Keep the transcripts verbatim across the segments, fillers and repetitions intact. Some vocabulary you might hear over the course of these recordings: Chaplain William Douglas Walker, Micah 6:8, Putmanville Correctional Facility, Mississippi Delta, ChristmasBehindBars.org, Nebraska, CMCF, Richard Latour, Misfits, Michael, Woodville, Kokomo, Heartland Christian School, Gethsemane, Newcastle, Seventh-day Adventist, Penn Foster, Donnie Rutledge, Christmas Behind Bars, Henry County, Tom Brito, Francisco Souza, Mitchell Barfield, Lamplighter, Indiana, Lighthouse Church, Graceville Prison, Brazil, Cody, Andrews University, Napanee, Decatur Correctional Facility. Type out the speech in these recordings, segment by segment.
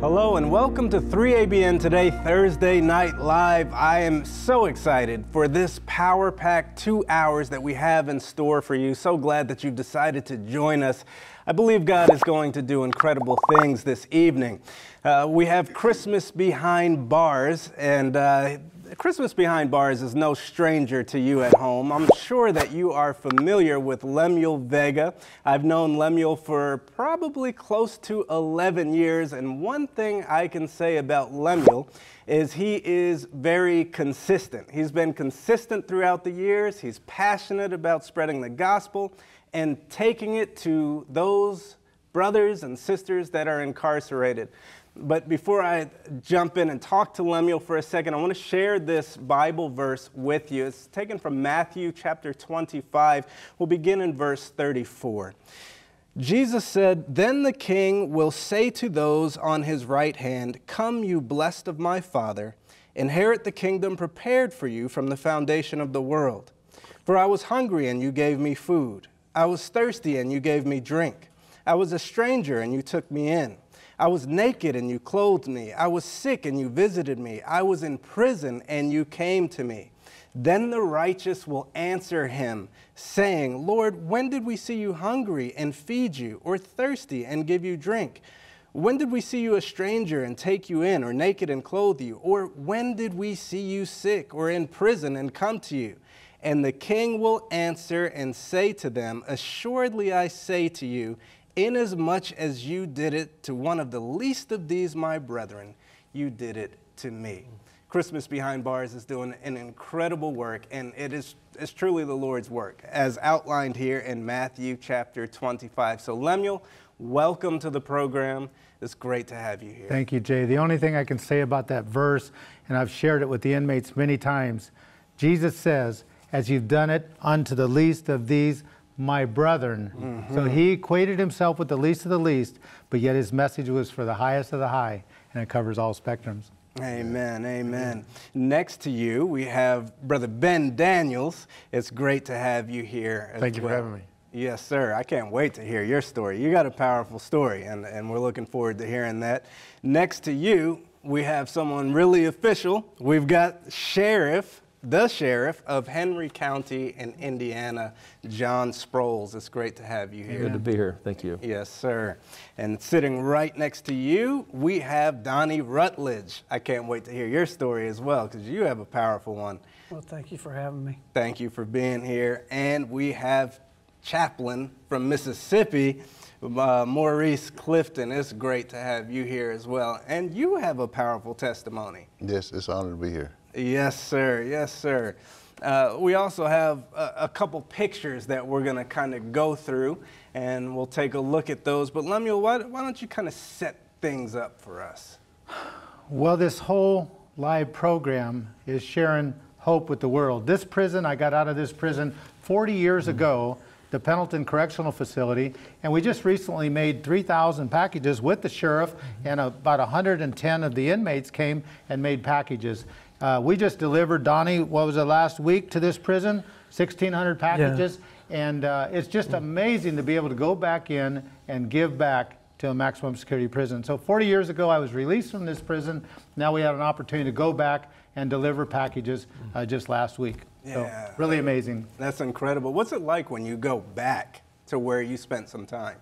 Hello and welcome to three A B N Today Thursday Night Live. I am so excited for this power-packed two hours that we have in store for you. So glad that you've decided to join us. I believe God is going to do incredible things this evening. Uh, we have Christmas Behind Bars, and uh, Christmas Behind Bars is no stranger to you at home. I'm sure that you are familiar with Lemuel Vega. I've known Lemuel for probably close to eleven years, and one thing I can say about Lemuel is he is very consistent. He's been consistent throughout the years. He's passionate about spreading the gospel and taking it to those brothers and sisters that are incarcerated. But before I jump in and talk to Lemuel for a second, I want to share this Bible verse with you. It's taken from Matthew chapter twenty-five. We'll begin in verse thirty-four. Jesus said, "Then the king will say to those on his right hand, 'Come, you blessed of my Father, inherit the kingdom prepared for you from the foundation of the world. For I was hungry, and you gave me food. I was thirsty, and you gave me drink. I was a stranger, and you took me in. I was naked, and you clothed me. I was sick, and you visited me. I was in prison, and you came to me.' Then the righteous will answer him, saying, 'Lord, when did we see you hungry and feed you, or thirsty and give you drink? When did we see you a stranger and take you in, or naked and clothe you? Or when did we see you sick or in prison and come to you?' And the king will answer and say to them, 'Assuredly I say to you, inasmuch as you did it to one of the least of these, my brethren, you did it to me.'" Christmas Behind Bars is doing an incredible work, and it is it's truly the Lord's work, as outlined here in Matthew chapter twenty-five. So Lemuel, welcome to the program. It's great to have you here. Thank you, Jay. The only thing I can say about that verse, and I've shared it with the inmates many times, Jesus says, "As you've done it unto the least of these, my brethren." Mm-hmm. So he equated himself with the least of the least, but yet his message was for the highest of the high, and it covers all spectrums. Amen, amen. Next to you, we have Brother Ben Daniels. It's great to have you here. Thank you well. for having me. Yes, sir. I can't wait to hear your story. You got a powerful story, and, and we're looking forward to hearing that. Next to you, we have someone really official. We've got Sheriff, the Sheriff of Henry County in Indiana, John Sproles. It's great to have you here. Good to be here. Thank you. Yes, sir. And sitting right next to you, we have Donnie Rutledge. I can't wait to hear your story as well, because you have a powerful one. Well, thank you for having me. Thank you for being here. And we have Chaplain from Mississippi, Uh, Maurice Clifton. It's great to have you here as well. And you have a powerful testimony. Yes, it's an honor to be here. Yes, sir. Yes, sir. Uh, we also have a, a couple pictures that we're going to kind of go through, and we'll take a look at those. But Lemuel, why, why don't you kind of set things up for us? Well, this whole live program is sharing hope with the world. This prison, I got out of this prison forty years mm-hmm. ago, the Pendleton Correctional Facility, and we just recently made three thousand packages with the sheriff, and about one hundred ten of the inmates came and made packages. Uh, we just delivered, Donnie, what was it, last week to this prison? sixteen hundred packages, yeah. and uh, it's just amazing to be able to go back in and give back to a maximum security prison. So forty years ago, I was released from this prison. Now we had an opportunity to go back and deliver packages uh, just last week. Yeah, so really amazing. That's incredible. What's it like when you go back to where you spent some time?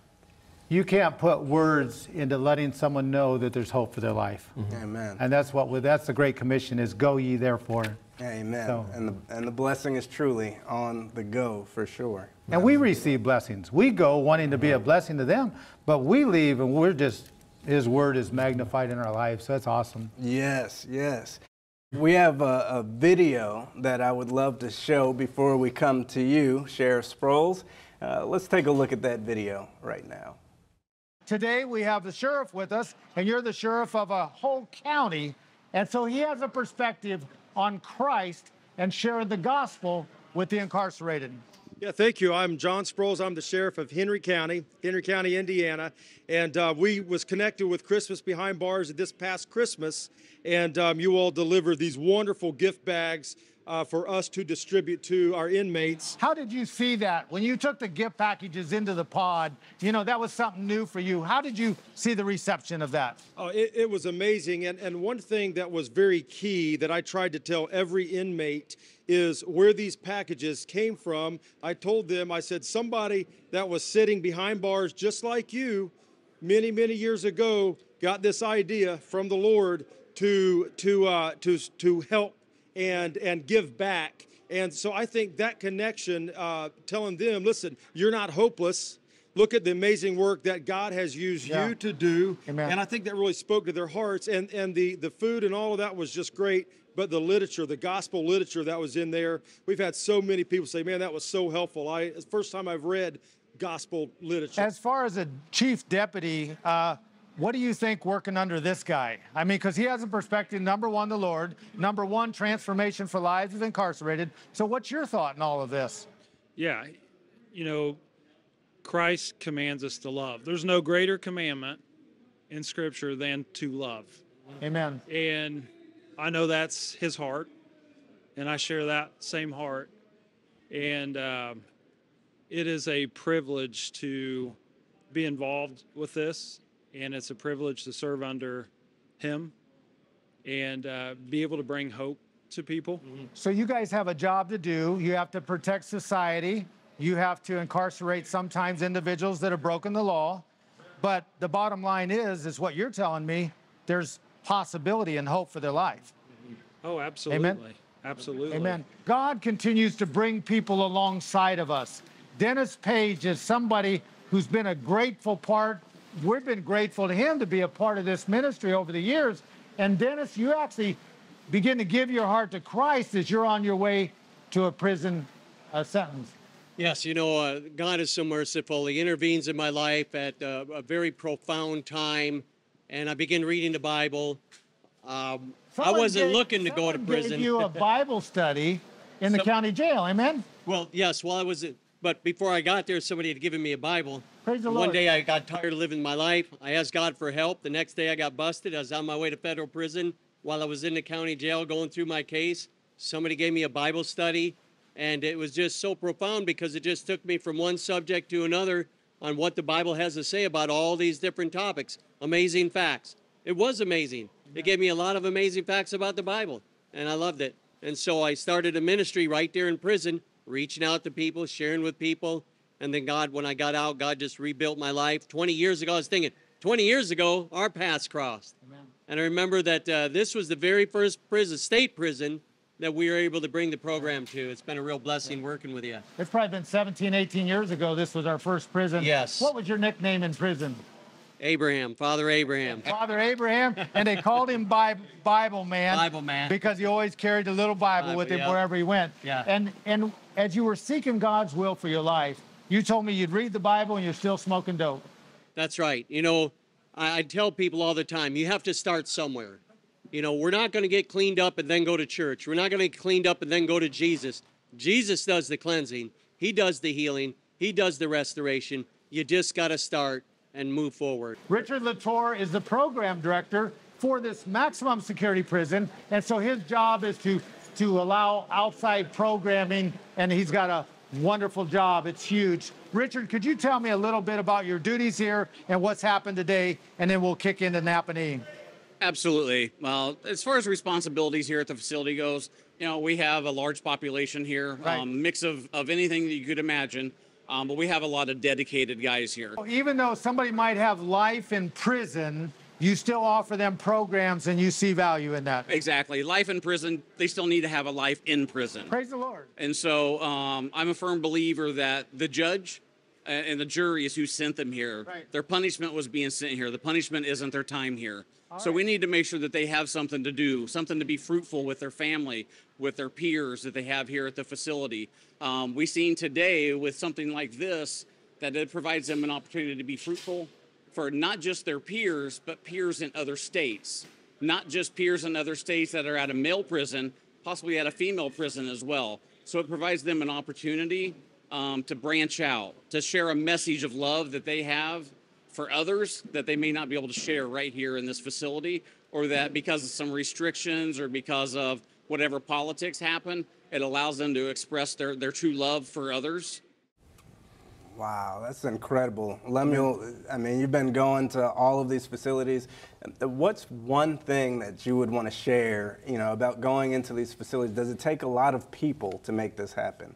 You can't put words into letting someone know that there's hope for their life. Mm-hmm. Amen. And that's what that's the Great Commission is, go ye therefore. Amen. So. And, the, and the blessing is truly on the go for sure. And we receive blessings. We go wanting to be a blessing to them, but we leave and we're just, his word is magnified in our lives. So that's awesome. Yes, yes. We have a, a video that I would love to show before we come to you, Sheriff Sproles. Uh, let's take a look at that video right now. Today we have the sheriff with us, and you're the sheriff of a whole county, and so he has a perspective on Christ and sharing the gospel with the incarcerated. Yeah, thank you. I'm John Sproles. I'm the sheriff of Henry County, Henry County, Indiana, and uh, we was connected with Christmas Behind Bars this past Christmas, and um, you all delivered these wonderful gift bags uh, for us to distribute to our inmates. How did you see that? When you took the gift packages into the pod, you know, that was something new for you. How did you see the reception of that? Oh, it, it was amazing. And, and one thing that was very key that I tried to tell every inmate is where these packages came from. I told them, I said, somebody that was sitting behind bars just like you many, many years ago got this idea from the Lord to to uh, to to help and and give back. And so I think that connection, uh, telling them, listen, you're not hopeless. Look at the amazing work that God has used yeah. you to do. Amen. And I think that really spoke to their hearts. And, and the, the food and all of that was just great. But the literature, the gospel literature that was in there, we've had so many people say, man, that was so helpful. I, it's the first time I've read gospel literature. As far as a chief deputy, uh, what do you think working under this guy? I mean, because he has a perspective, number one, the Lord, number one, transformation for lives of incarcerated. So what's your thought in all of this? Yeah, you know, Christ commands us to love. There's no greater commandment in Scripture than to love. Amen. And I know that's his heart, and I share that same heart. And um, it is a privilege to be involved with this. And it's a privilege to serve under him and uh, be able to bring hope to people. Mm-hmm. So you guys have a job to do. You have to protect society. You have to incarcerate sometimes individuals that have broken the law. But the bottom line is, is what you're telling me, there's possibility and hope for their life. Oh, absolutely. Amen? Absolutely. Amen. God continues to bring people alongside of us. Dennis Page is somebody who's been a grateful part. We've been grateful to him to be a part of this ministry over the years. And Dennis, you actually begin to give your heart to Christ as you're on your way to a prison uh, sentence. Yes, you know, uh, God is so merciful. He intervenes in my life at uh, a very profound time, and I begin reading the Bible. Um, I wasn't gave, looking to go to prison. Gave you a Bible study in the so, county jail, amen? Well, yes, well, I was, but before I got there, somebody had given me a Bible. Praise the Lord. One day I got tired of living my life. I asked God for help. The next day I got busted. I was on my way to federal prison while I was in the county jail going through my case. Somebody gave me a Bible study, and it was just so profound because it just took me from one subject to another on what the Bible has to say about all these different topics. Amazing facts. It was amazing. It gave me a lot of amazing facts about the Bible, and I loved it. And so I started a ministry right there in prison, reaching out to people, sharing with people. And then God, when I got out, God just rebuilt my life. twenty years ago, I was thinking, twenty years ago, our paths crossed. Amen. And I remember that uh, this was the very first prison, state prison, that we were able to bring the program to. It's been a real blessing working with you. It's probably been seventeen, eighteen years ago. This was our first prison. Yes. What was your nickname in prison? Abraham, Father Abraham. Father Abraham, and they called him Bi Bible Man. Bible Man. Because he always carried a little Bible, Bible with him yeah. wherever he went. Yeah. And, and as you were seeking God's will for your life, you told me you'd read the Bible and you're still smoking dope. That's right. You know, I, I tell people all the time, you have to start somewhere. You know, we're not going to get cleaned up and then go to church. We're not going to get cleaned up and then go to Jesus. Jesus does the cleansing. He does the healing. He does the restoration. You just got to start and move forward. Richard Latour is the program director for this maximum security prison. And so his job is to, to allow outside programming, and he's got a wonderful job. It's huge. Richard, could you tell me a little bit about your duties here and what's happened today, and then we'll kick into Napanee. Absolutely. Well, as far as responsibilities here at the facility goes, you know, we have a large population here, right. um, mix of, of anything that you could imagine, um, but we have a lot of dedicated guys here. Even though somebody might have life in prison, you still offer them programs and you see value in that. Exactly. Life in prison, they still need to have a life in prison. Praise the Lord. And so um, I'm a firm believer that the judge and the jury is who sent them here. Right. Their punishment was being sent here. The punishment isn't their time here. All so right. we need to make sure that they have something to do, something to be fruitful with their family, with their peers that they have here at the facility. Um, we've seen today with something like this that it provides them an opportunity to be fruitful for not just their peers, but peers in other states. Not just peers in other states that are at a male prison, possibly at a female prison as well. So it provides them an opportunity um, to branch out, to share a message of love that they have for others that they may not be able to share right here in this facility, or that because of some restrictions or because of whatever politics happen, it allows them to express their, their true love for others. Wow, that's incredible. Lemuel, I mean, you've been going to all of these facilities. What's one thing that you would want to share, you know, about going into these facilities? Does it take a lot of people to make this happen?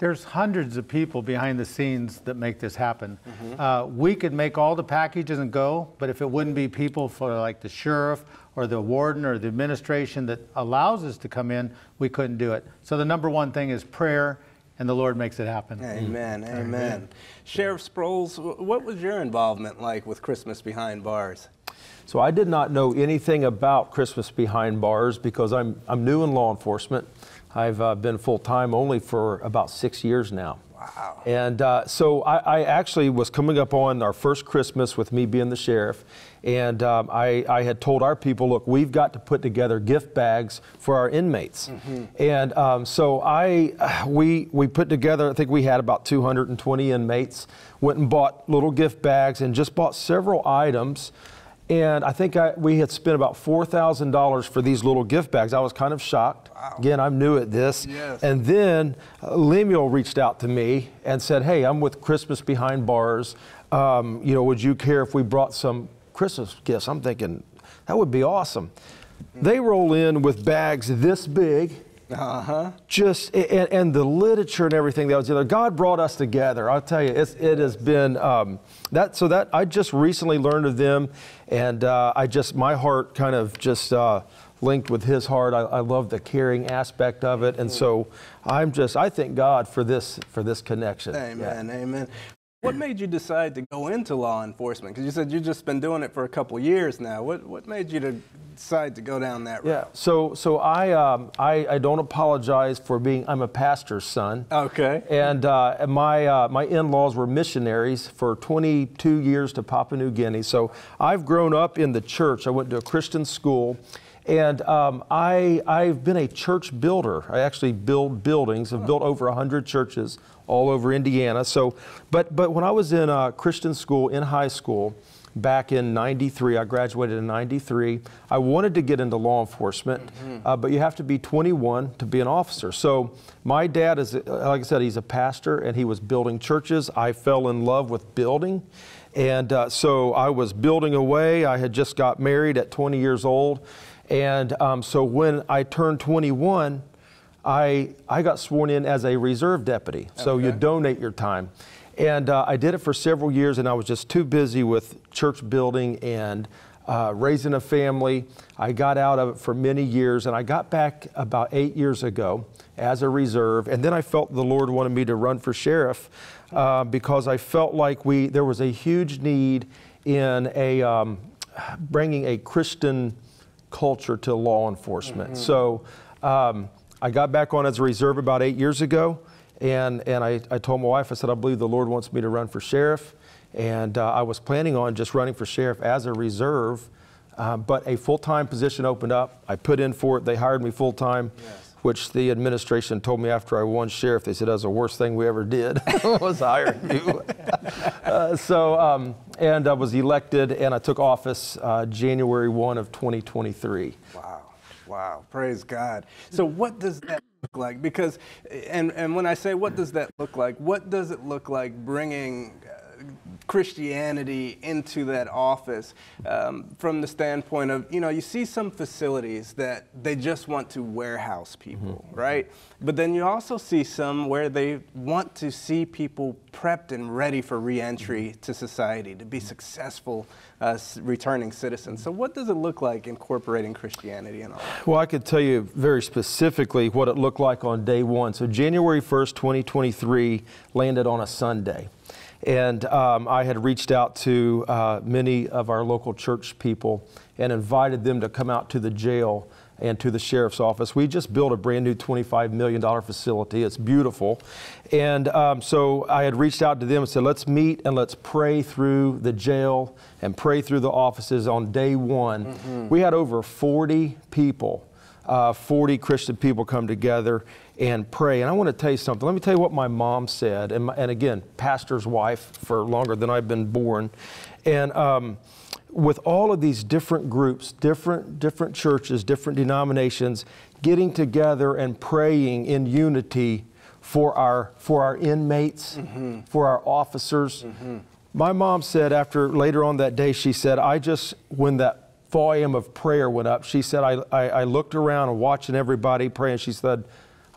There's hundreds of people behind the scenes that make this happen. Mm-hmm. uh, we could make all the packages and go, but if it wouldn't be people for like the sheriff or the warden or the administration that allows us to come in, we couldn't do it. So the number one thing is prayer, and the Lord makes it happen. Amen, amen. amen. Sheriff Sproles, what was your involvement like with Christmas Behind Bars? So I did not know anything about Christmas Behind Bars because I'm, I'm new in law enforcement. I've uh, been full-time only for about six years now. Wow. And uh, so I, I actually was coming up on our first Christmas with me being the sheriff, and um, I, I had told our people, look, we've got to put together gift bags for our inmates. Mm-hmm. And um, so I, we, we put together, I think we had about two hundred twenty inmates, went and bought little gift bags and just bought several items. And I think I, we had spent about four thousand dollars for these little gift bags. I was kind of shocked. Wow. Again, I'm new at this. Yes. And then uh, Lemuel reached out to me and said, hey, I'm with Christmas Behind Bars. Um, you know, would you care if we brought some Christmas gifts? I'm thinking, that would be awesome. Mm-hmm. They roll in with bags this big. Uh-huh. Just, and, and the literature and everything that was the other. God brought us together. I'll tell you, it's, it has been, um, that, so that, I just recently learned of them, and uh, I just, my heart kind of just uh, linked with his heart. I, I love the caring aspect of it, and so I'm just, I thank God for this, for this connection. Amen, yeah. Amen. What made you decide to go into law enforcement? Because you said you've just been doing it for a couple years now. What what made you to decide to go down that road? Yeah. So so I um, I, I don't apologize for being. I'm a pastor's son. Okay. And uh, my uh, my in-laws were missionaries for twenty-two years to Papua New Guinea. So I've grown up in the church. I went to a Christian school. And um, I, I've been a church builder. I actually build buildings. I've built over one hundred churches all over Indiana. So, but, but when I was in uh, Christian school, in high school, back in ninety-three, I graduated in ninety-three, I wanted to get into law enforcement, mm-hmm. uh, but you have to be twenty-one to be an officer. So my dad is, like I said, he's a pastor, and he was building churches. I fell in love with building. And uh, so I was building away. I had just got married at twenty years old. And um, so when I turned twenty-one, I, I got sworn in as a reserve deputy. Okay. So you donate your time. And uh, I did it for several years, and I was just too busy with church building and uh, raising a family. I got out of it for many years, and I got back about eight years ago as a reserve. And then I felt the Lord wanted me to run for sheriff uh, because I felt like we there was a huge need in a um, bringing a Christian culture to law enforcement. Mm-hmm. So um, I got back on as a reserve about eight years ago, and, and I, I told my wife, I said, I believe the Lord wants me to run for sheriff. And uh, I was planning on just running for sheriff as a reserve, uh, but a full-time position opened up. I put in for it. They hired me full-time. Yes. Which the administration told me after I won sheriff, they said that was the worst thing we ever did was hire you. uh, so, um, and I was elected, and I took office uh, January first of twenty twenty-three. Wow, wow, praise God. So what does that look like? Because, and, and when I say what does that look like, what does it look like bringing Christianity into that office um, from the standpoint of, you know, you see some facilities that they just want to warehouse people, mm-hmm. right? But then you also see some where they want to see people prepped and ready for reentry mm-hmm. to society, to be mm-hmm. successful uh, returning citizens. So what does it look like incorporating Christianity in all that? Well, I could tell you very specifically what it looked like on day one. So January first, twenty twenty-three landed on a Sunday. And um, I had reached out to uh, many of our local church people and invited them to come out to the jail and to the sheriff's office. We just built a brand new twenty-five million dollar facility. It's beautiful. And um, so I had reached out to them and said, let's meet and let's pray through the jail and pray through the offices on day one. Mm-hmm. We had over forty people, uh, forty Christian people come together and pray. And I want to tell you something. Let me tell you what my mom said. And, my, and again, pastor's wife for longer than I've been born. And um, with all of these different groups, different, different churches, different denominations, getting together and praying in unity for our, for our inmates, mm-hmm. for our officers. Mm-hmm. My mom said after, later on that day, she said, I just, when that volume of prayer went up, she said, I, I, I looked around and watching everybody pray, and she said,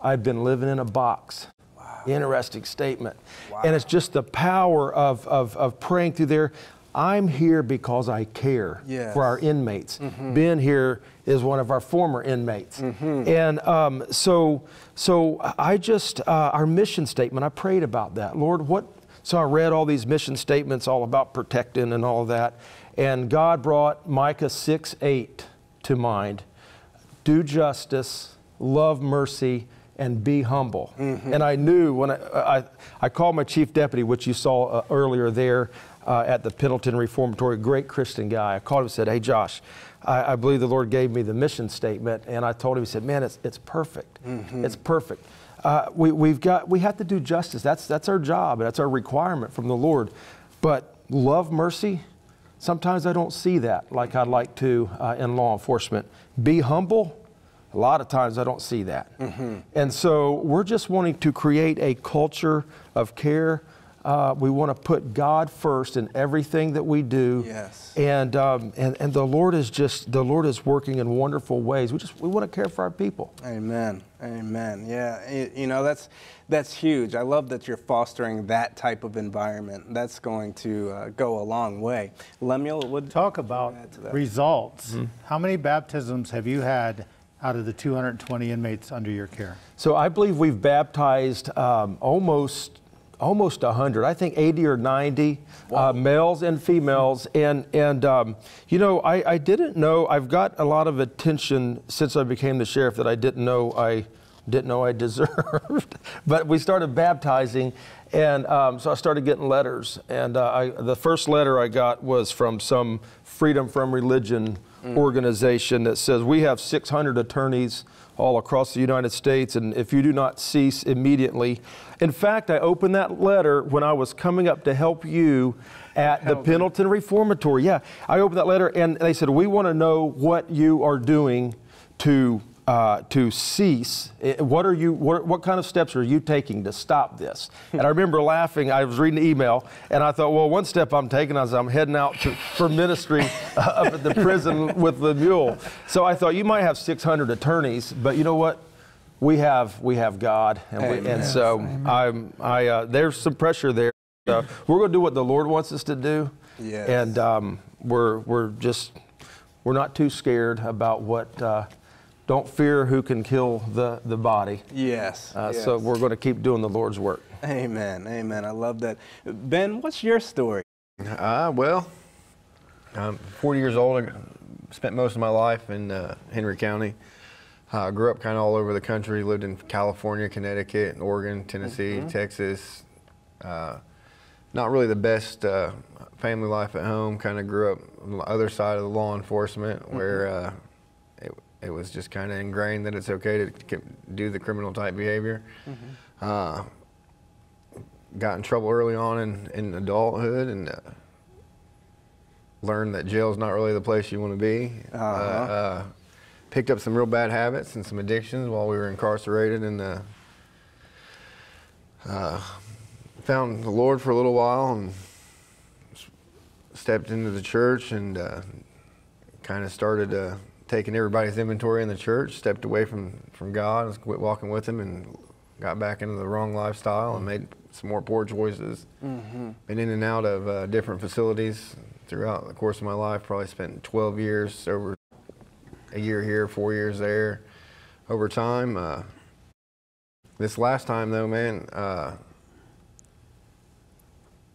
I've been living in a box. Wow. Interesting statement. Wow. And it's just the power of, of, of praying through there. I'm here because I care yes. for our inmates. Mm-hmm. Ben here is one of our former inmates. Mm-hmm. And um, so, so I just, uh, our mission statement, I prayed about that. Lord, what, so I read all these mission statements all about protecting and all of that. And God brought Micah six eight to mind. Do justice, love mercy, and be humble. Mm-hmm. And I knew when I, I, I called my chief deputy, which you saw uh, earlier there, Uh, at the Pendleton Reformatory, great Christian guy. I called him and said, hey, Josh, I, I believe the Lord gave me the mission statement. And I told him, he said, man, it's, it's perfect. Mm-hmm. It's perfect. Uh, we, we've got, we have to do justice. That's, that's our job. That's our requirement from the Lord. But love, mercy, sometimes I don't see that like I'd like to uh, in law enforcement. Be humble. A lot of times I don't see that. Mm-hmm. And so we're just wanting to create a culture of care. Uh, we want to put God first in everything that we do, yes. and um, and and the Lord is just the Lord is working in wonderful ways. We just we want to care for our people. Amen, amen. Yeah, you, you know that's that's huge. I love that you're fostering that type of environment. That's going to uh, go a long way. Lemuel, would talk about results. Mm-hmm. How many baptisms have you had out of the two hundred twenty inmates under your care? So I believe we've baptized um, almost. almost one hundred, I think eighty or ninety, wow. uh, males and females. And, and um, you know, I, I didn't know, I've got a lot of attention since I became the sheriff that I didn't know I didn't know I deserved. But we started baptizing, and um, so I started getting letters. And uh, I, the first letter I got was from some Freedom From Religion mm. organization that says, we have six hundred attorneys all across the United States, and if you do not cease immediately. In fact, I opened that letter when I was coming up to help you at help. the Pendleton Reformatory. Yeah, I opened that letter, and they said, we want to know what you are doing to uh, to cease. What are you? What, what kind of steps are you taking to stop this? And I remember laughing. I was reading the email, and I thought, well, one step I'm taking is I'm heading out to, for ministry uh, up at the prison with the mule. So I thought, you might have six hundred attorneys, but you know what? We have we have God, and, we, and so Amen. I'm. I uh, there's some pressure there. Uh, we're going to do what the Lord wants us to do, yes. and um, we're we're just we're not too scared about what. Uh, Don't fear who can kill the, the body. Yes, uh, yes. So we're going to keep doing the Lord's work. Amen. Amen. I love that. Ben, what's your story? Uh, well, I'm forty years old. I spent most of my life in uh, Henry County. I uh, grew up kind of all over the country. Lived in California, Connecticut, Oregon, Tennessee, mm-hmm. Texas. Uh, not really the best uh, family life at home. Kind of grew up on the other side of the law enforcement mm-hmm. where uh, it It was just kind of ingrained that it's okay to do the criminal type behavior. Mm-hmm. uh, got in trouble early on in, in adulthood and uh, learned that jail's not really the place you want to be. Uh-huh. uh, uh, picked up some real bad habits and some addictions while we were incarcerated, and uh, uh, found the Lord for a little while and stepped into the church and uh, kind of started to uh, taking everybody's inventory in the church, stepped away from, from God, and quit walking with him, and got back into the wrong lifestyle and made some more poor choices. Mm-hmm. Been in and out of uh, different facilities throughout the course of my life. Probably spent twelve years, over a year here, four years there, over time. Uh, this last time, though, man, uh,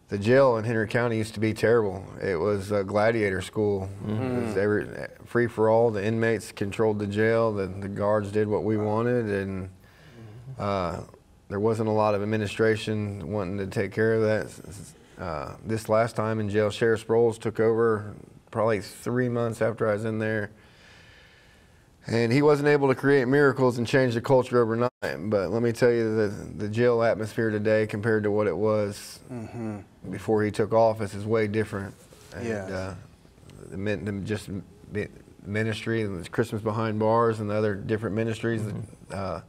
the jail in Henry County used to be terrible. It was a gladiator school. Mm-hmm. It was every, free for all. The inmates controlled the jail. The, the guards did what we wanted, and uh, there wasn't a lot of administration wanting to take care of that. Uh, this last time in jail, Sheriff Sproles took over probably three months after I was in there. And he wasn't able to create miracles and change the culture overnight. But let me tell you, the, the jail atmosphere today compared to what it was mm-hmm. before he took office is way different. And yes. uh, the, just ministry and the Christmas Behind Bars and the other different ministries. Mm-hmm. uh,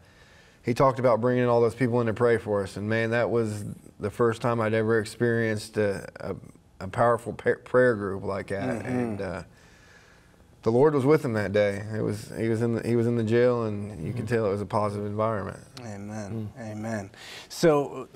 he talked about bringing all those people in to pray for us. And man, that was the first time I'd ever experienced a, a, a powerful prayer group like that. Mm-hmm. And uh, the Lord was with him that day. It was he was in the, he was in the jail, and you can tell it was a positive environment. Amen. Mm. Amen. So,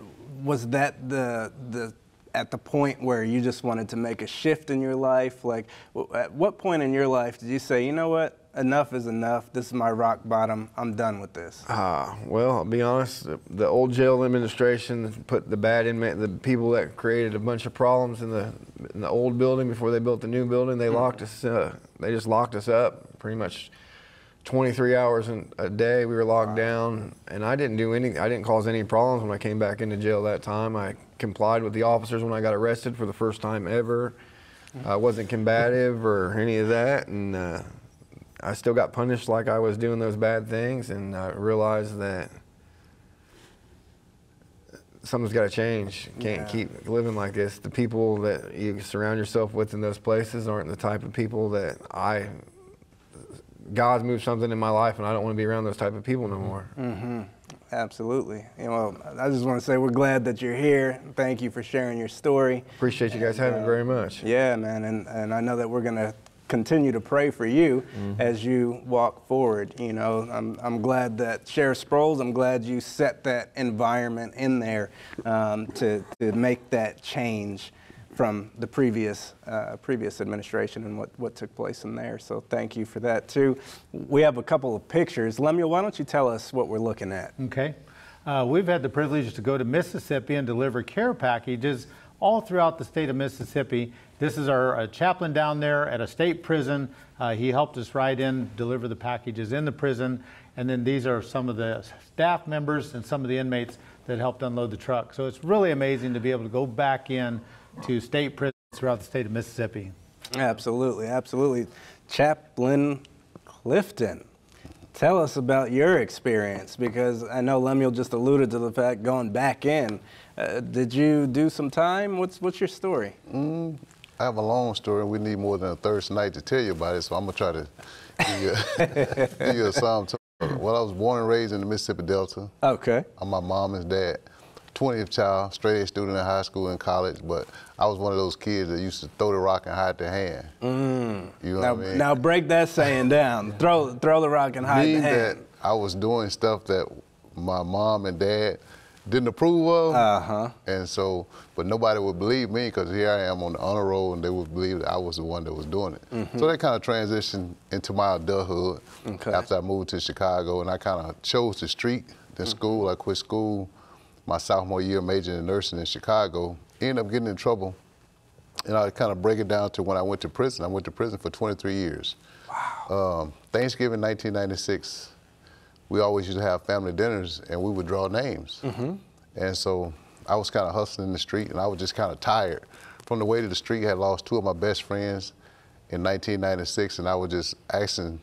was that the the at the point where you just wanted to make a shift in your life? Like, at what point in your life did you say, you know what, enough is enough. This is my rock bottom. I'm done with this. Ah, uh, well, I'll be honest. The, the old jail administration put the bad inmate, the people that created a bunch of problems in the in the old building before they built the new building. They mm. locked us. Uh, they just locked us up pretty much twenty-three hours a day. We were locked wow. down, and I didn't do any, I didn't cause any problems when I came back into jail that time. I complied with the officers when I got arrested for the first time ever. Mm. I wasn't combative or any of that, and uh, I still got punished like I was doing those bad things, and I realized that something's got to change. Can't yeah. keep living like this. The people that you surround yourself with in those places aren't the type of people that I, God's moved something in my life, and I don't want to be around those type of people no more. Mm-hmm. Absolutely. You know, I just want to say we're glad that you're here. Thank you for sharing your story. Appreciate you guys and, having uh, very much. Yeah, man, and, and I know that we're going to continue to pray for you mm-hmm. as you walk forward. You know, I'm, I'm glad that Sheriff Sproles, I'm glad you set that environment in there um, to, to make that change from the previous uh, previous administration and what, what took place in there. So thank you for that too. We have a couple of pictures. Lemuel, why don't you tell us what we're looking at? Okay. Uh, we've had the privilege to go to Mississippi and deliver care packages all throughout the state of Mississippi. This is our uh, chaplain down there at a state prison. Uh, he helped us ride in, deliver the packages in the prison. And then these are some of the staff members and some of the inmates that helped unload the truck. So it's really amazing to be able to go back in to state prisons throughout the state of Mississippi. Absolutely, absolutely. Chaplain Clifton, tell us about your experience, because I know Lemuel just alluded to the fact going back in. Uh, did you do some time? What's, what's your story? Mm, I have a long story. We need more than a Thursday night to tell you about it, so I'm going to try to give you a, give you a sound. Well, I was born and raised in the Mississippi Delta. Okay. I'm my mom and dad. twentieth child, straight A student in high school and college, but I was one of those kids that used to throw the rock and hide their hand. Mm. You know now, what I mean? Now break that saying down. throw throw the rock and hide the hand. I was doing stuff that my mom and dad didn't approve of. Uh-huh. And so, but nobody would believe me because here I am on the honor roll, and they would believe that I was the one that was doing it. Mm-hmm. So that kind of transitioned into my adulthood okay. after I moved to Chicago, and I kind of chose the street, then mm-hmm. school. I quit school. My sophomore year, majoring in nursing in Chicago, ended up getting in trouble. And I kind of break it down to when I went to prison. I went to prison for twenty-three years. Wow. Um, Thanksgiving nineteen ninety-six, we always used to have family dinners, and we would draw names. Mm-hmm. And so I was kind of hustling in the street, and I was just kind of tired. From the way to the street, I had lost two of my best friends in nineteen ninety-six, and I was just asking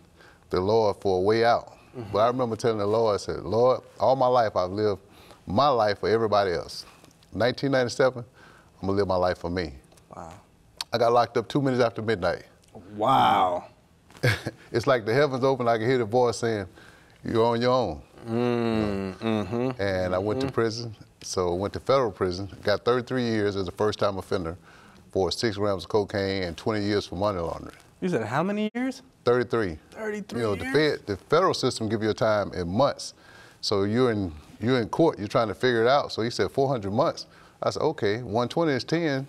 the Lord for a way out. Mm-hmm. But I remember telling the Lord, I said, Lord, all my life I've lived my life for everybody else. nineteen ninety-seven, I'm gonna live my life for me. Wow. I got locked up two minutes after midnight. Wow. It's like the heavens open, I can hear the voice saying, you're on your own. Mm, mm-hmm. And mm-hmm. I went to prison, so I went to federal prison, got thirty-three years as a first-time offender for six grams of cocaine and twenty years for money laundering. You said how many years? thirty-three. thirty-three You know, years? The, fed, the federal system give you a time in months. So you're in, you're in court, you're trying to figure it out. So he said four hundred months. I said, okay, one twenty is ten,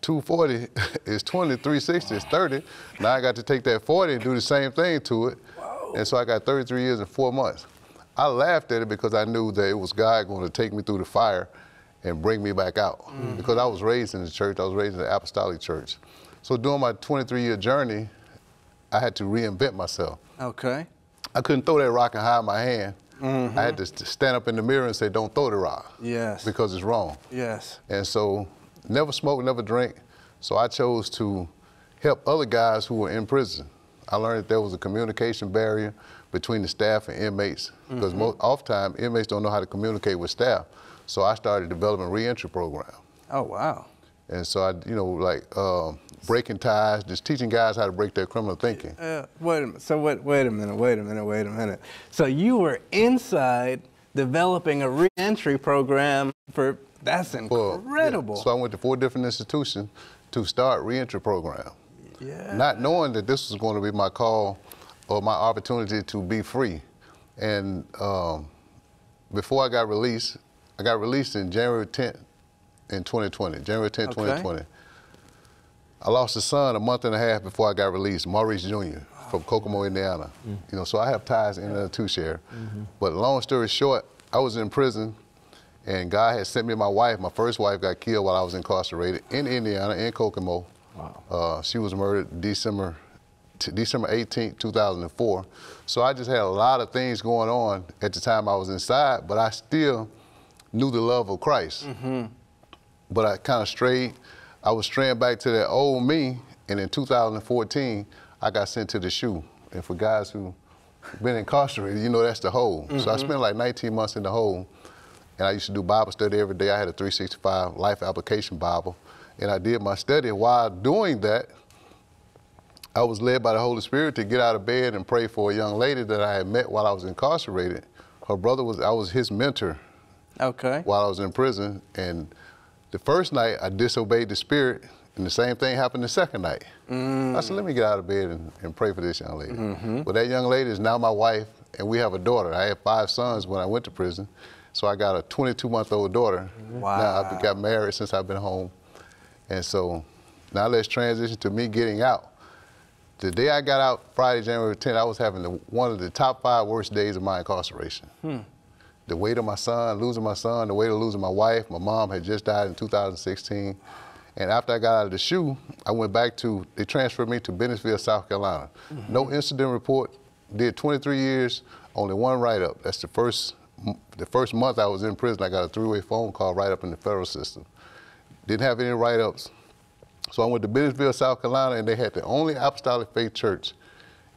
two forty is twenty, three sixty is thirty. Now I got to take that forty and do the same thing to it. Whoa. And so I got thirty-three years and four months. I laughed at it because I knew that it was God going to take me through the fire and bring me back out. Mm-hmm. Because I was raised in the church, I was raised in the Apostolic Church. So during my twenty-three year journey, I had to reinvent myself. Okay. I couldn't throw that rock and hide my hand. Mm-hmm. I had to stand up in the mirror and say, don't throw the rock. Yes. Because it's wrong. Yes. And so never smoke, never drink. So I chose to help other guys who were in prison. I learned that there was a communication barrier between the staff and inmates because mm-hmm. most oftentimes inmates don't know how to communicate with staff. So I started developing a reentry program. Oh, wow. And so I, you know, like uh, breaking ties, just teaching guys how to break their criminal thinking. Uh, wait a minute. So wait, wait a minute. Wait a minute. Wait a minute. So you were inside developing a reentry program for. That's incredible. Well, yeah. So I went to four different institutions to start reentry program. Yeah. Not knowing that this was going to be my call or my opportunity to be free. And um, before I got released, I got released in January tenth. In twenty twenty, January tenth, okay. twenty twenty. I lost a son a month and a half before I got released, Maurice Junior from Kokomo, Indiana. Mm. You know, so I have ties in there too, Sherry. Mm-hmm. But long story short, I was in prison and God had sent me my wife. My first wife got killed while I was incarcerated in Indiana, in Kokomo. Wow. Uh, she was murdered December, December eighteenth, two thousand four. So I just had a lot of things going on at the time I was inside, but I still knew the love of Christ. Mm-hmm. But I kind of strayed. I was straying back to that old me, and in two thousand fourteen, I got sent to the shoe. And for guys who've been incarcerated, you know that's the hole. Mm-hmm. So I spent like nineteen months in the hole, and I used to do Bible study every day. I had a three sixty-five Life Application Bible, and I did my study. While doing that, I was led by the Holy Spirit to get out of bed and pray for a young lady that I had met while I was incarcerated. Her brother was, I was his mentor. Okay. While I was in prison, and the first night, I disobeyed the Spirit, and the same thing happened the second night. Mm. I said, let me get out of bed and, and pray for this young lady. Mm-hmm. Well, that young lady is now my wife, and we have a daughter. I had five sons when I went to prison, so I got a twenty-two-month-old daughter. Wow. Now I've got married since I've been home. And so now let's transition to me getting out. The day I got out, Friday, January tenth, I was having the, one of the top five worst days of my incarceration. Hmm. The weight of my son, losing my son, the weight of losing my wife. My mom had just died in two thousand sixteen. And after I got out of the shoe, I went back to, they transferred me to Bendisville, South Carolina. Mm-hmm. No incident report, did twenty-three years, only one write-up. That's the first, the first month I was in prison, I got a three-way phone call right up in the federal system. Didn't have any write-ups. So I went to Bendisville, South Carolina, and they had the only apostolic faith church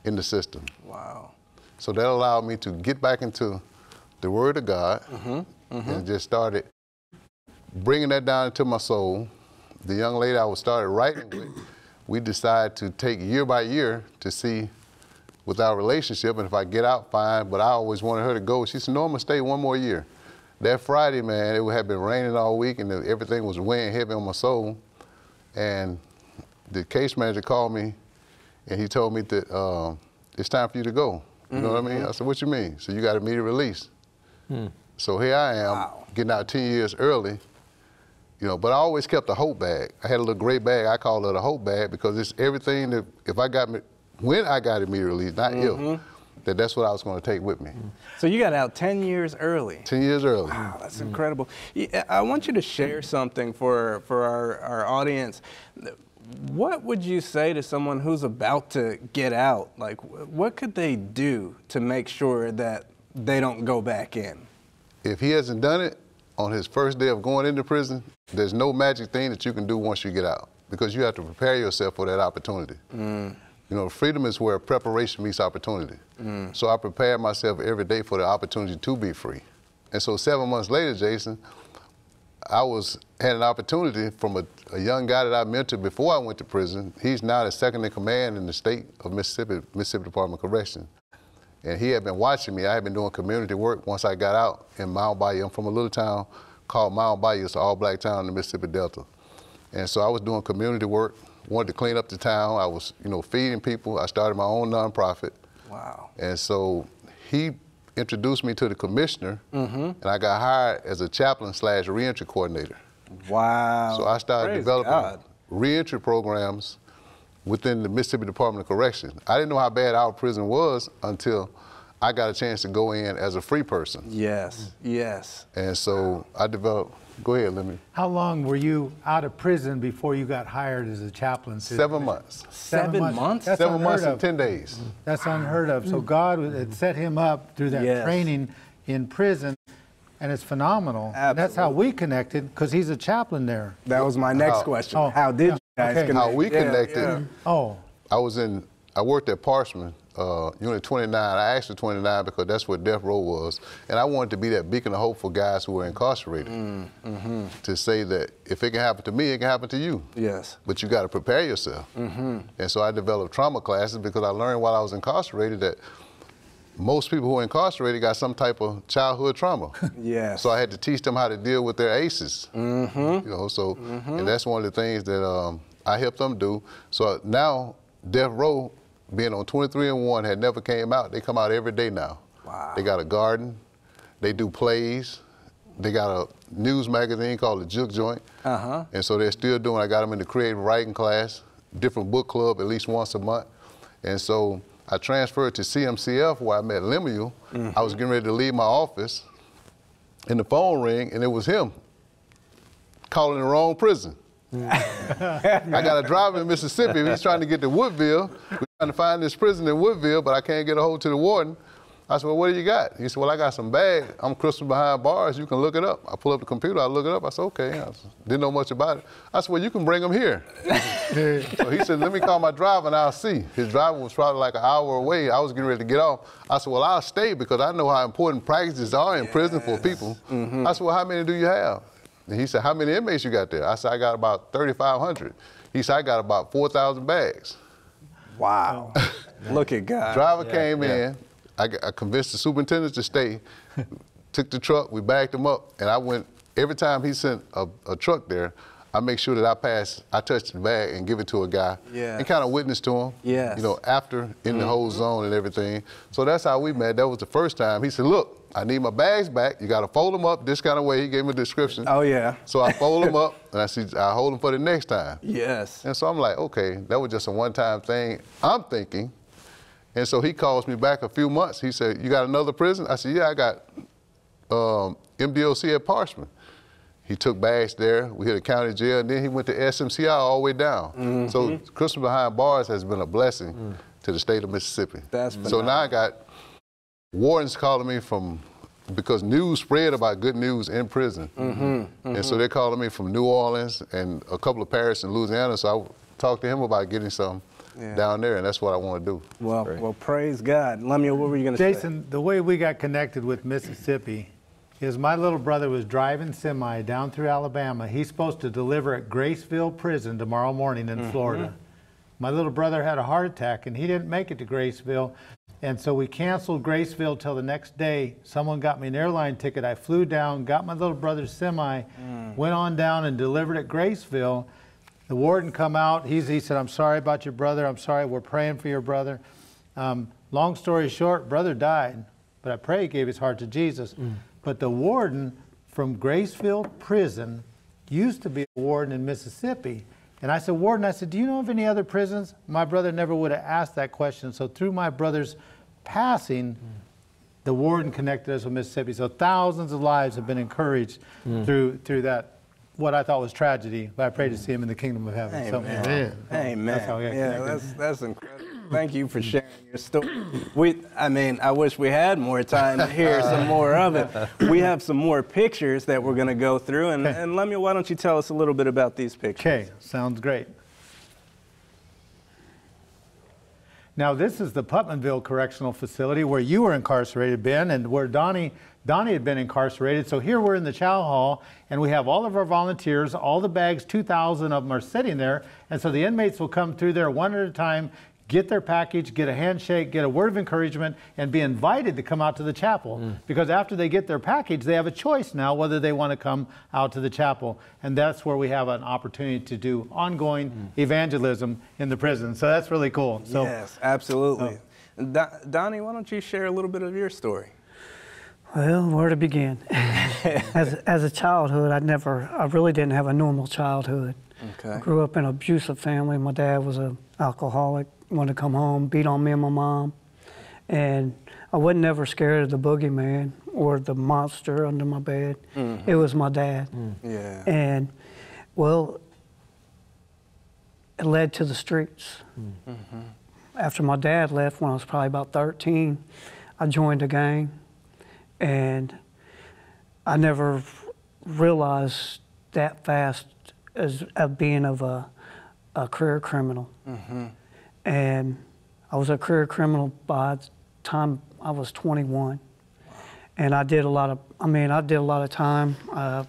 in the system. Wow. So that allowed me to get back into the Word of God, mm-hmm, mm-hmm. and just started bringing that down into my soul. The young lady I was started writing with, we decided to take year by year to see with our relationship, and if I get out, fine, but I always wanted her to go. She said, no, I'm gonna stay one more year. That Friday, man, it had been raining all week, and everything was weighing heavy on my soul, and the case manager called me, and he told me that uh, it's time for you to go. You mm-hmm. know what I mean? I said, what you mean? So you got immediate release. Hmm. So here I am, wow. getting out ten years early, you know, but I always kept a hope bag. I had a little gray bag, I call it a hope bag, because it's everything that if I got, me, when I got immediate release, not mm-hmm. if, that that's what I was gonna take with me. So you got out ten years early. ten years early. Wow, that's mm-hmm. incredible. I want you to share something for, for our, our audience. What would you say to someone who's about to get out? Like, what could they do to make sure that they don't go back in? If he hasn't done it on his first day of going into prison, there's no magic thing that you can do once you get out, because you have to prepare yourself for that opportunity. Mm. You know, freedom is where preparation meets opportunity. Mm. So I prepared myself every day for the opportunity to be free. And so seven months later, Jason, I was had an opportunity from a, a young guy that I mentored before I went to prison. He's now the second in command in the state of Mississippi, Mississippi Department of Correction. And he had been watching me. I had been doing community work once I got out in Mount Bayou. I'm from a little town called Mount Bayou. It's an all-black town in the Mississippi Delta. And so I was doing community work, wanted to clean up the town. I was, you know, feeding people. I started my own nonprofit. Wow. And so he introduced me to the commissioner, mm-hmm. and I got hired as a chaplain slash reentry coordinator. Wow. So I started Praise developing God. reentry programs within the Mississippi Department of Correction. I didn't know how bad our prison was until I got a chance to go in as a free person. Yes, yes. And so I developed, go ahead, let me. How long were you out of prison before you got hired as a chaplain? Seven months. Seven, Seven months? months? That's Seven months of. and ten days. That's unheard of. So God had set him up through that yes. training in prison. And it's phenomenal. Absolutely. And that's how we connected, because he's a chaplain there. That was my next how, question. Oh, how did you guys okay. connect? How we connected. Yeah, yeah. Oh. I was in, I worked at Parchman uh, Unit twenty-nine. I asked for twenty-nine because that's where death row was. And I wanted to be that beacon of hope for guys who were incarcerated, mm-hmm. to say that if it can happen to me, it can happen to you. Yes. But you got to prepare yourself. Mm-hmm. And so I developed trauma classes because I learned while I was incarcerated that most people who are incarcerated got some type of childhood trauma. Yes. So I had to teach them how to deal with their aces. Mm-hmm. You know, so, mm-hmm. and that's one of the things that um, I helped them do. So now, death row, being on twenty-three and one, had never came out. They come out every day now. Wow. They got a garden. They do plays. They got a news magazine called the Juke Joint. Uh-huh. And so they're still doing, I got them in the creative writing class, different book club at least once a month. And so I transferred to C M C F where I met Lemuel. Mm-hmm. I was getting ready to leave my office and the phone rang and it was him calling the wrong prison. I got a driver in Mississippi. He's trying to get to Woodville. We're trying to find this prison in Woodville, but I can't get a hold to the warden. I said, well, what do you got? He said, well, I got some bags. I'm Christmas Behind Bars. You can look it up. I pull up the computer. I look it up. I said, okay. I didn't know much about it. I said, well, you can bring them here. So he said, let me call my driver and I'll see. His driver was probably like an hour away. I was getting ready to get off. I said, well, I'll stay because I know how important practices are in yes. prison for people. Mm-hmm. I said, well, how many do you have? And he said, how many inmates you got there? I said, I got about thirty-five hundred. He said, I got about four thousand bags. Wow. Look at God. Driver yeah, came yeah. in. I convinced the superintendent to stay, took the truck, we bagged him up, and I went, every time he sent a, a truck there, I make sure that I pass, I touch the bag and give it to a guy yeah. and kind of witness to him, yes. you know, after in mm-hmm. the whole zone and everything. So that's how we met. That was the first time. He said, look, I need my bags back. You got to fold them up this kind of way. He gave me a description. Oh, yeah. So I fold them up and I see, I hold them for the next time. Yes. And so I'm like, okay, that was just a one-time thing. I'm thinking. And so he calls me back a few months. He said, you got another prison? I said, yeah, I got um, M D O C at Parchman. He took bags there. We hit a county jail. And then he went to S M C I all the way down. Mm-hmm. So Christmas Behind Bars has been a blessing mm. to the state of Mississippi. That's phenomenal. So now I got wardens calling me from, because news spread about good news in prison. Mm-hmm. Mm-hmm. And so they're calling me from New Orleans and a couple of parishes in Louisiana. So I talked to him about getting some. Yeah. down there, and that's what I want to do. Well, Great. well, praise God. Lemuel, what were you going to say? Jason, the way we got connected with Mississippi is my little brother was driving semi down through Alabama. He's supposed to deliver at Graceville Prison tomorrow morning in mm-hmm. Florida. My little brother had a heart attack, and he didn't make it to Graceville, and so we canceled Graceville till the next day. Someone got me an airline ticket. I flew down, got my little brother's semi, mm. went on down and delivered at Graceville. The warden come out, he's, he said, I'm sorry about your brother, I'm sorry, we're praying for your brother. Um, long story short, brother died, but I pray he gave his heart to Jesus. Mm. But the warden from Graceville Prison used to be a warden in Mississippi. And I said, warden, I said, do you know of any other prisons? My brother never would have asked that question. So through my brother's passing, mm. the warden connected us with Mississippi. So thousands of lives have been encouraged mm. through, through that. What I thought was tragedy, but I pray to see him in the kingdom of heaven. Amen. So, Amen. Amen. That's how we got connected. Yeah, that's, that's incredible. Thank you for sharing your story. We, I mean, I wish we had more time to hear some more of it. We have some more pictures that we're going to go through. And, and Lemuel, why don't you tell us a little bit about these pictures? Okay, sounds great. Now, this is the Putmanville Correctional Facility where you were incarcerated, Ben, and where Donnie Donnie had been incarcerated. So here we're in the chow hall, and we have all of our volunteers, all the bags, two thousand of them are sitting there. And so the inmates will come through there one at a time, get their package, get a handshake, get a word of encouragement, and be invited to come out to the chapel. Mm. Because after they get their package, they have a choice now whether they want to come out to the chapel. And that's where we have an opportunity to do ongoing mm. evangelism in the prison. So that's really cool. So, yes, absolutely. So. Do Donnie, why don't you share a little bit of your story? Well, where to begin? as, as a childhood, I never, I really didn't have a normal childhood. Okay. I grew up in an abusive family. My dad was an alcoholic, wanted to come home, beat on me and my mom. And I wasn't ever scared of the boogeyman or the monster under my bed. Mm-hmm. It was my dad. Mm. Yeah. And, well, it led to the streets. Mm-hmm. After my dad left, when I was probably about thirteen, I joined a gang. And I never realized that fast as of being of a, a career criminal. Mm-hmm. And I was a career criminal by the time I was twenty-one. And I did a lot of, I mean, I did a lot of time. Uh,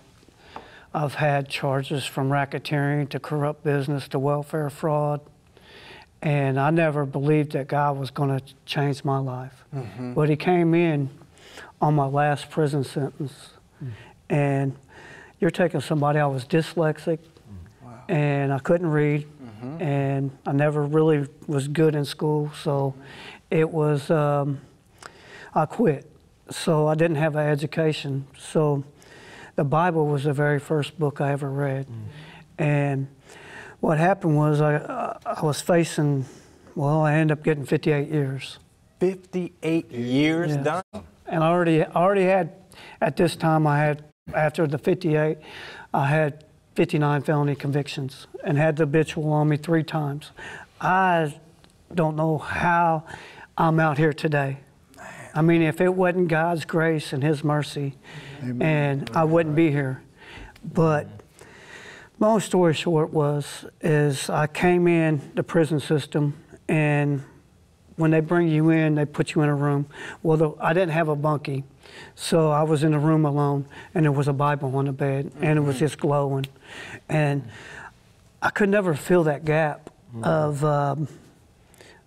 I've had charges from racketeering to corrupt business to welfare fraud. And I never believed that God was going to change my life. Mm-hmm. But he came in on my last prison sentence. Mm. And you're taking somebody, I was dyslexic, mm. wow. and I couldn't read, mm-hmm. and I never really was good in school. So it was, um, I quit. So I didn't have an education. So the Bible was the very first book I ever read. Mm. And what happened was I, I was facing, well, I ended up getting fifty-eight years. fifty-eight years, yes. Done? And I already, already had, at this time I had, after the fifty-eight, I had fifty-nine felony convictions and had the habitual on me three times. I don't know how I'm out here today. Man. I mean, if it wasn't God's grace and his mercy, Amen. and Amen. I wouldn't be here. But Amen. long story short was, is I came in the prison system, and when they bring you in, they put you in a room. Well, the, I didn't have a bunkie, so I was in a room alone, and there was a Bible on the bed, mm-hmm. and it was just glowing. And I could never fill that gap mm-hmm. of, um,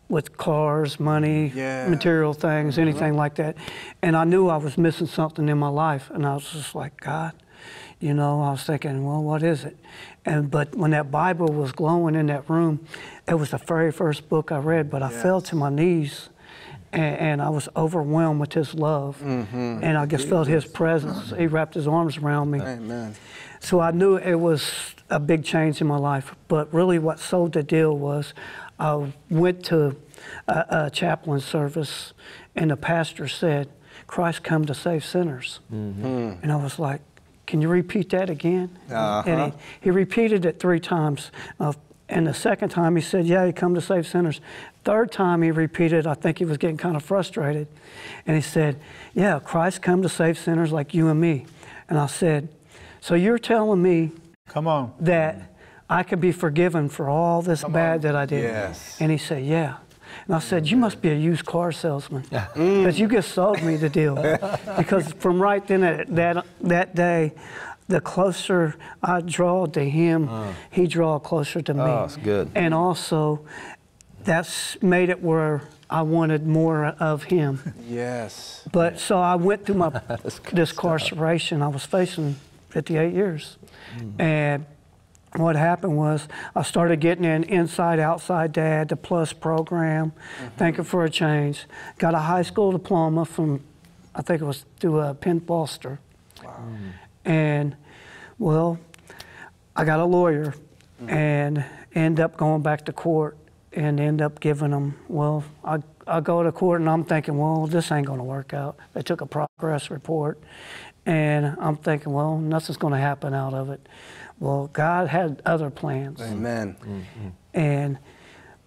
with cars, money, yeah. material things, mm-hmm. anything like that. And I knew I was missing something in my life, and I was just like, God. You know, I was thinking, well, what is it? And but when that Bible was glowing in that room, it was the very first book I read. But I yes. fell to my knees, and, and I was overwhelmed with his love, mm-hmm. and I just Jesus. felt his presence. He wrapped his arms around me. Amen. So I knew it was a big change in my life. But really, what sold the deal was, I went to a, a chaplain's service, and the pastor said, "Christ come to save sinners," mm-hmm. and I was like, can you repeat that again? Uh-huh. And he, he repeated it three times. Uh, and the second time he said, yeah, he come to save sinners. Third time he repeated, I think he was getting kind of frustrated. And he said, yeah, Christ come to save sinners like you and me. And I said, so you're telling me come on. that I could be forgiven for all this come bad on. that I did? Yes. And he said, yeah. And I said, you must be a used car salesman, because you just sold me the deal. Because from right then, at that, that day, the closer I draw to him, uh, he draw closer to me. Oh, that's good. And also, that's made it where I wanted more of him. Yes. But so I went through my discarceration. I was facing fifty-eight years. Mm. And what happened was I started getting an Inside Outside Dad, the PLUS program, mm-hmm. thinking for a change. Got a high school diploma from, I think it was through uh, Penn Foster. Wow. And, well, I got a lawyer mm-hmm. and end up going back to court and end up giving them, well, I, I go to court and I'm thinking, well, this ain't going to work out. They took a progress report and I'm thinking, well, nothing's going to happen out of it. Well, God had other plans. Amen. Mm-hmm. And,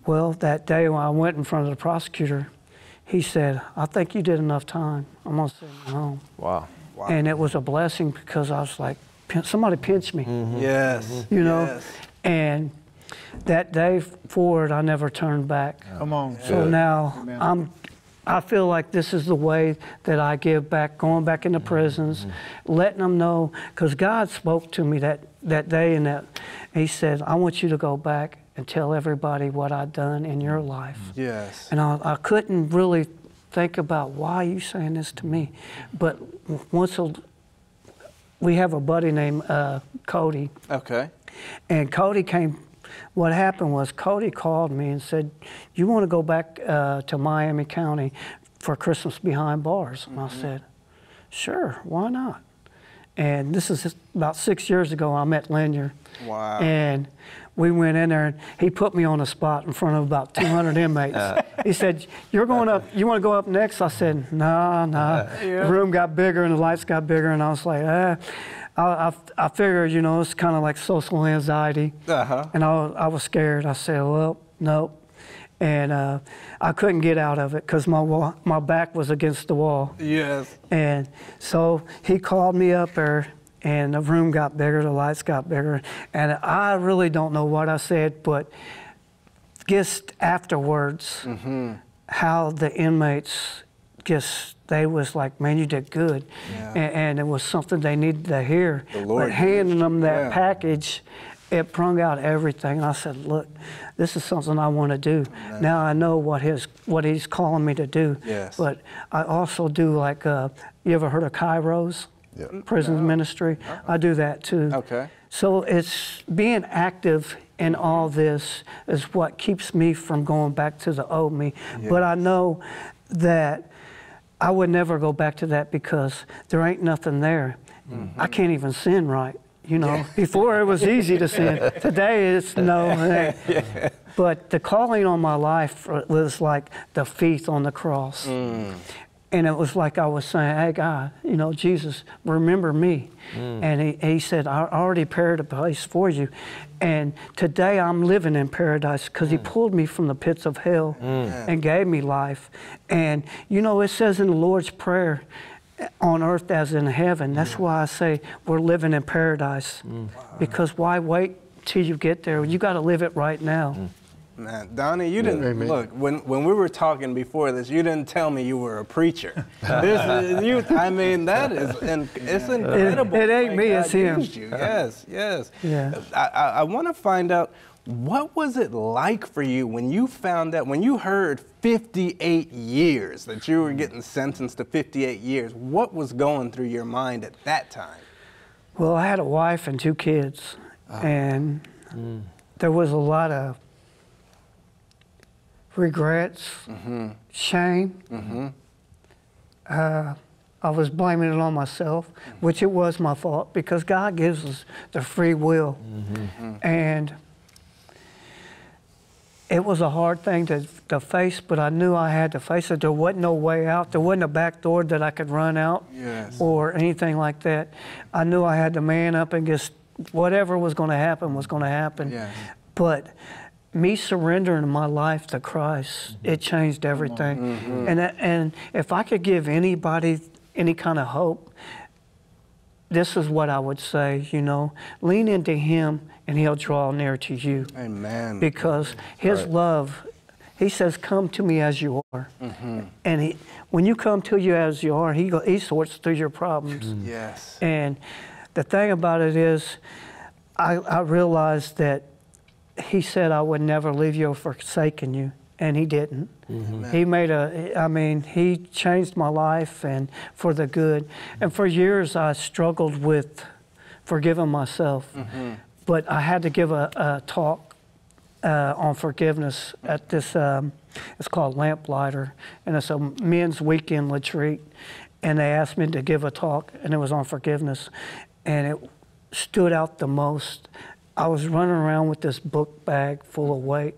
well, that day when I went in front of the prosecutor, he said, I think you did enough time. I'm going to send you home. Wow. Wow. And it was a blessing because I was like, somebody pinched me. Mm-hmm. Yes. Mm-hmm. You know? Yes. And that day forward, I never turned back. Come on. So yeah. now Amen. I'm... I feel like this is the way that I give back, going back into prisons, mm-hmm. letting them know, because God spoke to me that, that day and that he said, I want you to go back and tell everybody what I've done in your life. Yes. And I, I couldn't really think about why are you saying this to me. But once a, we have a buddy named uh, Cody. Okay. And Cody came. What happened was Cody called me and said, you want to go back uh, to Miami County for Christmas Behind Bars? And mm-hmm. I said, sure, why not? And this is about six years ago I met Lanier. Wow. And we went in there and he put me on the spot in front of about two hundred inmates. Uh, he said, you're going up, you want to go up next? I said, nah, nah. Uh, yeah. The room got bigger and the lights got bigger and I was like, ah. I, I, I figured, you know, it's kind of like social anxiety, uh-huh. and I, I was scared. I said, well, nope, and uh, I couldn't get out of it because my, my back was against the wall. Yes. And so he called me up there, and the room got bigger, the lights got bigger, and I really don't know what I said, but just afterwards, mm-hmm. how the inmates just, they was like, man, you did good. Yeah. And, and it was something they needed to hear. The Lord but handing them that yeah. package, it prung out everything. I said, look, this is something I want to do. Amen. Now I know what his what he's calling me to do. Yes. But I also do like, uh, you ever heard of Kairos? Yep. Prisons no. Ministry? Uh-uh. I do that too. Okay. So it's being active in all this is what keeps me from going back to the old me. Yes. But I know that I would never go back to that because there ain't nothing there. Mm-hmm. I can't even sin right. You know, yeah. before it was easy to sin. Today it's no. Yeah. But the calling on my life was like the thief on the cross. Mm. And it was like I was saying, hey, God, you know, Jesus, remember me. Mm. And he, he said, I already prepared a place for you. And today I'm living in paradise because mm. he pulled me from the pits of hell mm. and gave me life. And, you know, it says in the Lord's Prayer, on earth as in heaven. That's yeah. why I say we're living in paradise. Mm. Wow. Because why wait till you get there? You got to live it right now. Mm. Man, Donnie, you didn't, Amen. Look, when, when we were talking before this, you didn't tell me you were a preacher. This is, you, I mean, that is, and it's incredible. It, it ain't like me, God it's him. You. Yes, yes. Yeah. I, I, I want to find out, what was it like for you when you found out, when you heard fifty-eight years, that you were getting sentenced to fifty-eight years? What was going through your mind at that time? Well, I had a wife and two kids, oh. and mm. there was a lot of regrets, mm-hmm. shame. Mm-hmm. uh, I was blaming it on myself, mm-hmm. which it was my fault, because God gives us the free will. Mm-hmm. And it was a hard thing to, to face, but I knew I had to face it. There wasn't no way out. There wasn't a back door that I could run out yes. or anything like that. I knew I had to man up and just whatever was going to happen was going to happen. Yeah. But me surrendering my life to Christ, mm-hmm. it changed everything. Mm-hmm. And, and if I could give anybody any kind of hope, this is what I would say, you know, lean into Him and He'll draw near to you. Amen. Because His right. love, He says, come to me as you are. Mm-hmm. And he, when you come to you as you are, He, he sorts through your problems. Mm. Yes. And the thing about it is, I, I realized that He said, I would never leave you or forsaken you. And He didn't. Mm-hmm. He made a, I mean, He changed my life and for the good. And for years I struggled with forgiving myself. Mm-hmm. But I had to give a, a talk uh, on forgiveness at this, um, it's called Lamplighter. And it's a men's weekend retreat. And they asked me to give a talk and it was on forgiveness. And it stood out the most. I was running around with this book bag full of weight.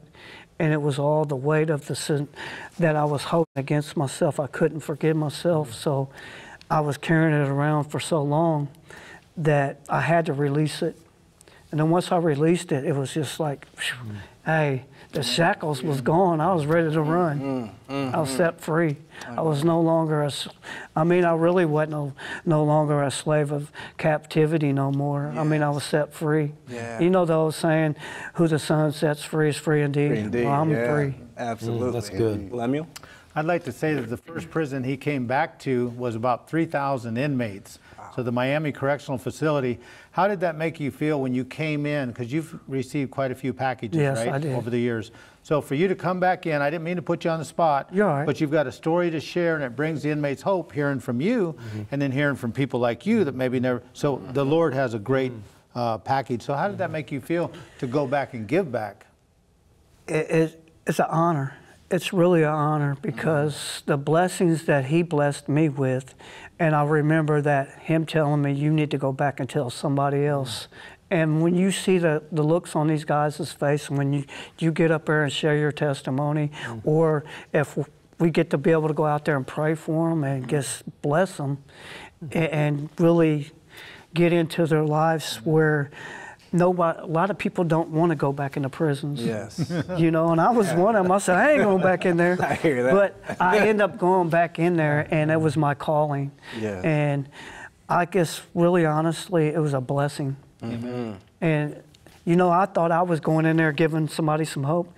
And it was all the weight of the sin that I was holding against myself. I couldn't forgive myself, so I was carrying it around for so long that I had to release it. And then once I released it, it was just like, whew, hey, the shackles was gone. I was ready to run. Mm-hmm. Mm-hmm. I was set free. I was no longer a, I mean, I really wasn't no, no longer a slave of captivity no more. Yes. I mean, I was set free. Yeah. You know the old saying, who the Son sets free is free indeed. Free indeed. Well, I'm yeah. free. Absolutely. Mm, that's good. Lemuel? I'd like to say that the first prison he came back to was about three thousand inmates. Wow. So the Miami Correctional Facility. How did that make you feel when you came in? Because you've received quite a few packages, yes, right? I did. Over the years. So for you to come back in, I didn't mean to put you on the spot, you're all right. but you've got a story to share and it brings the inmates hope hearing from you mm-hmm. and then hearing from people like you that maybe never, so mm-hmm. the Lord has a great mm-hmm. uh, package. So how did mm-hmm. that make you feel to go back and give back? It, it, it's an honor. It's really an honor because mm-hmm. the blessings that He blessed me with, and I remember that Him telling me, you need to go back and tell somebody else. Mm-hmm. And when you see the, the looks on these guys' face, when you, you get up there and share your testimony, mm-hmm. or if we get to be able to go out there and pray for them and just bless them, mm-hmm. and really get into their lives where nobody, a lot of people don't want to go back into prisons. Yes. You know, and I was one of them. I said, I ain't going back in there. I hear that. But I end up going back in there, and that was my calling. Yes. And I guess, really honestly, it was a blessing. Mm-hmm. And, you know, I thought I was going in there giving somebody some hope.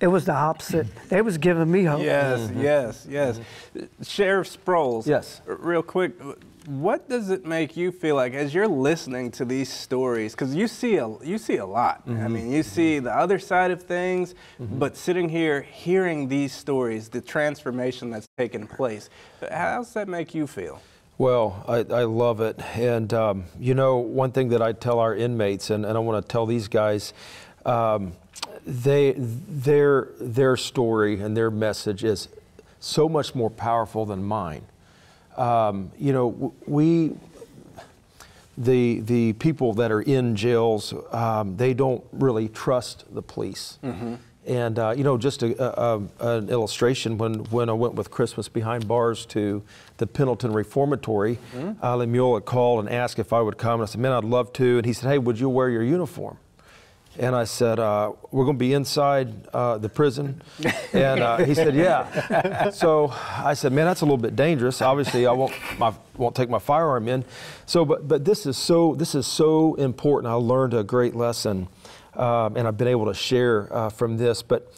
It was the opposite. They was giving me hope. Yes, mm-hmm. yes, yes. Mm-hmm. Sheriff Sproles. Yes. Real quick, what does it make you feel like as you're listening to these stories? Because you see a you see a lot. Mm-hmm. I mean, you see the other side of things, mm-hmm. but sitting here hearing these stories, the transformation that's taken place. How does that make you feel? Well, I, I love it, and um, you know, one thing that I tell our inmates, and, and I want to tell these guys, um, they their their story and their message is so much more powerful than mine. Um, you know, we the the people that are in jails, um, they don't really trust the police. Mm-hmm. And uh, you know, just a, a, an illustration. When when I went with Christmas Behind Bars to the Pendleton Reformatory, mm-hmm. uh, Lemuel had called and asked if I would come. And I said, "Man, I'd love to." And he said, "Hey, would you wear your uniform?" And I said, uh, "We're going to be inside uh, the prison." And uh, he said, "Yeah." So I said, "Man, that's a little bit dangerous. Obviously, I won't my, won't take my firearm in." So, but but this is so this is so important. I learned a great lesson. Um, and I've been able to share uh, from this. But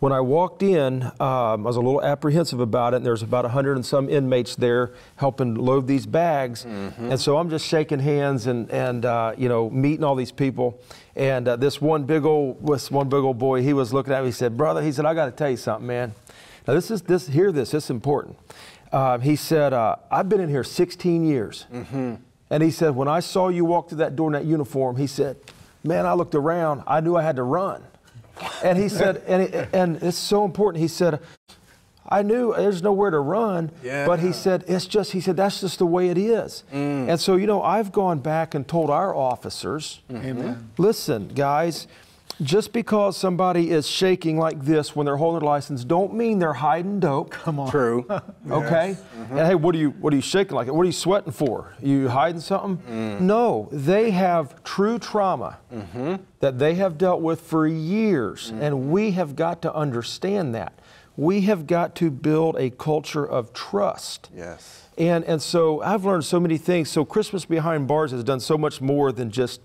when I walked in, um, I was a little apprehensive about it. And there was about a hundred and some inmates there helping load these bags. Mm-hmm. And so I'm just shaking hands and, and uh, you know, meeting all these people. And uh, this one big old this one big old boy, he was looking at me. He said, "Brother," he said, "I got to tell you something, man. Now this is this hear this. This is important." Uh, he said, uh, "I've been in here sixteen years." Mm-hmm. And he said, "When I saw you walk through that door in that uniform," he said, "Man, I looked around, I knew I had to run." And he said, and, it, and it's so important, he said, "I knew there's nowhere to run," yeah. but he said, it's just, he said, that's just the way it is. Mm. And so, you know, I've gone back and told our officers, Amen. Listen, guys, just because somebody is shaking like this when they're holding their license, don't mean they're hiding dope. Come on. True. Okay. Yes. Mm-hmm. And hey, what are you? What are you shaking like? What are you sweating for? Are you hiding something? Mm. No, they have true trauma mm-hmm. that they have dealt with for years, mm-hmm. and we have got to understand that. We have got to build a culture of trust. Yes. And and so I've learned so many things. So Christmas Behind Bars has done so much more than just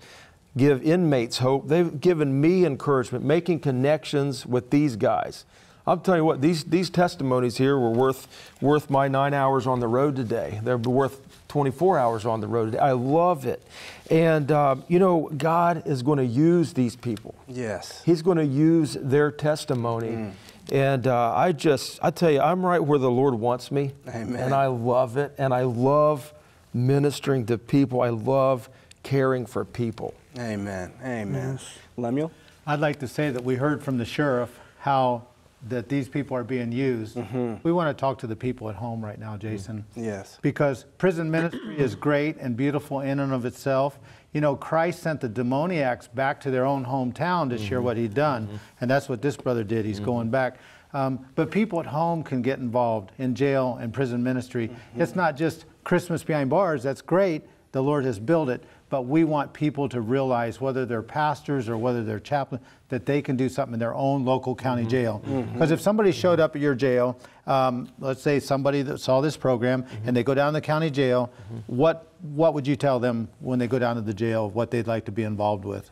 give inmates hope. They've given me encouragement, making connections with these guys. I'm telling you what, these these testimonies here were worth worth my nine hours on the road today. They're worth twenty-four hours on the road today. I love it. And uh, you know, God is going to use these people. Yes. He's going to use their testimony. Mm. And uh, I just, I tell you, I'm right where the Lord wants me. Amen. And I love it. And I love ministering to people. I love caring for people. Amen. Amen. Yes. Lemuel? I'd like to say that we heard from the sheriff how that these people are being used. Mm-hmm. We want to talk to the people at home right now, Jason. Mm-hmm. Yes. Because prison ministry is great and beautiful in and of itself. You know, Christ sent the demoniacs back to their own hometown to mm-hmm. share what he'd done. Mm-hmm. And that's what this brother did. He's mm-hmm. going back. Um, but people at home can get involved in jail and prison ministry. Mm-hmm. It's not just Christmas Behind Bars. That's great. The Lord has built it. But we want people to realize, whether they're pastors or whether they're chaplains, that they can do something in their own local county mm-hmm. jail. Because mm-hmm. if somebody showed up at your jail, um, let's say somebody that saw this program mm-hmm. and they go down to the county jail, mm-hmm. what what would you tell them when they go down to the jail, what they'd like to be involved with?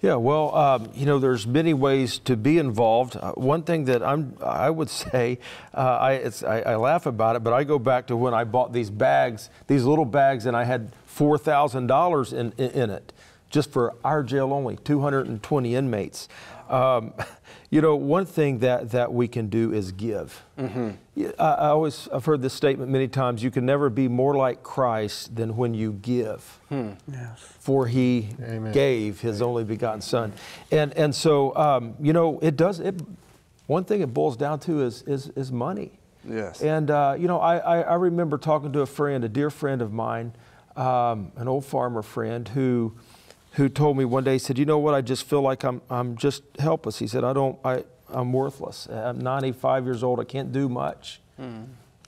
Yeah, well, um, you know, there's many ways to be involved. Uh, one thing that I'm, I would say, uh, I, it's, I, I laugh about it, but I go back to when I bought these bags, these little bags, and I had four thousand dollars in, in, in it, just for our jail only, two hundred twenty inmates. Um, you know, one thing that, that we can do is give. Mm-hmm. I, I always, I've heard this statement many times, you can never be more like Christ than when you give. Hmm. Yes. For he Amen. Gave his Amen. Only begotten son. And, and so, um, you know, it does, it, one thing it boils down to is, is, is money. Yes. And, uh, you know, I, I, I remember talking to a friend, a dear friend of mine, um, an old farmer friend who, who told me one day, he said, "You know what, I just feel like I'm, I'm just helpless." He said, I don't, I, I'm worthless. I'm ninety-five years old, I can't do much. Mm.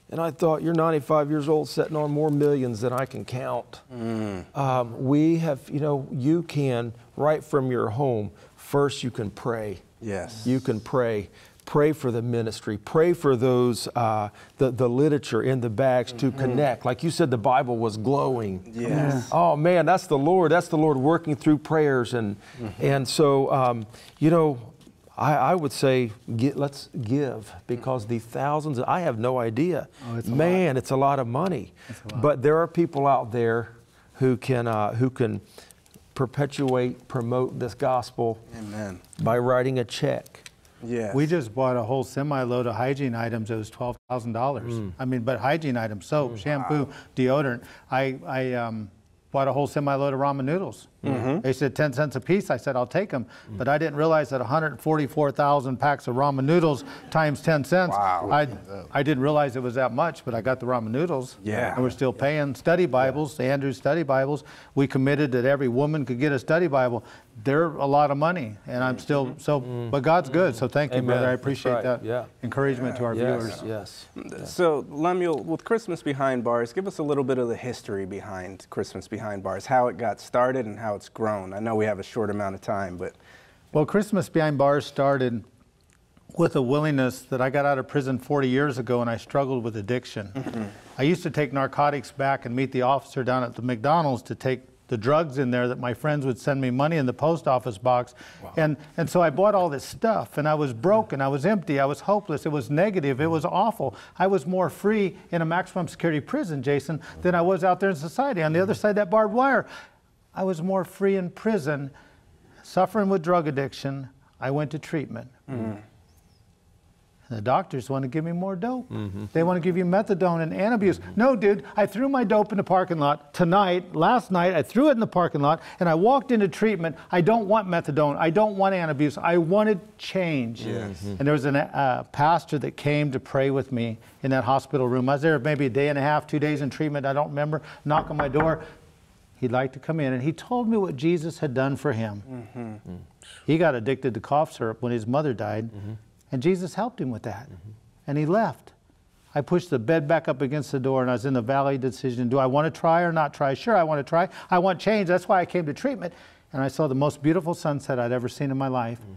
And I thought, you're ninety-five years old sitting on more millions than I can count. Mm. Um, we have, you know, you can, right from your home, first you can pray. Yes. You can pray. Pray for the ministry. Pray for those, uh, the, the literature in the bags to mm-hmm. connect. Like you said, the Bible was glowing. Yes. Oh, man, that's the Lord. That's the Lord working through prayers. And, mm-hmm. and so, um, you know, I, I would say get, let's give, because the thousands, I have no idea. Oh, it's Man, lot. It's a lot of money. Lot. But there are people out there who can, uh, who can perpetuate, promote this gospel Amen. By writing a check. Yes. We just bought a whole semi-load of hygiene items. It was twelve thousand dollars. Mm. I mean, but hygiene items, soap, mm. shampoo, wow. deodorant. I, I um, bought a whole semi-load of ramen noodles. Mm-hmm. They said ten cents a piece. I said, I'll take them. Mm. But I didn't realize that one hundred forty-four thousand packs of ramen noodles times ten cents. Wow. I, I didn't realize it was that much, but I got the ramen noodles. Yeah. And we're still paying study Bibles, the Andrews study Bibles. We committed that every woman could get a study Bible. They're a lot of money, and I'm still, so, mm. but God's good. So thank you, Amen. Brother. I appreciate right. that yeah. encouragement yeah. to our yes. viewers. Yes. yes. So Lemuel, with Christmas Behind Bars, give us a little bit of the history behind Christmas Behind Bars, how it got started and how it's grown. I know we have a short amount of time, but. Well, Christmas Behind Bars started with a willingness that I got out of prison forty years ago and I struggled with addiction. Mm-hmm. I used to take narcotics back and meet the officer down at the McDonald's to take the drugs in there that my friends would send me money in the post office box. Wow. And, and so I bought all this stuff and I was broken, I was empty, I was hopeless, it was negative, it was awful. I was more free in a maximum security prison, Jason, than I was out there in society. On the other side of that barbed wire, I was more free in prison, suffering with drug addiction. I went to treatment. Mm-hmm. And the doctors want to give me more dope. Mm-hmm. They want to give you methadone and antabuse. Mm-hmm. No, dude, I threw my dope in the parking lot tonight, last night, I threw it in the parking lot, and I walked into treatment. I don't want methadone. I don't want antabuse. I wanted change. Yes. Mm-hmm. And there was a uh, pastor that came to pray with me in that hospital room. I was there maybe a day and a half, two days in treatment. I don't remember. Knock on my door. He'd like to come in, and he told me what Jesus had done for him. Mm-hmm. Mm-hmm. He got addicted to cough syrup when his mother died, mm-hmm. and Jesus helped him with that, mm-hmm. and he left. I pushed the bed back up against the door, and I was in the valley decision. Do I want to try or not try? Sure, I want to try. I want change. That's why I came to treatment. And I saw the most beautiful sunset I'd ever seen in my life. Mm-hmm.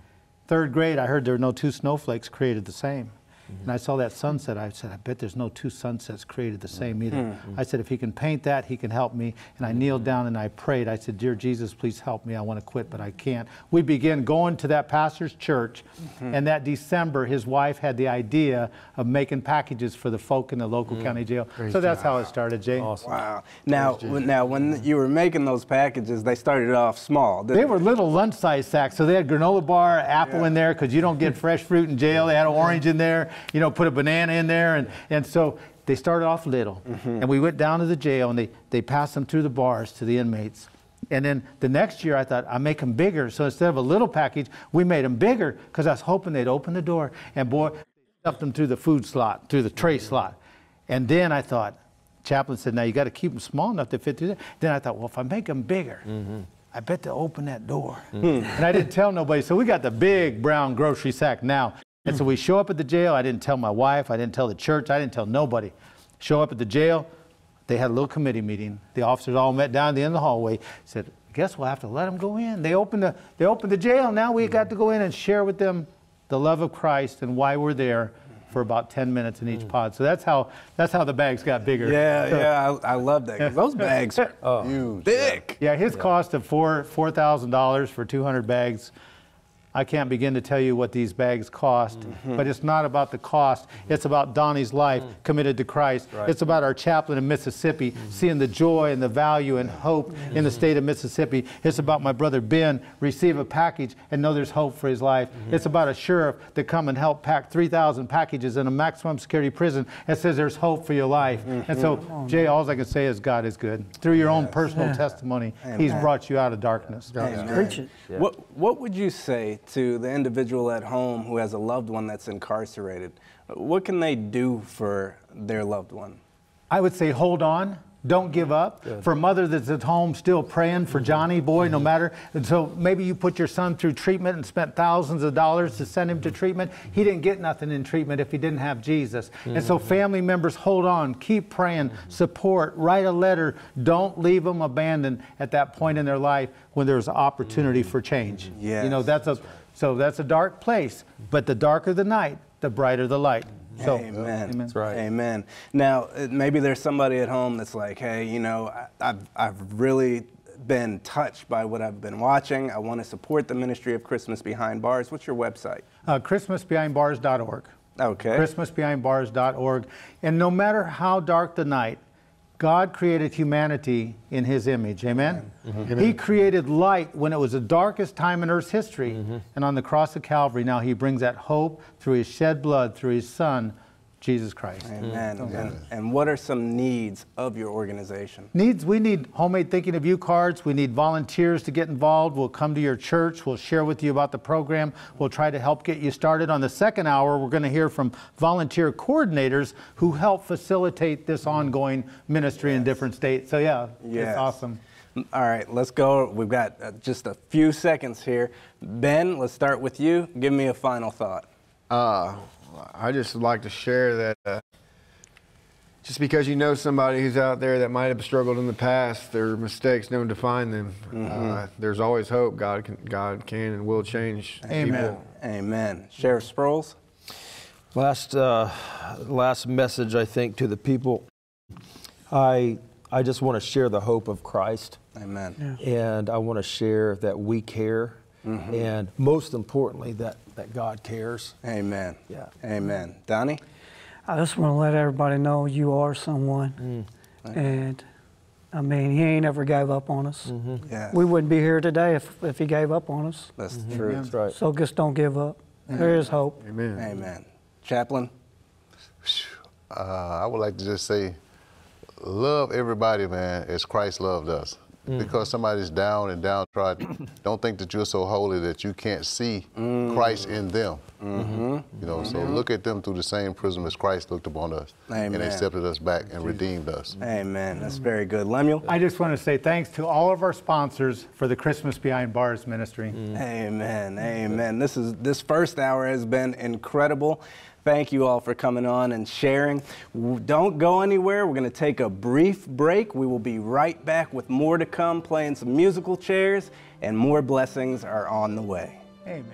Third grade, I heard there were no two snowflakes created the same. Mm-hmm. And I saw that sunset. I said, I bet there's no two sunsets created the same either. Mm-hmm. I said, if he can paint that, he can help me. And I mm-hmm. kneeled down and I prayed. I said, dear Jesus, please help me. I want to quit, but I can't. We began going to that pastor's church. Mm-hmm. And that December, his wife had the idea of making packages for the folk in the local mm-hmm. county jail. Great so that's job. How it started, Jay. Awesome. Wow. Now, now when yeah. you were making those packages, they started off small. They, they were little lunch-sized sacks. So they had granola bar, apple yeah. in there, because you don't get fresh fruit in jail. They had an orange in there. You know, put a banana in there. And, and so they started off little. Mm-hmm. And we went down to the jail and they, they passed them through the bars to the inmates. And then the next year I thought, I'll make them bigger. So instead of a little package, we made them bigger because I was hoping they'd open the door. And boy, they stuffed them through the food slot, through the tray mm-hmm. slot. And then I thought, chaplain said, now you got to keep them small enough to fit through there. Then I thought, well, if I make them bigger, mm-hmm. I bet they'll open that door. Mm-hmm. And I didn't tell nobody. So we got the big brown grocery sack now. And so we show up at the jail. I didn't tell my wife. I didn't tell the church. I didn't tell nobody. Show up at the jail. They had a little committee meeting. The officers all met down at the end of the hallway. Said, I guess we'll have to let them go in. They opened the, they opened the jail. Now we got to go in and share with them the love of Christ and why we're there for about ten minutes in each mm. pod. So that's how that's how the bags got bigger. Yeah, so, yeah, I, I love that. Those bags are oh, huge. Thick. Yeah, his yeah. cost of four, four thousand dollars for two hundred bags. I can't begin to tell you what these bags cost, mm-hmm. but it's not about the cost. Mm-hmm. It's about Donnie's life mm-hmm. committed to Christ. Right. It's about our chaplain in Mississippi mm-hmm. seeing the joy and the value and hope mm-hmm. in the state of Mississippi. It's about my brother Ben receive a package and know there's hope for his life. Mm-hmm. It's about a sheriff that come and help pack three thousand packages in a maximum security prison and says there's hope for your life. Mm-hmm. And so, oh, Jay, all I can say is God is good. Through your yes. own personal yeah. testimony, Amen. He's brought you out of darkness. Preach it. Yeah. What, what would you say to the individual at home who has a loved one that's incarcerated? What can they do for their loved one? I would say hold on. Don't give up. Good. For a mother that's at home still praying for Johnny, boy, mm-hmm. no matter. And so maybe you put your son through treatment and spent thousands of dollars to send him to treatment. He didn't get nothing in treatment if he didn't have Jesus. Mm-hmm. And so family members, hold on, keep praying, mm-hmm. support, write a letter. Don't leave them abandoned at that point in their life when there's opportunity mm-hmm. for change. Yes. You know, that's a, that's right. So that's a dark place, but the darker the night, the brighter the light. So, amen. Amen. That's right. Amen. Now, maybe there's somebody at home that's like, hey, you know, I, I've, I've really been touched by what I've been watching, I want to support the ministry of Christmas Behind Bars. What's your website? Uh, Christmas Behind Bars dot org. Okay. Christmas Behind Bars dot org. And no matter how dark the night, God created humanity in His image. Amen? Amen. Mm-hmm. He created light when it was the darkest time in Earth's history. Mm-hmm. And on the cross of Calvary, now He brings that hope through His shed blood, through His Son, Jesus Christ. Amen. Mm-hmm. and, and what are some needs of your organization? Needs, we need homemade Thinking of You cards. We need volunteers to get involved. We'll come to your church. We'll share with you about the program. We'll try to help get you started. On the second hour, we're going to hear from volunteer coordinators who help facilitate this ongoing ministry yes. in different states. So yeah, yes. it's awesome. All right, let's go. We've got just a few seconds here. Ben, let's start with you. Give me a final thought. Uh, I just would like to share that uh, just because you know somebody who's out there that might have struggled in the past, their mistakes don't define them. Mm-hmm. uh, there's always hope. God can, God can and will change Amen. people. Amen. Sheriff Sproles? Last, uh, last message, I think, to the people. I, I just want to share the hope of Christ. Amen. Yeah. And I want to share that we care. Mm-hmm. And most importantly, that, that God cares. Amen. Yeah. Amen. Donnie? I just want to let everybody know you are someone. Mm. And, I mean, He ain't ever gave up on us. Mm-hmm. yes. We wouldn't be here today if, if He gave up on us. That's mm-hmm. true. That's right. So just don't give up. Amen. There is hope. Amen. Amen. Chaplain? Uh, I would like to just say, love everybody, man, as Christ loved us. Mm. Because somebody's down and downtrodden, don't think that you're so holy that you can't see mm. Christ in them. Mm-hmm. You know, mm-hmm. so look at them through the same prism as Christ looked upon us Amen. and accepted us back and Jesus. redeemed us. Amen. That's very good. Lemuel? I just want to say thanks to all of our sponsors for the Christmas Behind Bars ministry. Mm. Amen. Amen. This is this first hour has been incredible. Thank you all for coming on and sharing. Don't go anywhere. We're going to take a brief break. We will be right back with more to come, playing some musical chairs, and more blessings are on the way. Amen.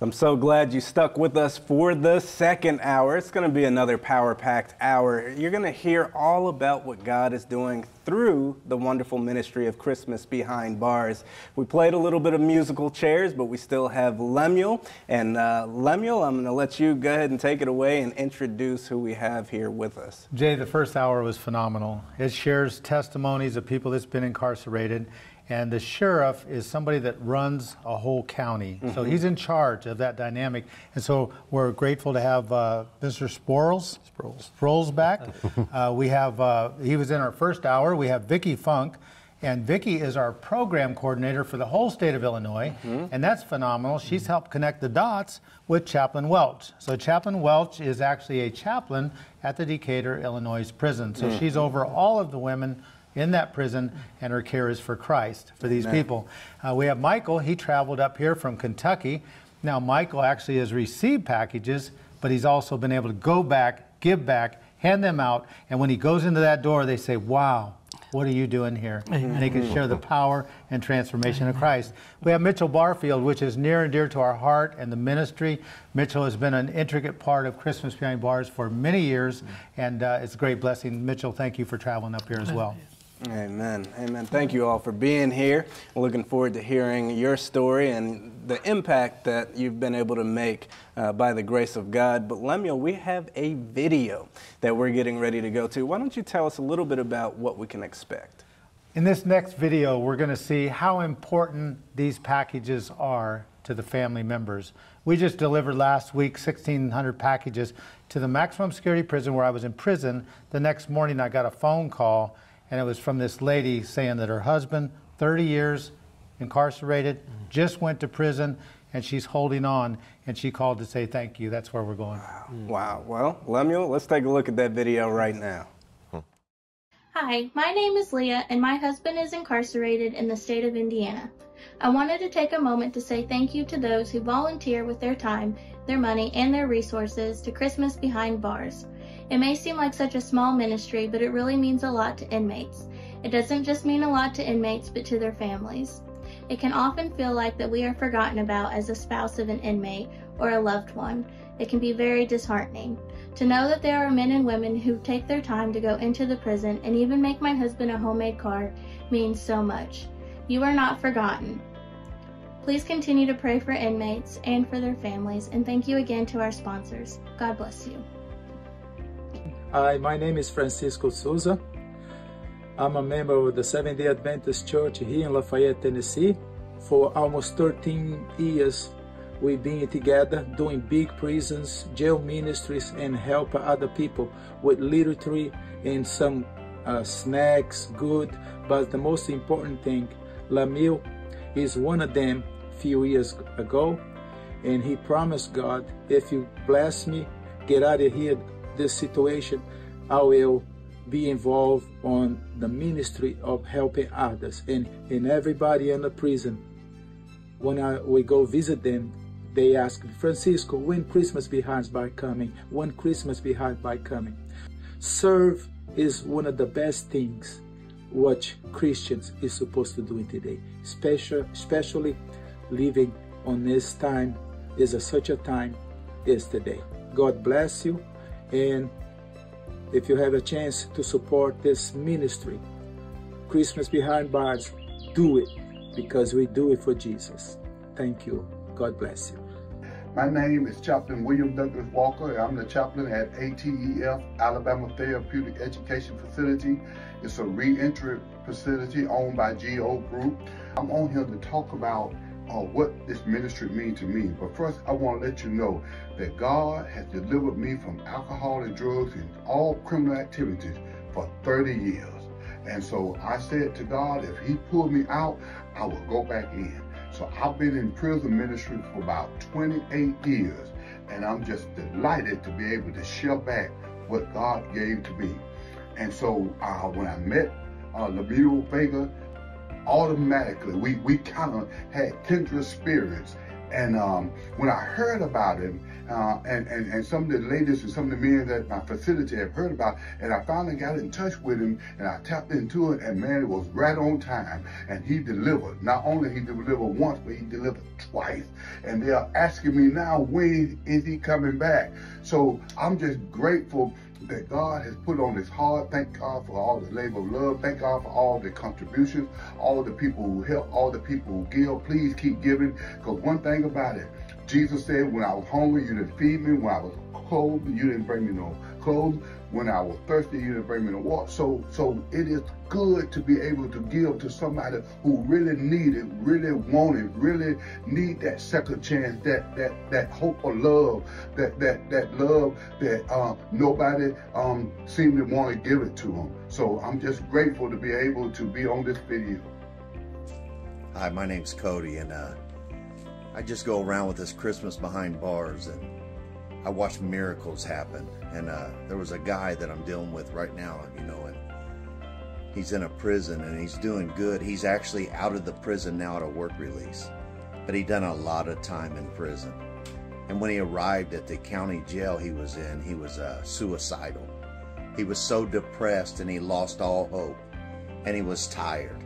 I'm so glad you stuck with us for the second hour. It's going to be another power-packed hour. You're going to hear all about what God is doing through the wonderful ministry of Christmas Behind Bars. We played a little bit of musical chairs, but we still have Lemuel. And uh, Lemuel, I'm going to let you go ahead and take it away and introduce who we have here with us. Jay, the first hour was phenomenal. It shares testimonies of people that's been incarcerated. And the sheriff is somebody that runs a whole county. Mm-hmm. So he's in charge of that dynamic. And so we're grateful to have uh, Mister Sproles, Sproles. Sproles back. uh, we have, uh, he was in our first hour. We have Vicki Funk. And Vicki is our program coordinator for the whole state of Illinois. Mm-hmm. And that's phenomenal. She's mm-hmm. helped connect the dots with Chaplain Welch. So Chaplain Welch is actually a chaplain at the Decatur, Illinois prison. So mm-hmm. she's over all of the women in that prison, and her care is for Christ, for these Amen. people. Uh, we have Michael. He traveled up here from Kentucky. Now, Michael actually has received packages, but he's also been able to go back, give back, hand them out, and when he goes into that door, they say, wow, what are you doing here? And he can share the power and transformation of Christ. We have Mitchell Barfield, which is near and dear to our heart and the ministry. Mitchell has been an intricate part of Christmas Behind Bars for many years, and uh, it's a great blessing. Mitchell, thank you for traveling up here as well. Amen. Amen. Thank you all for being here. Looking forward to hearing your story and the impact that you've been able to make uh, by the grace of God. But Lemuel, we have a video that we're getting ready to go to. Why don't you tell us a little bit about what we can expect? In this next video, we're going to see how important these packages are to the family members. We just delivered last week sixteen hundred packages to the maximum security prison where I was in prison. The next morning, I got a phone call. And it was from this lady saying that her husband, thirty years incarcerated, mm-hmm. just went to prison, and she's holding on. And she called to say thank you. That's where we're going. Wow. Mm. wow. Well, Lemuel, let's take a look at that video right now. Huh. Hi, my name is Leah, and my husband is incarcerated in the state of Indiana. I wanted to take a moment to say thank you to those who volunteer with their time, their money, and their resources to Christmas Behind Bars. It may seem like such a small ministry, but it really means a lot to inmates. It doesn't just mean a lot to inmates, but to their families. It can often feel like that we are forgotten about as a spouse of an inmate or a loved one. It can be very disheartening to know that there are men and women who take their time to go into the prison and even make my husband a homemade card means so much. You are not forgotten. Please continue to pray for inmates and for their families, and thank you again to our sponsors. God bless you. Hi, my name is Francisco Souza. I'm a member of the Seventh-day Adventist Church here in Lafayette, Tennessee. For almost thirteen years, we've been together doing big prisons, jail ministries, and help other people with literature and some uh, snacks, good. But the most important thing, Lemuel is one of them a few years ago, and he promised God, if you bless me, get out of here, this situation, I will be involved on the ministry of helping others and, and everybody in the prison. When I, we go visit them, they ask, Francisco, when Christmas Behind Bars coming? When Christmas Behind Bars coming? Serve is one of the best things what Christians is supposed to do today, especially, especially living on this time is a, such a time as today. God bless you. And if you have a chance to support this ministry, Christmas Behind Bars, do it, because we do it for Jesus. Thank you. God bless you. My name is Chaplain William Douglas Walker, and I'm the chaplain at A T E F, Alabama Therapeutic Education Facility. It's a reentry facility owned by G O Group. I'm on here to talk about Uh, what this ministry means to me. But first, I want to let you know that God has delivered me from alcohol and drugs and all criminal activities for thirty years. And so I said to God, if he pulled me out, I would go back in. So I've been in prison ministry for about twenty-eight years, and I'm just delighted to be able to share back what God gave to me. And so uh, when I met uh, Lemuel Vega, automatically we we kind of had kindred spirits, and um when I heard about him uh and, and and some of the ladies and some of the men that my facility have heard about, and I finally got in touch with him, and I tapped into it, and man, it was right on time, and he delivered. Not only he delivered once, but he delivered twice, and they are asking me now, when is he coming back? So I'm just grateful that God has put on his heart. Thank God for all the labor of love. Thank God for all the contributions, all the people who help, all the people who give. Please keep giving, because one thing about it, Jesus said, when I was hungry, you didn't feed me. When I was cold, you didn't bring me no clothes. When I was thirsty, you didn't bring me no water. So, so it is good to be able to give to somebody who really need it, really want it, really need that second chance, that that that hope of love, that that that love that uh, nobody um, seemed to want to give it to them. So I'm just grateful to be able to be on this video. Hi, my name's Cody, and uh, I just go around with this Christmas Behind Bars, and I watch miracles happen. And uh, there was a guy that I'm dealing with right now, you know, and he's in a prison and he's doing good. He's actually out of the prison now at a work release, but he done a lot of time in prison. And when he arrived at the county jail he was in, he was uh, suicidal. He was so depressed and he lost all hope, and he was tired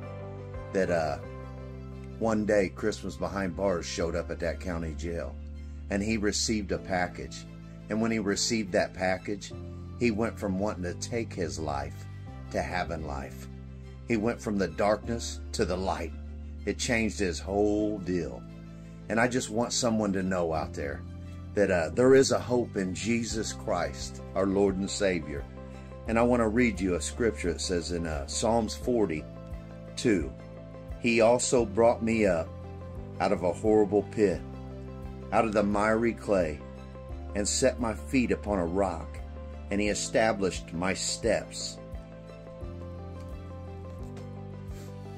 that uh, one day Christmas Behind Bars showed up at that county jail. And he received a package. And when he received that package, he went from wanting to take his life to having life. He went from the darkness to the light. It changed his whole deal. And I just want someone to know out there that uh, there is a hope in Jesus Christ, our Lord and Savior. And I want to read you a scripture. It says in uh, Psalms forty-two, he also brought me up out of a horrible pit, out of the miry clay, and set my feet upon a rock, and he established my steps.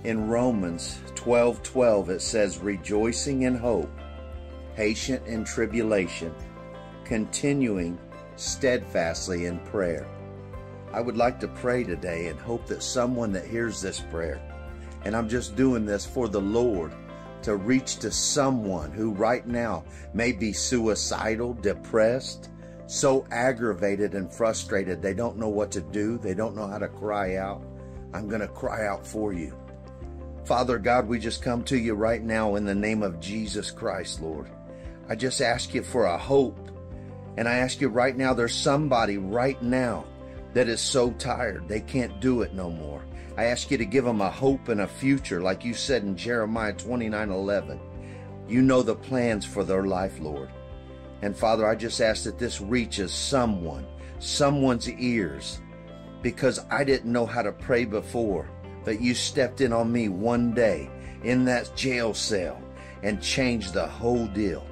In Romans twelve twelve it says, rejoicing in hope, patient in tribulation, continuing steadfastly in prayer. I would like to pray today and hope that someone that hears this prayer, and I'm just doing this for the Lord, to reach to someone who right now may be suicidal, depressed, so aggravated and frustrated they don't know what to do, they don't know how to cry out. I'm going to cry out for you. Father God, we just come to you right now in the name of Jesus Christ, Lord. I just ask you for a hope. And I ask you right now, there's somebody right now that is so tired they can't do it no more. I ask you to give them a hope and a future, like you said in Jeremiah twenty-nine eleven. You know the plans for their life, Lord. And Father, I just ask that this reaches someone, someone's ears, because I didn't know how to pray before, but you stepped in on me one day in that jail cell and changed the whole deal.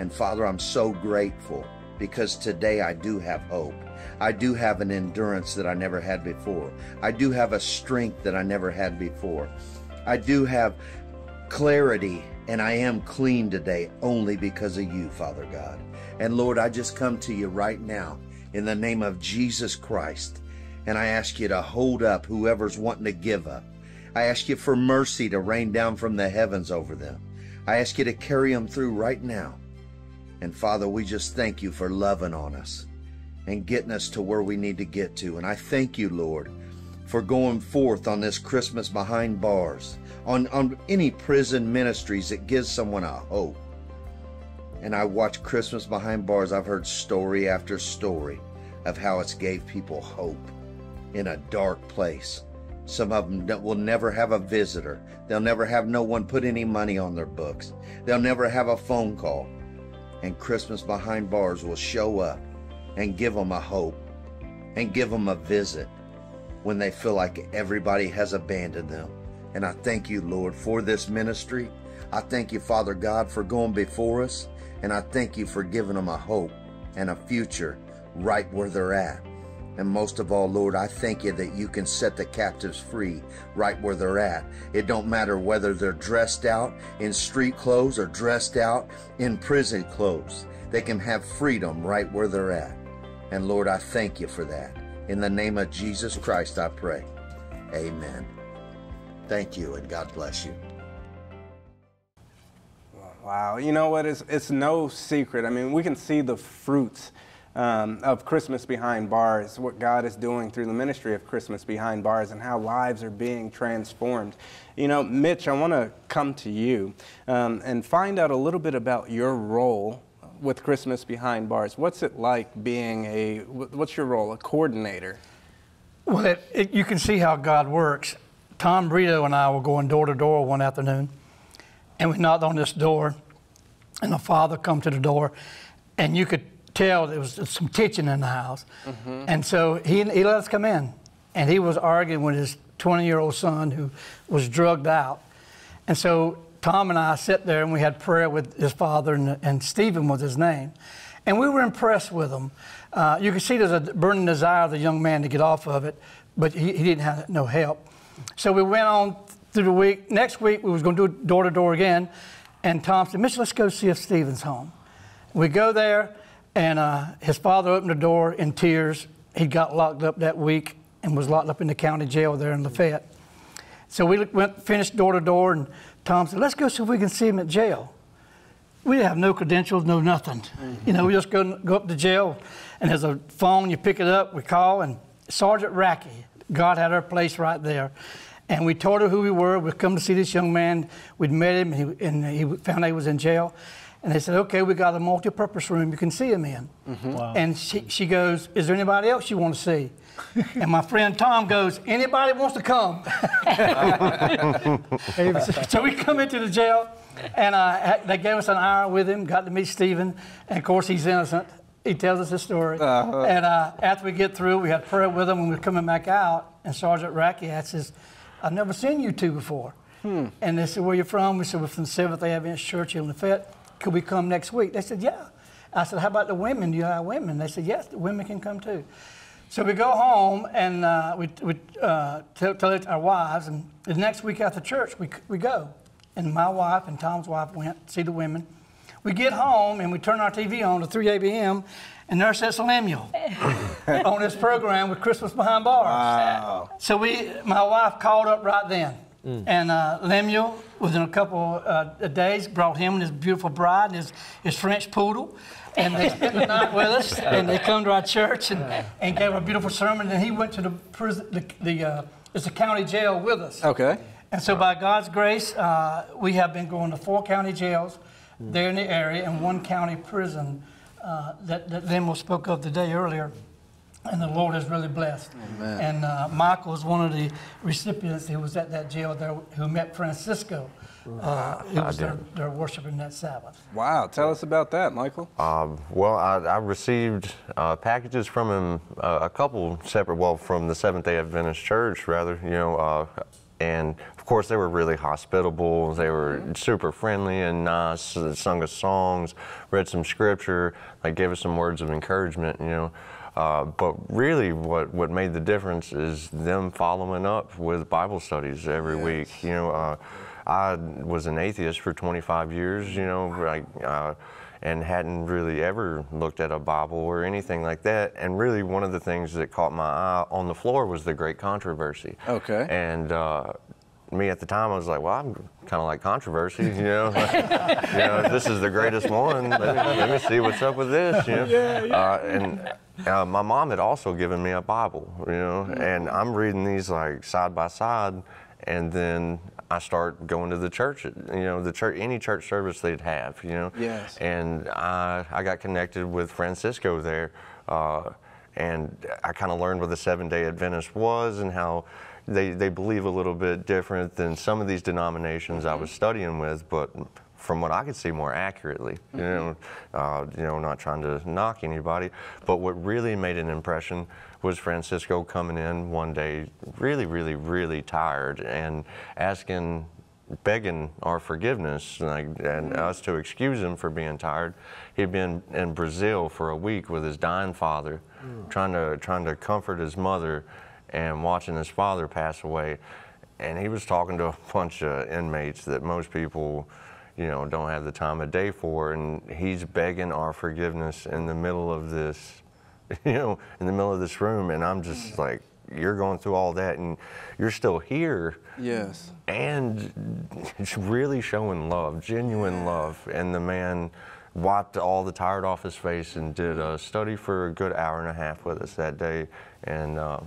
And Father, I'm so grateful, because today I do have hope. I do have an endurance that I never had before. I do have a strength that I never had before. I do have clarity, and I am clean today only because of you, Father God. And Lord, I just come to you right now in the name of Jesus Christ, and I ask you to hold up whoever's wanting to give up. I ask you for mercy to rain down from the heavens over them. I ask you to carry them through right now. And Father, we just thank you for loving on us and getting us to where we need to get to. And I thank you, Lord, for going forth on this Christmas Behind Bars, on, on any prison ministries that gives someone a hope. And I watch Christmas Behind Bars. I've heard story after story of how it's gave people hope in a dark place. Some of them will never have a visitor. They'll never have no one put any money on their books. They'll never have a phone call. And Christmas Behind Bars will show up and give them a hope and give them a visit when they feel like everybody has abandoned them. And I thank you, Lord, for this ministry. I thank you, Father God, for going before us. And I thank you for giving them a hope and a future right where they're at. And most of all, Lord, I thank you that you can set the captives free right where they're at. It don't matter whether they're dressed out in street clothes or dressed out in prison clothes. They can have freedom right where they're at. And Lord, I thank you for that. In the name of Jesus Christ, I pray. Amen. Thank you, and God bless you. Wow. You know what? It's, it's no secret. I mean, we can see the fruits Um, of Christmas Behind Bars, what God is doing through the ministry of Christmas Behind Bars and how lives are being transformed. You know, Mitch, I want to come to you um, and find out a little bit about your role with Christmas Behind Bars. What's it like being a, what's your role, a coordinator? Well, it, it, you can see how God works. Tom Brito and I were going door to door one afternoon, and we knocked on this door, and a father come to the door, and you could tell there was some tension in the house. Mm-hmm. And so he, he let us come in. And he was arguing with his twenty-year-old son who was drugged out. And so Tom and I sat there and we had prayer with his father, and, and Stephen was his name. And we were impressed with him. Uh, you can see there's a burning desire of the young man to get off of it, but he, he didn't have no help. So we went on through the week. Next week, we was going to do door-to-door again. And Tom said, Mitch, let's go see if Stephen's home. We go there. And uh, his father opened the door in tears. He got locked up that week and was locked up in the county jail there in Lafayette. So we went, finished door to door, and Tom said, let's go see if we can see him at jail. We have no credentials, no nothing. Mm-hmm. You know, we just go, go up to jail, and there's a phone, you pick it up, we call, and Sergeant Rackey, God had our place right there. And we told her who we were. We'd come to see this young man. We'd met him, and he, and he found out he was in jail. And they said, okay, we got a multi-purpose room you can see him in. Mm-hmm. Wow. And she, she goes, is there anybody else you want to see? And my friend Tom goes, anybody wants to come. So we come into the jail, and uh, they gave us an hour with him, got to meet Stephen. And, of course, he's innocent. He tells us his story. Uh-huh. And uh, after we get through, we had prayer with him, and we were coming back out. And Sergeant Rackey asked us, I've never seen you two before. Hmm. And they said, where are you from? We said, we're from the Seventh-day Adventist Church in Lafayette. Could we come next week? They said, yeah. I said, how about the women? Do you have women? They said, yes, the women can come too. So we go home, and uh, we, we uh, tell, tell it to our wives, and the next week after church, we, we go. And my wife and Tom's wife went to see the women. We get home, and we turn our T V on to three A B N, and there sits Lemuel on this program with Christmas Behind Bars. Wow. So we, my wife called up right then. Mm. And uh, Lemuel within a couple of uh, days, brought him and his beautiful bride and his, his French poodle. And they spent the night with us, and they come to our church and, and gave a beautiful sermon. And he went to the prison, the, the uh, it's a county jail with us. Okay. And so by God's grace, uh, we have been going to four county jails mm. there in the area and one county prison uh, that, that Lemuel spoke of the day earlier. And the Lord is really blessed. Amen. And uh, Michael was one of the recipients who was at that jail there who met Francisco, uh, who was their, their worshiping that Sabbath. Wow. Tell us about that, Michael. Um, well, I, I received uh, packages from him, uh, a couple separate, well, from the Seventh-day Adventist Church, rather, you know, uh, and of course they were really hospitable. They were mm-hmm. super friendly and nice, sung us songs, read some scripture, like gave us some words of encouragement, you know. Uh, but really what, what made the difference is them following up with Bible studies every yes. week. You know, uh, I was an atheist for twenty-five years, you know, like, uh, and hadn't really ever looked at a Bible or anything like that. And really one of the things that caught my eye on the floor was the Great Controversy. Okay. And uh, me at the time, I was like, well, I'm kind of like controversy, you know. You know, this is the greatest one. Let me, let me see what's up with this, you know. Yeah, yeah. Uh, and, Uh, my mom had also given me a Bible, you know, mm-hmm. and I'm reading these like side by side, and then I start going to the church, you know, the church, any church service they'd have, you know. Yes. And I, I got connected with Francisco there, uh, and I kind of learned what the Seventh-day Adventist was and how they, they believe a little bit different than some of these denominations mm-hmm. I was studying with, but from what I could see more accurately, you know, uh, you know, not trying to knock anybody, but what really made an impression was Francisco coming in one day, really, really, really tired, and asking, begging our forgiveness, like, and us to excuse him for being tired. He'd been in Brazil for a week with his dying father, mm. trying to trying to comfort his mother, and watching his father pass away, and he was talking to a bunch of inmates that most people, you know, don't have the time of day for, and he's begging our forgiveness in the middle of this, you know, in the middle of this room, and I'm just like, you're going through all that, and you're still here. Yes. And it's really showing love, genuine love, and the man wiped all the tired off his face and did a study for a good hour and a half with us that day, and uh,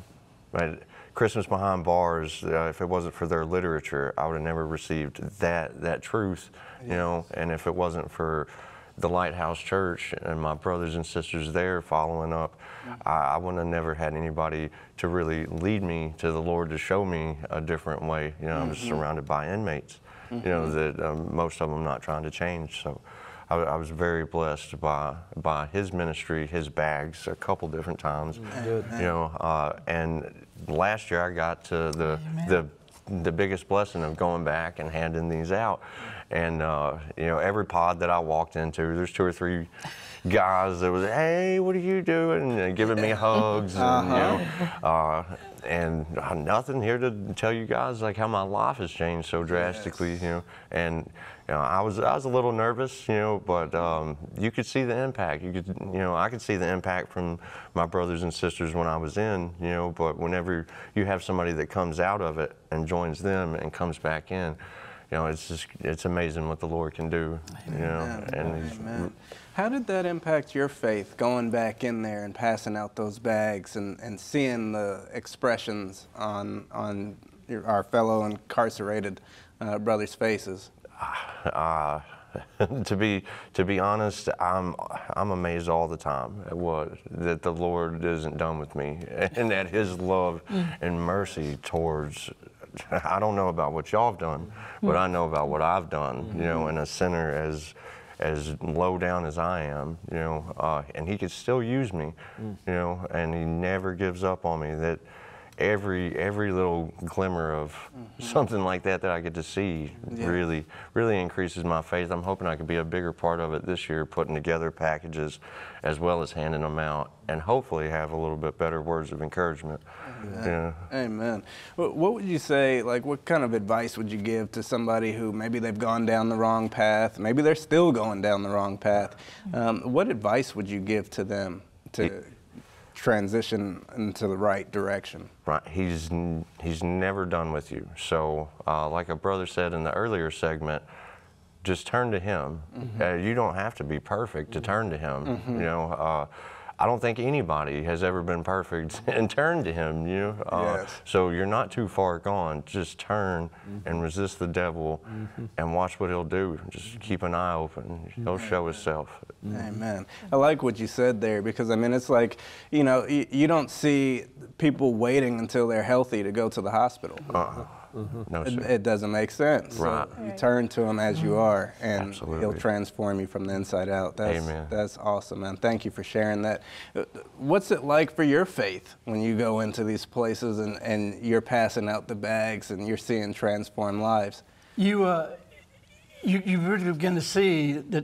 I, Christmas Behind Bars, uh, if it wasn't for their literature, I would have never received that that truth, you yes. know, and if it wasn't for the Lighthouse Church and my brothers and sisters there following up, mm-hmm. I, I wouldn't have never had anybody to really lead me to the Lord, to show me a different way. You know, mm-hmm. I was surrounded by inmates, mm-hmm. you know, that um, most of them not trying to change. So I, I was very blessed by by his ministry, his bags, a couple different times, mm-hmm. you know, uh, and last year I got to the, the the biggest blessing of going back and handing these out, and uh, you know, every pod that I walked into, there's two or three guys that was, hey, what are you doing, and giving me hugs, and, you know, uh, and I'm nothing here to tell you guys like how my life has changed so drastically, yes. you know, and you know, I was I was a little nervous, you know, but um, you could see the impact. You could, you know, I could see the impact from my brothers and sisters when I was in, you know. But whenever you have somebody that comes out of it and joins them and comes back in, you know, it's just it's amazing what the Lord can do, you know. Amen. And Amen. How did that impact your faith, going back in there and passing out those bags and, and seeing the expressions on on your, our fellow incarcerated uh, brothers' faces? Uh, to be to be honest, I'm I'm amazed all the time at what that the Lord isn't done with me, and that His love and mercy towards. I don't know about what y'all have done, but I know about what I've done. You know, in a sinner as as low down as I am, you know, uh, and He could still use me, you know, and He never gives up on me. That. Every every little glimmer of mm-hmm. something like that that I get to see yeah. really really increases my faith. I'm hoping I could be a bigger part of it this year, putting together packages as well as handing them out, and hopefully have a little bit better words of encouragement. Amen. Yeah. Amen. What would you say, like what kind of advice would you give to somebody who maybe they've gone down the wrong path, maybe they're still going down the wrong path? Um, what advice would you give to them to transition into the right direction. Right. He's he's never done with you. So, uh, like a brother said in the earlier segment, just turn to him. Mm-hmm. Uh, you don't have to be perfect to turn to him. Mm-hmm. You know, uh, I don't think anybody has ever been perfect and turned to him. You know, uh, yes. So you're not too far gone. Just turn mm-hmm. and resist the devil, mm-hmm. and watch what he'll do. Just keep an eye open. He'll Amen. Show himself. Amen. I like what you said there, because I mean, it's like, you know, you, you don't see people waiting until they're healthy to go to the hospital. Uh-uh. Mm-hmm. No, it, it doesn't make sense. Right. So you turn to him as you are, and Absolutely. He'll transform you from the inside out. That's, Amen. That's awesome, man. Thank you for sharing that. What's it like for your faith when you go into these places and, and you're passing out the bags and you're seeing transformed lives? You, uh, you, you really begin to see that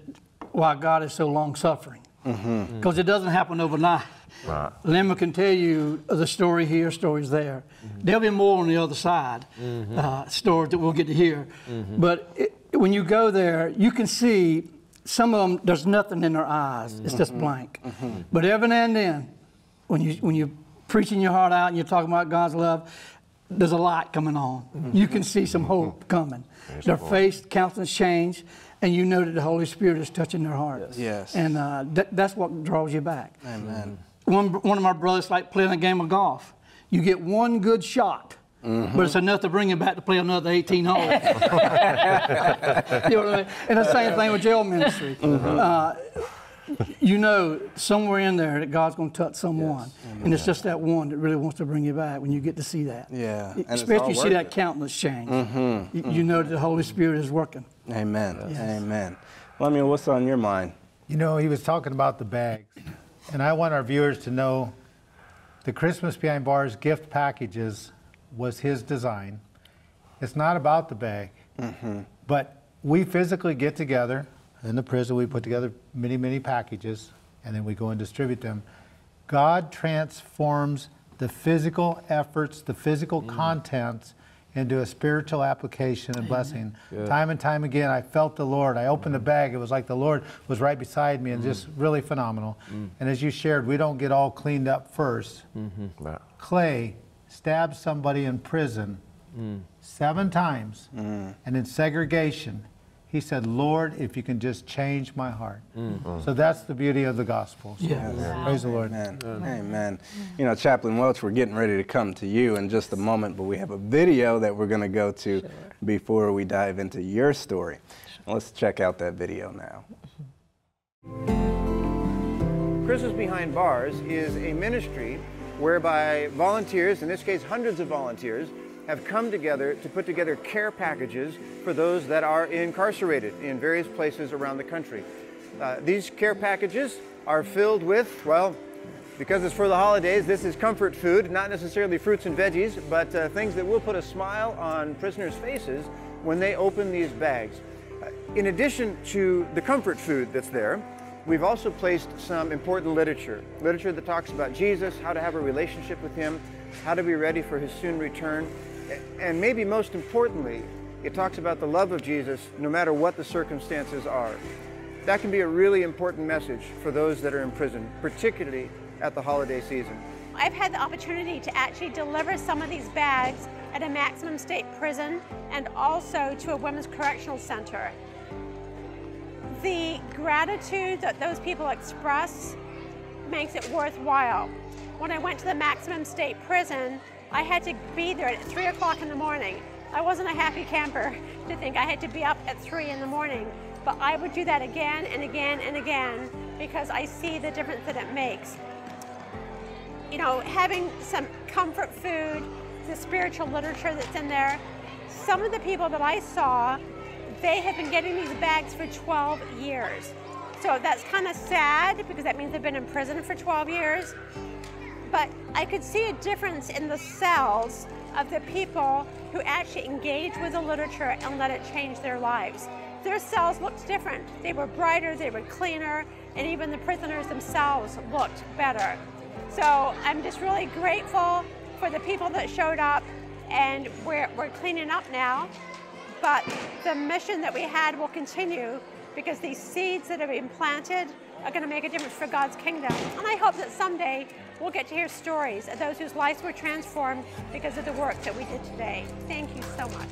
why God is so long-suffering, because mm-hmm. mm-hmm. it doesn't happen overnight. Right. Lemma can tell you the story here, stories there. Mm-hmm. There'll be more on the other side, mm-hmm. uh, stories that we'll get to hear. Mm-hmm. But it, when you go there, you can see some of them, there's nothing in their eyes. Mm-hmm. It's just blank. Mm-hmm. But every now and then, when, you, when you're preaching your heart out and you're talking about God's love, there's a light coming on. Mm-hmm. You can see some hope mm-hmm. coming. Praise their the face, countenance change. And you know that the Holy Spirit is touching their hearts. Yes. yes. And uh, th that's what draws you back. Amen. One, one of my brothers, like playing a game of golf. You get one good shot, mm-hmm. but it's enough to bring you back to play another eighteen holes. You know what I mean? And the same thing with jail ministry. Mm-hmm. uh, you know somewhere in there that God's going to touch someone. Yes. And it's just that one that really wants to bring you back when you get to see that. Yeah. And especially you see that it. countenance change. Mm-hmm. You, you mm-hmm. know that the Holy Spirit is working. Amen. Yes. Amen. Lemuel, what's on your mind? You know, he was talking about the bags. And I want our viewers to know the Christmas Behind Bars gift packages was his design. It's not about the bag. Mm-hmm. But we physically get together. In the prison, we put together many, many packages, and then we go and distribute them. God transforms the physical efforts, the physical mm. contents, into a spiritual application and blessing. Yeah. Time and time again, I felt the Lord. I opened mm. the bag. It was like the Lord was right beside me, and mm. just really phenomenal. Mm. And as you shared, we don't get all cleaned up first. Mm-hmm. Wow. Clay stabbed somebody in prison mm. seven times, mm. and in segregation, he said, Lord, if you can just change my heart. Mm-hmm. So that's the beauty of the gospel. So yes. Wow. Praise the Lord. Amen. Amen. Amen. You know, Chaplain Welch, we're getting ready to come to you in just a moment, but we have a video that we're going to go to sure. before we dive into your story. Sure. Let's check out that video now. Christmas Behind Bars is a ministry whereby volunteers, in this case hundreds of volunteers, have come together to put together care packages for those that are incarcerated in various places around the country. Uh, these care packages are filled with, well, because it's for the holidays, this is comfort food, not necessarily fruits and veggies, but uh, things that will put a smile on prisoners' faces when they open these bags. Uh, in addition to the comfort food that's there, we've also placed some important literature, literature that talks about Jesus, how to have a relationship with him, how to be ready for his soon return. And maybe most importantly, it talks about the love of Jesus no matter what the circumstances are. That can be a really important message for those that are in prison, particularly at the holiday season. I've had the opportunity to actually deliver some of these bags at a maximum state prison and also to a women's correctional center. The gratitude that those people express makes it worthwhile. When I went to the maximum state prison, I had to be there at three o'clock in the morning. I wasn't a happy camper to think I had to be up at three in the morning, but I would do that again and again and again because I see the difference that it makes. You know, having some comfort food, the spiritual literature that's in there. Some of the people that I saw, they have been getting these bags for twelve years. So that's kind of sad because that means they've been in prison for twelve years. But I could see a difference in the cells of the people who actually engaged with the literature and let it change their lives. Their cells looked different. They were brighter, they were cleaner, and even the prisoners themselves looked better. So I'm just really grateful for the people that showed up, and we're, we're cleaning up now. but the mission that we had will continue, because these seeds that have been planted are going to make a difference for God's kingdom. And I hope that someday we'll get to hear stories of those whose lives were transformed because of the work that we did today. Thank you so much.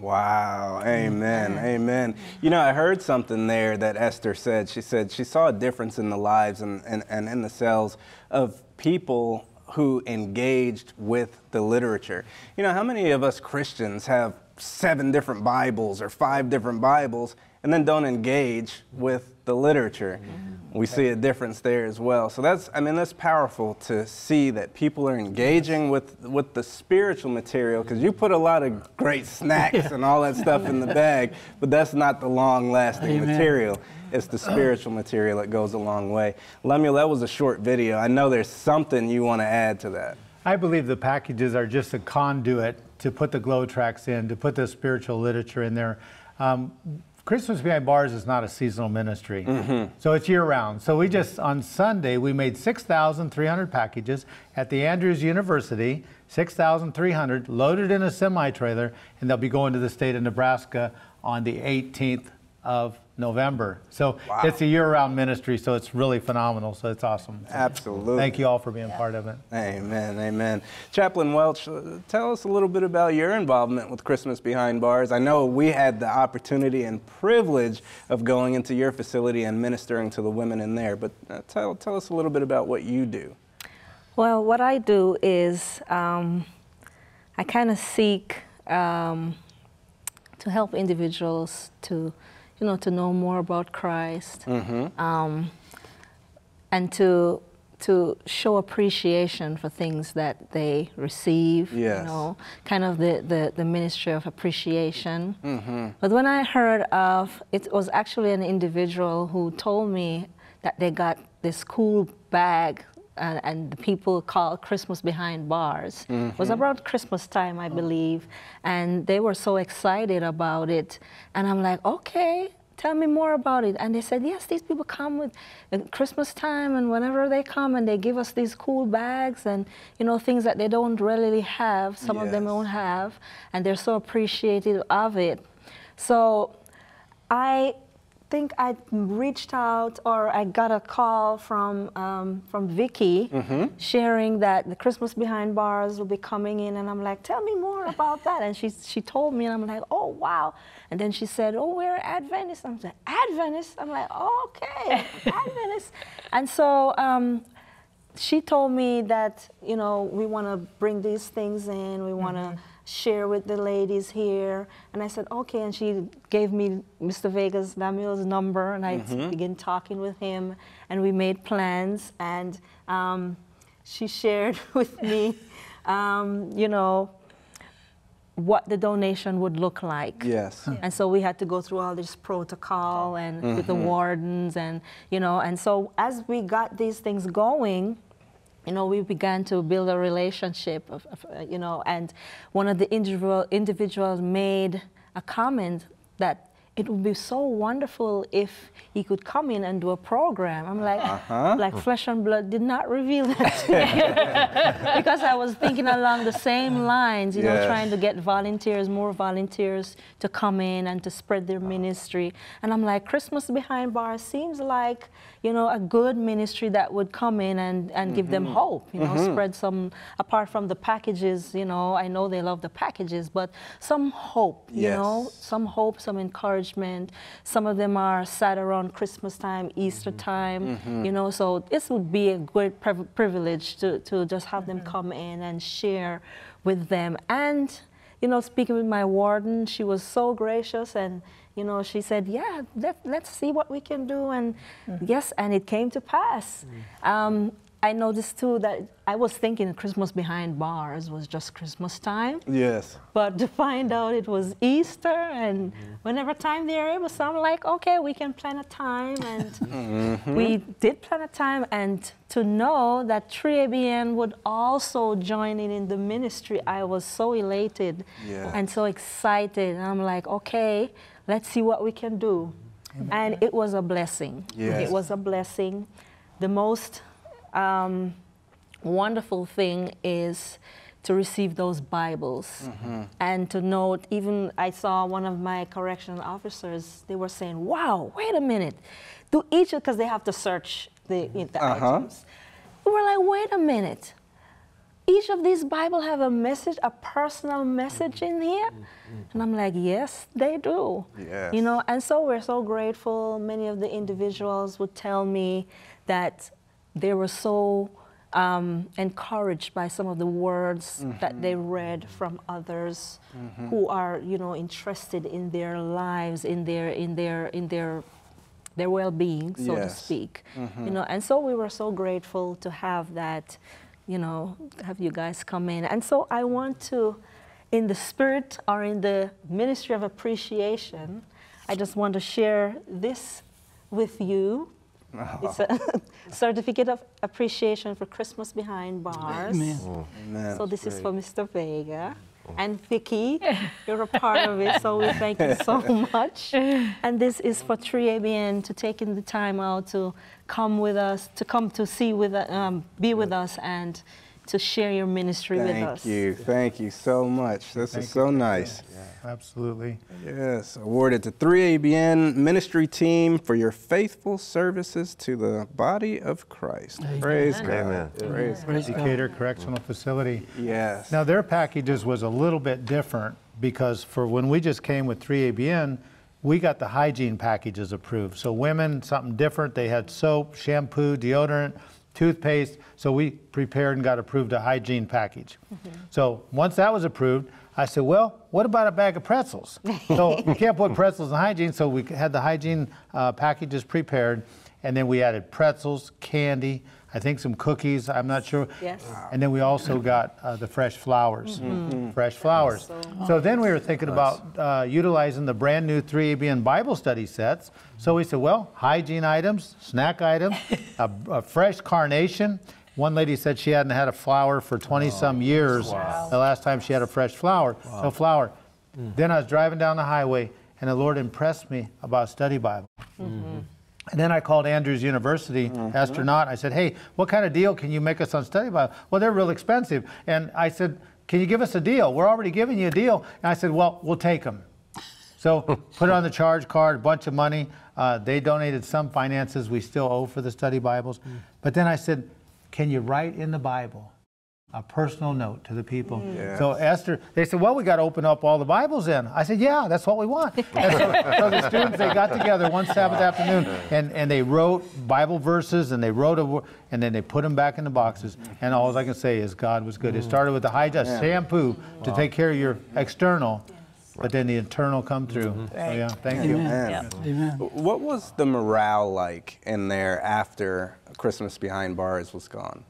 Wow, amen, amen, amen. You know, I heard something there that Esther said. She said she saw a difference in the lives and, and, and in the cells of people who engaged with the literature. You know, how many of us Christians have seven different Bibles or five different Bibles and then don't engage with the literature? Mm-hmm. We see a difference there as well. So that's, I mean, that's powerful to see that people are engaging yes. with, with the spiritual material, because you put a lot of great snacks yeah. and all that stuff in the bag, but that's not the long-lasting material. It's the spiritual material that goes a long way. Lemuel, that was a short video. I know there's something you want to add to that. I believe the packages are just a conduit to put the glow tracks in, to put the spiritual literature in there. Um, Christmas Behind Bars is not a seasonal ministry, mm-hmm. so it's year-round. So we just, on Sunday, we made six thousand three hundred packages at the Andrews University, six thousand three hundred loaded in a semi-trailer, and they'll be going to the state of Nebraska on the eighteenth of November. So wow. it's a year-round ministry, so it's really phenomenal, so it's awesome. So absolutely. Thank you all for being yeah. part of it. Amen, amen. Chaplain Welch, tell us a little bit about your involvement with Christmas Behind Bars. I know we had the opportunity and privilege of going into your facility and ministering to the women in there, but uh, tell, tell us a little bit about what you do. Well, what I do is um, I kind of seek um, to help individuals to you know, to know more about Christ, mm-hmm. um, and to to show appreciation for things that they receive, yes. you know, kind of the, the, the ministry of appreciation. Mm-hmm. But when I heard of, it was actually an individual who told me that they got this cool bag, and, and the people call Christmas Behind Bars. Mm-hmm. It was around Christmas time, I believe, and they were so excited about it. And I'm like, okay, tell me more about it. And they said, yes, these people come with at Christmas time, and whenever they come, and they give us these cool bags and, you know, things that they don't really have, some yes. of them don't have, and they're so appreciative of it. So I think I reached out, or I got a call from um, from Vicki, mm-hmm. sharing that the Christmas Behind Bars will be coming in, and I'm like, tell me more about that. And she she told me, and I'm like, oh wow. And then she said, oh, we're Adventists. I'm like, Adventists? I'm like, oh, okay, Adventists. And so um, she told me that, you know, we want to bring these things in. We want to. Mm-hmm. share with the ladies here. And I said, okay, and she gave me Mister Vega's, Lemuel's number, and I mm-hmm. began talking with him, and we made plans, and um, she shared with me, um, you know, what the donation would look like. Yes. Yeah. And so we had to go through all this protocol and mm-hmm. with the wardens, and, you know, and so as we got these things going, you know, we began to build a relationship, of, of, uh, you know, and one of the individual, individuals made a comment that it would be so wonderful if he could come in and do a program. I'm like, uh-huh. like flesh and blood did not reveal that. Because I was thinking along the same lines, you yes. know, trying to get volunteers, more volunteers to come in and to spread their ministry. And I'm like, Christmas Behind Bars seems like, you know, a good ministry that would come in and, and mm-hmm. give them hope, you know, mm-hmm. spread some, apart from the packages, you know, I know they love the packages, but some hope, yes. you know, some hope, some encouragement. Some of them are sat around Christmas time, Easter time, mm-hmm. you know, so this would be a great privilege to, to just have mm-hmm. them come in and share with them. And, you know, speaking with my warden, she was so gracious, and, you know, she said, yeah, let, let's see what we can do. And mm-hmm. yes, and it came to pass. Mm-hmm. um, I noticed too that I was thinking Christmas Behind Bars was just Christmas time. Yes. But to find out it was Easter, and mm-hmm. whenever time there it was, so I'm like, okay, we can plan a time, and mm-hmm. we did plan a time, and to know that three A B N would also join in in the ministry, I was so elated yeah. and so excited, and I'm like, okay, let's see what we can do. Amen. And it was a blessing. Yes. It was a blessing. The most Um, wonderful thing is to receive those Bibles mm-hmm. and to note, even I saw one of my correctional officers, they were saying, wow, wait a minute, do each, because they have to search the, the uh-huh. items. We were like, wait a minute, each of these Bibles have a message, a personal message in here? And I'm like, yes, they do. Yes. You know, and so we're so grateful. Many of the individuals would tell me that they were so um, encouraged by some of the words mm-hmm. that they read from others mm-hmm. who are, you know, interested in their lives, in their, in their, in their, their well-being, so yes. to speak. Mm-hmm. You know, and so we were so grateful to have that, you know, have you guys come in. And so I want to, in the spirit or in the ministry of appreciation, I just want to share this with you. Oh. It's a certificate of appreciation for Christmas Behind Bars. Amen. Oh, man, so this great. Is for Mister Vega. Oh. And Vicki, you're a part of it, so we thank you so much. And this is for three A B N to taking the time out to come with us, to come to see with, um, be with us, and to share your ministry thank with us. Thank you, thank you so much. This thank is so you. Nice. Yes. Yeah. Absolutely. Yes, awarded to three A B N ministry team for your faithful services to the body of Christ. Amen. Praise God. Amen. Praise God. Educator Correctional Facility. Yes. Now their packages was a little bit different because for when we just came with three A B N, we got the hygiene packages approved. So women, something different. They had soap, shampoo, deodorant, toothpaste, so we prepared and got approved a hygiene package. Mm-hmm. So once that was approved, I said, well, what about a bag of pretzels? So you can't put pretzels in hygiene, so we had the hygiene uh, packages prepared, and then we added pretzels, candy, I think some cookies, I'm not sure. Yes. Wow. And then we also got uh, the fresh flowers, mm-hmm. fresh flowers. So, so then we were thinking nice. about uh, utilizing the brand new three A B N Bible study sets. So we said, well, hygiene items, snack items, a, a fresh carnation. One lady said she hadn't had a flower for twenty some oh, years. Wow. The last time she had a fresh flower, wow. no flower. Mm. Then I was driving down the highway and the Lord impressed me about study Bible. Mm-hmm. And then I called Andrews University, mm-hmm. astronaut. I said, hey, what kind of deal can you make us on study Bible? Well, they're real expensive. And I said, can you give us a deal? We're already giving you a deal. And I said, well, we'll take them. So put it on the charge card, a bunch of money. Uh, they donated some finances we still owe for the study Bibles. Mm. But then I said, can you write in the Bible a personal note to the people? Yes. So Esther, they said, well, we got to open up all the Bibles in. I said, yeah, that's what we want. And so, so the students, they got together one Sabbath afternoon, and, and they wrote Bible verses, and they wrote, a, and then they put them back in the boxes. And all I can say is God was good. It started with the hygiene shampoo to take care of your external, but then the internal come through. Mm-hmm. So yeah, thank Amen. You. Amen. Yeah. Amen. What was the morale like in there after Christmas Behind Bars was gone?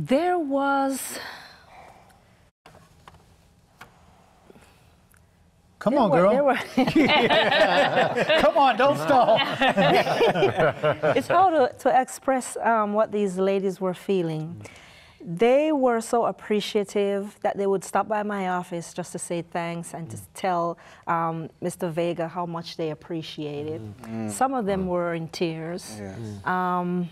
There was... Come there on, were, girl. Were... Come on, don't stall. It's hard to, to express um, what these ladies were feeling. They were so appreciative that they would stop by my office just to say thanks and to tell um, Mister Vega how much they appreciated. Mm-hmm. Some of them were in tears. Yes. Um,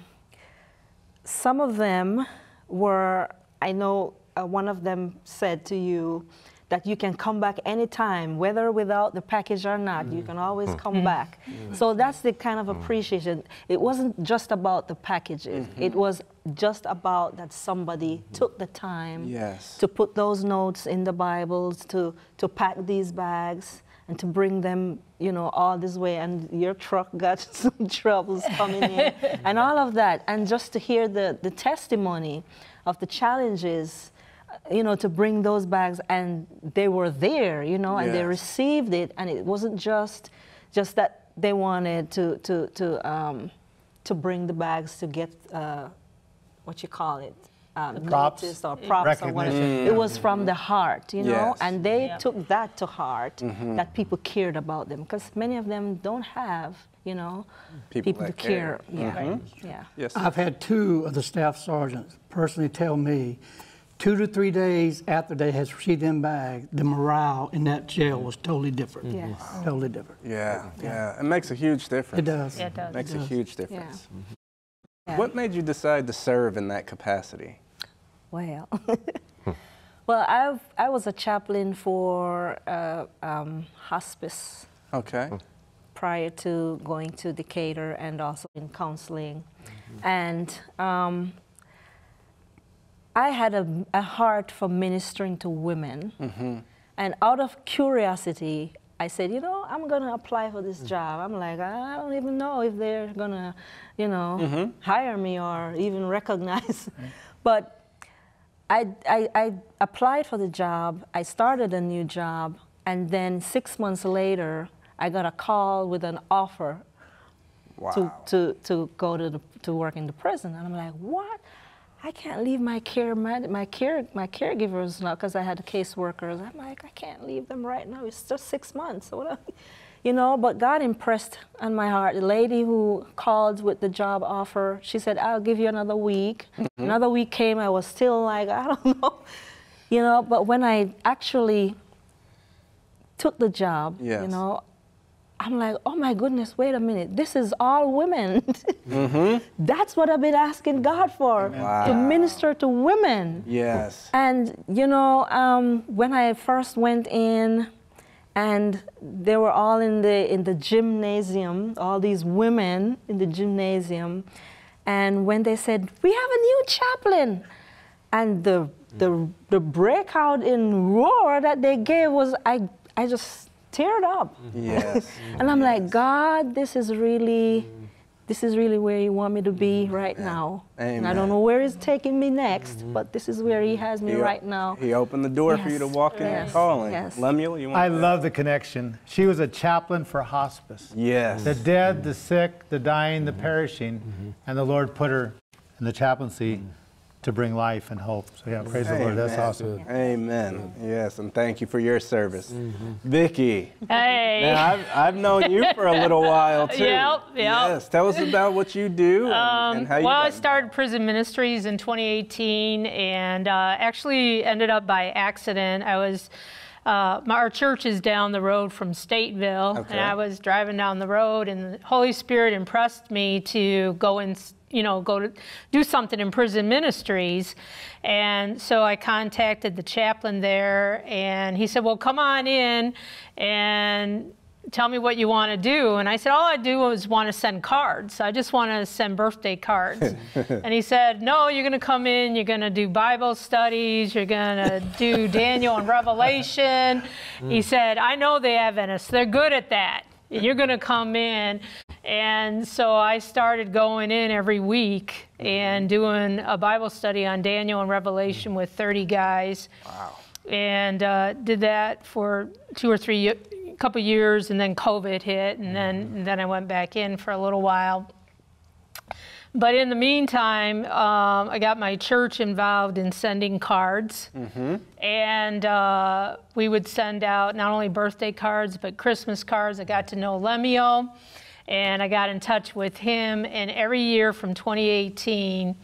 some of them... were, I know uh, one of them said to you that you can come back anytime, whether without the package or not, mm. you can always mm. come mm. back. Mm. So that's the kind of appreciation. It wasn't just about the packages, mm-hmm. it was just about that somebody mm-hmm. took the time yes. to put those notes in the Bibles, to, to pack these bags, and to bring them, you know, all this way, and your truck got some troubles coming in, and all of that. And just to hear the, the testimony of the challenges, you know, to bring those bags, and they were there, you know, yes. and they received it, and it wasn't just just that they wanted to, to, to, um, to bring the bags to get, uh, what you call it? Um, props or props or whatever. Mm-hmm. It was from the heart, you know, yes. and they yeah. took that to heart, mm-hmm. that people cared about them, because many of them don't have, you know, people, people to care. care. Yeah. Mm-hmm. yeah. Yes. I've had two of the staff sergeants personally tell me, two to three days after they had received them back, the morale in that jail was totally different. Mm-hmm. yes. wow. Totally different. Yeah. yeah, yeah. It makes a huge difference. It does. Yeah, it does. It makes it does. a huge difference. Yeah. Mm-hmm. yeah. What made you decide to serve in that capacity? Well, Well, I've, I was a chaplain for uh, um, hospice. Okay. Prior to going to Decatur, and also in counseling. Mm-hmm. And um, I had a, a heart for ministering to women. Mm-hmm. And out of curiosity, I said, you know, I'm going to apply for this job. I'm like, I don't even know if they're going to, you know, mm-hmm. hire me or even recognize. Mm-hmm. But I, I, I applied for the job. I started a new job. And then six months later, I got a call with an offer wow. to, to, to go to, the, to work in the prison. And I'm like, what? I can't leave my care, my, my care, my caregivers now, because I had caseworkers. I'm like, I can't leave them right now. It's just six months, so you know. But God impressed on my heart. The lady who called with the job offer, she said, "I'll give you another week." Mm-hmm. Another week came. I was still like, I don't know, you know. But when I actually took the job, yes. you know, I'm like, oh my goodness, wait a minute, this is all women. Mm-hmm. That's what I've been asking God for, wow. to minister to women. Yes. And, you know, um, when I first went in, and they were all in the, in the gymnasium, all these women in the gymnasium, and when they said, we have a new chaplain, and the, the, the breakout in roar that they gave was, I, I just, teared up. Yes. And I'm yes. like, God, this is really, this is really where you want me to be right Amen. Now. Amen. And I don't know where he's taking me next, mm-hmm. but this is where he has me he, right now. He opened the door yes. for you to walk yes. in and calling. Yes. Lemuel, you want I to love the connection. She was a chaplain for hospice. Yes. The dead, the sick, the dying, mm-hmm. the perishing, mm-hmm. and the Lord put her in the chaplaincy mm-hmm. to bring life and hope. So yeah, praise Amen. The Lord. That's awesome. Amen. Yes, and thank you for your service. Mm-hmm. Vicki. Hey. Now, I've, I've known you for a little while, too. Yep, yep. Yes, tell us about what you do and, um, and how you Well, I started prison ministries in twenty eighteen, and uh, actually ended up by accident. I was, uh, my, our church is down the road from Stateville, okay. and I was driving down the road, and the Holy Spirit impressed me to go and you know, go to do something in prison ministries. And so I contacted the chaplain there, and he said, well, come on in and tell me what you want to do. And I said, all I do is want to send cards. I just want to send birthday cards. And he said, no, you're going to come in, you're going to do Bible studies, you're going to do Daniel and Revelation. Mm. He said, I know the Adventists, they're good at that. You're going to come in. And so I started going in every week and doing a Bible study on Daniel and Revelation with thirty guys. Wow. And uh, did that for two or three, couple years, and then COVID hit, and then, and then I went back in for a little while. But in the meantime, um, I got my church involved in sending cards. Mm-hmm. And uh, we would send out not only birthday cards, but Christmas cards. I got to know Lemuel, and I got in touch with him. And every year from twenty eighteen,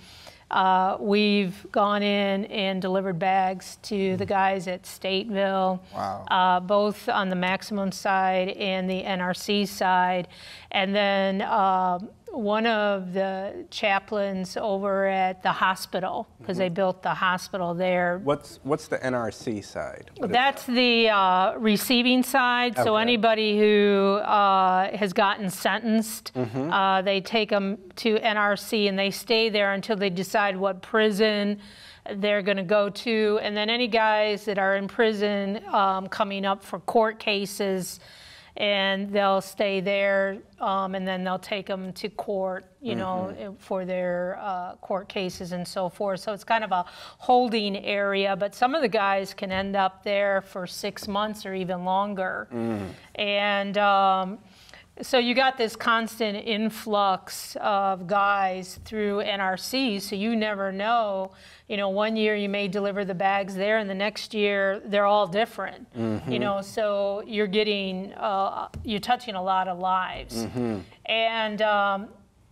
uh, we've gone in and delivered bags to the guys at Stateville, wow. uh, both on the maximum side and the N R C side. And then uh, one of the chaplains over at the hospital, because mm-hmm. they built the hospital there. What's what's the N R C side? What That's that? the uh, receiving side. Okay. So anybody who uh, has gotten sentenced, mm-hmm. uh, they take them to N R C, and they stay there until they decide what prison they're going to go to. And then any guys that are in prison um, coming up for court cases, and they'll stay there, um, and then they'll take them to court, you know, mm-hmm. for their uh, court cases and so forth. So it's kind of a holding area, but some of the guys can end up there for six months or even longer. Mm. And um, so you got this constant influx of guys through N R C, so you never know. You know, one year you may deliver the bags there, and the next year they're all different. Mm-hmm. You know, so you're getting, uh, you're touching a lot of lives. Mm-hmm. And um,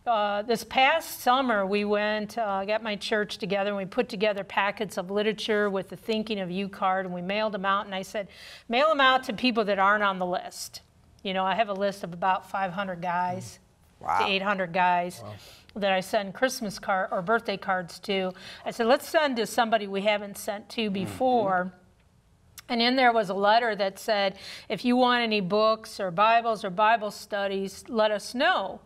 uh, this past summer we went, uh, got my church together, and we put together packets of literature with the Thinking of You card, and we mailed them out, and I said, mail them out to people that aren't on the list. You know, I have a list of about five hundred guys wow. to eight hundred guys wow. that I send Christmas card or birthday cards to. I said, let's send to somebody we haven't sent to before. Mm-hmm. And in there was a letter that said, if you want any books or Bibles or Bible studies, let us know,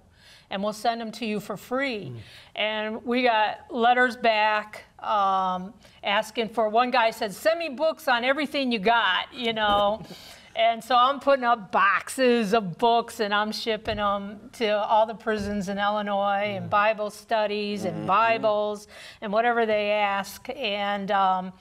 and we'll send them to you for free. Mm. And we got letters back um, asking for, one guy said, send me books on everything you got, you know. And so I'm putting up boxes of books, and I'm shipping them to all the prisons in Illinois, mm. and Bible studies, mm. and Bibles, and whatever they ask. And um,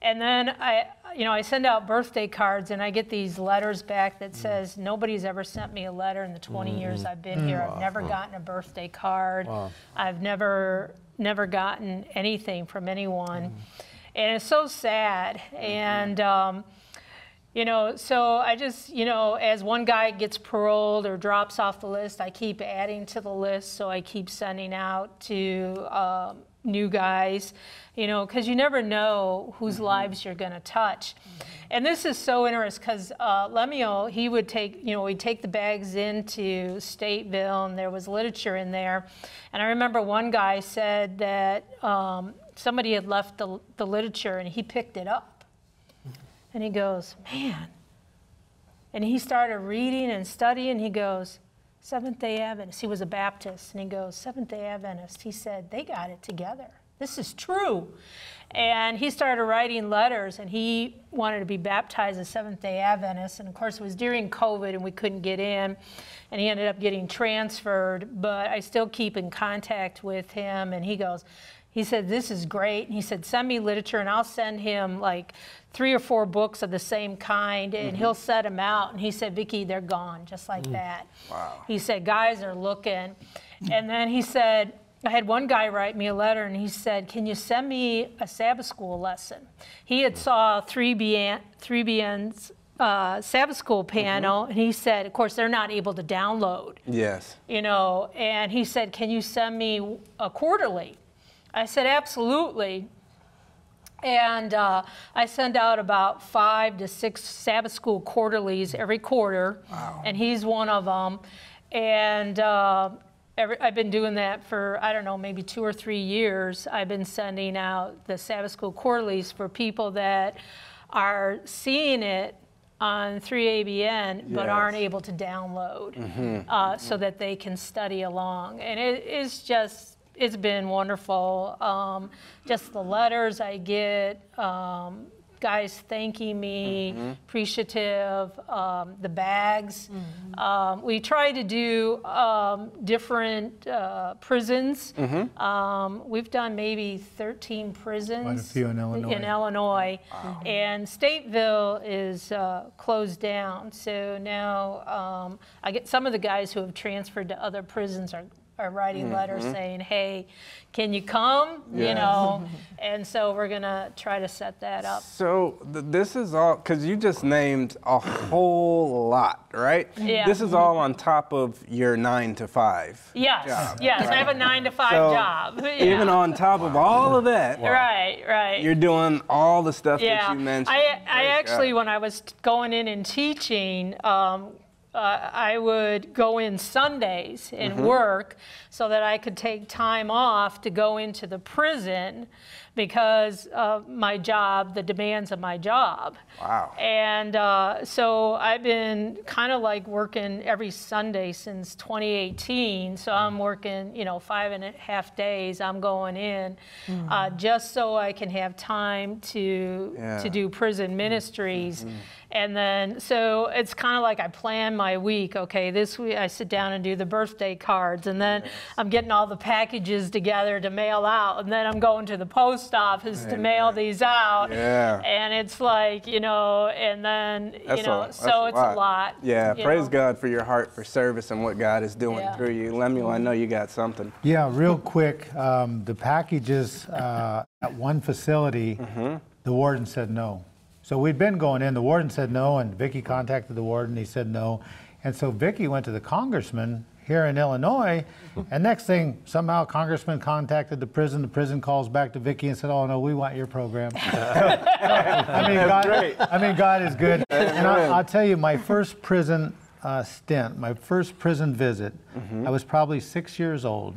And then I, you know, I send out birthday cards, and I get these letters back that says, nobody's ever sent me a letter in the twenty mm-hmm. years I've been here. Wow. I've never gotten a birthday card. Wow. I've never, never gotten anything from anyone. Mm. And it's so sad. Mm-hmm. And, um, you know, so I just, you know, as one guy gets paroled or drops off the list, I keep adding to the list. So I keep sending out to um, new guys, you know, because you never know whose mm-hmm. lives you're going to touch. Mm-hmm. And this is so interesting because uh, Lemuel, he would take, you know, we'd take the bags into Stateville, and there was literature in there. And I remember one guy said that um, somebody had left the, the literature, and he picked it up. And he goes, man. And he started reading and studying. He goes, Seventh-day Adventist. He was a Baptist. And he goes, Seventh-day Adventist. He said, they got it together. This is true. And he started writing letters, and he wanted to be baptized as Seventh-day Adventist. And, of course, it was during COVID, and we couldn't get in. And he ended up getting transferred. But I still keep in contact with him. And he goes, he said, this is great. And he said, send me literature, and I'll send him, like, three or four books of the same kind, and mm-hmm. he'll set them out. And he said, Vicki, they're gone, just like mm. that. Wow. He said, guys are looking. And then he said, I had one guy write me a letter, and he said, can you send me a Sabbath school lesson? He had saw three A B N's uh, Sabbath school panel, mm-hmm. and he said, of course, they're not able to download. Yes. You know, and he said, can you send me a quarterly? I said, absolutely. And uh, I send out about five to six Sabbath school quarterlies every quarter, wow. and he's one of them. And uh, every, I've been doing that for, I don't know, maybe two or three years. I've been sending out the Sabbath school quarterlies for people that are seeing it on three A B N, yes. but aren't able to download mm-hmm. uh, mm-hmm. so that they can study along. And it, it's just... it's been wonderful. Um, just the letters I get, um, guys thanking me, mm-hmm. appreciative, um, the bags. Mm-hmm. Um, we try to do um, different uh, prisons. Mm-hmm. um, we've done maybe thirteen prisons. Quite a few in Illinois. In Illinois. Wow. And Stateville is uh, closed down. So now um, I get some of the guys who have transferred to other prisons are Are writing mm-hmm. letters saying, hey, can you come? Yes. You know, and so we're gonna try to set that up. So th this is all, because you just named a whole lot, right? Yeah. This is all on top of your nine to five. Yes, job, yes, right? I have a nine to five so job. Yeah. Even on top of all of that, wow. right, right. You're doing all the stuff yeah. that you mentioned. I, I like, actually, uh, when I was going in and teaching. Um, Uh, I would go in Sundays and mm-hmm. work so that I could take time off to go into the prison because of my job, the demands of my job. Wow. And uh, so I've been kind of like working every Sunday since twenty eighteen. So I'm working, you know, five and a half days I'm going in mm-hmm. uh, just so I can have time to, yeah. to do prison ministries. Mm-hmm. And then, so it's kind of like I plan my week. Okay, this week I sit down and do the birthday cards, and then yes. I'm getting all the packages together to mail out, and then I'm going to the post office right. to mail these out. Yeah. And it's like, you know, and then, that's you know, a, so it's a lot. lot yeah, praise know. God for your heart for service and what God is doing yeah. through you. Lemuel, I know you got something. Yeah, real quick, um, the packages uh, at one facility, mm-hmm. the warden said no. So we'd been going in, the warden said no, and Vicki contacted the warden, he said no. And so Vicki went to the congressman here in Illinois, and next thing, somehow congressman contacted the prison, the prison calls back to Vicki and said, oh no, we want your program. I mean, God, I mean, God is good. And I, I'll tell you, my first prison uh, stint, my first prison visit, mm-hmm. I was probably six years old.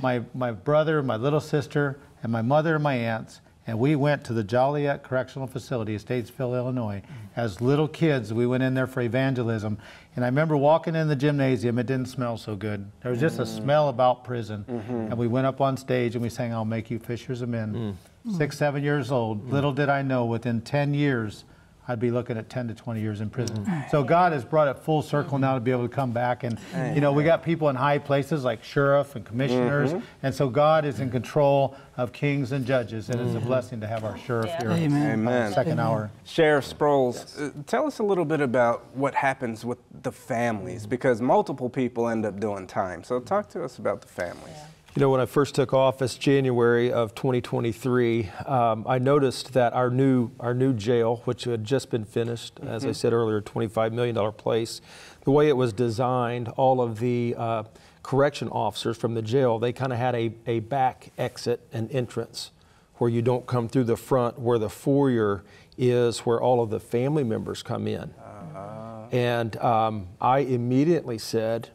My, my brother, my little sister, and my mother and my aunts, and we went to the Joliet Correctional Facility, Statesville, Illinois. As little kids, we went in there for evangelism. And I remember walking in the gymnasium, it didn't smell so good. There was just mm. a smell about prison. Mm-hmm. And we went up on stage and we sang, "I'll Make You Fishers of Men." Mm. Six, seven years old. Mm. Little did I know, within ten years, I'd be looking at ten to twenty years in prison. Mm. So God has brought it full circle now to be able to come back. And, you know, we got people in high places like sheriff and commissioners. Mm-hmm. And so God is in control of kings and judges. And mm-hmm. it's a blessing to have our sheriff yeah. here Amen. In the second Amen. Hour. Sheriff Sproles, yes. uh, tell us a little bit about what happens with the families, because multiple people end up doing time. So talk to us about the families. Yeah. You know, when I first took office, January of twenty twenty-three, um, I noticed that our new our new jail, which had just been finished, mm-hmm. as I said earlier, twenty-five million dollar place, the way it was designed, all of the uh, correction officers from the jail, they kind of had a, a back exit and entrance where you don't come through the front, where the foyer is, where all of the family members come in. Uh-huh. And um, I immediately said,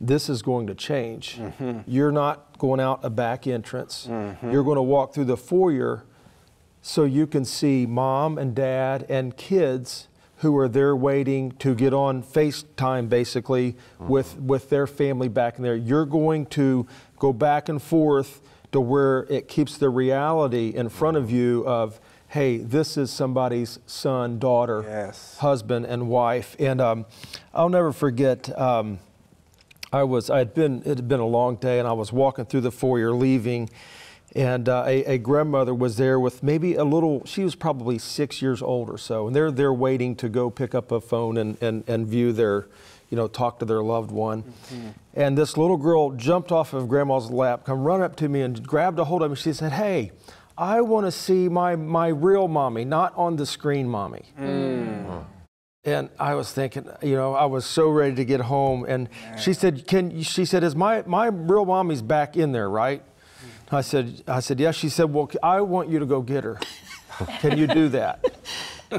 this is going to change. Mm-hmm. You're not going out a back entrance. Mm-hmm. You're going to walk through the foyer so you can see mom and dad and kids who are there waiting to get on FaceTime, basically, mm-hmm. with, with their family back in there. You're going to go back and forth to where it keeps the reality in front mm-hmm. of you of, hey, this is somebody's son, daughter, yes. husband, and wife. And um, I'll never forget, um, I was, I had been, it had been a long day, and I was walking through the foyer leaving, and uh, a, a grandmother was there with maybe a little, she was probably six years old or so, and they're there waiting to go pick up a phone and, and, and view their, you know, talk to their loved one. Mm-hmm. And this little girl jumped off of Grandma's lap, come run up to me and grabbed a hold of me. She said, "Hey, I want to see my, my real mommy, not on the screen mommy." Mm. Mm. And I was thinking, you know, I was so ready to get home. And she said, "Can she said, is my, my real mommy's back in there, right?" I said, I said, "Yes." She said, "Well, I want you to go get her. Can you do that?" so,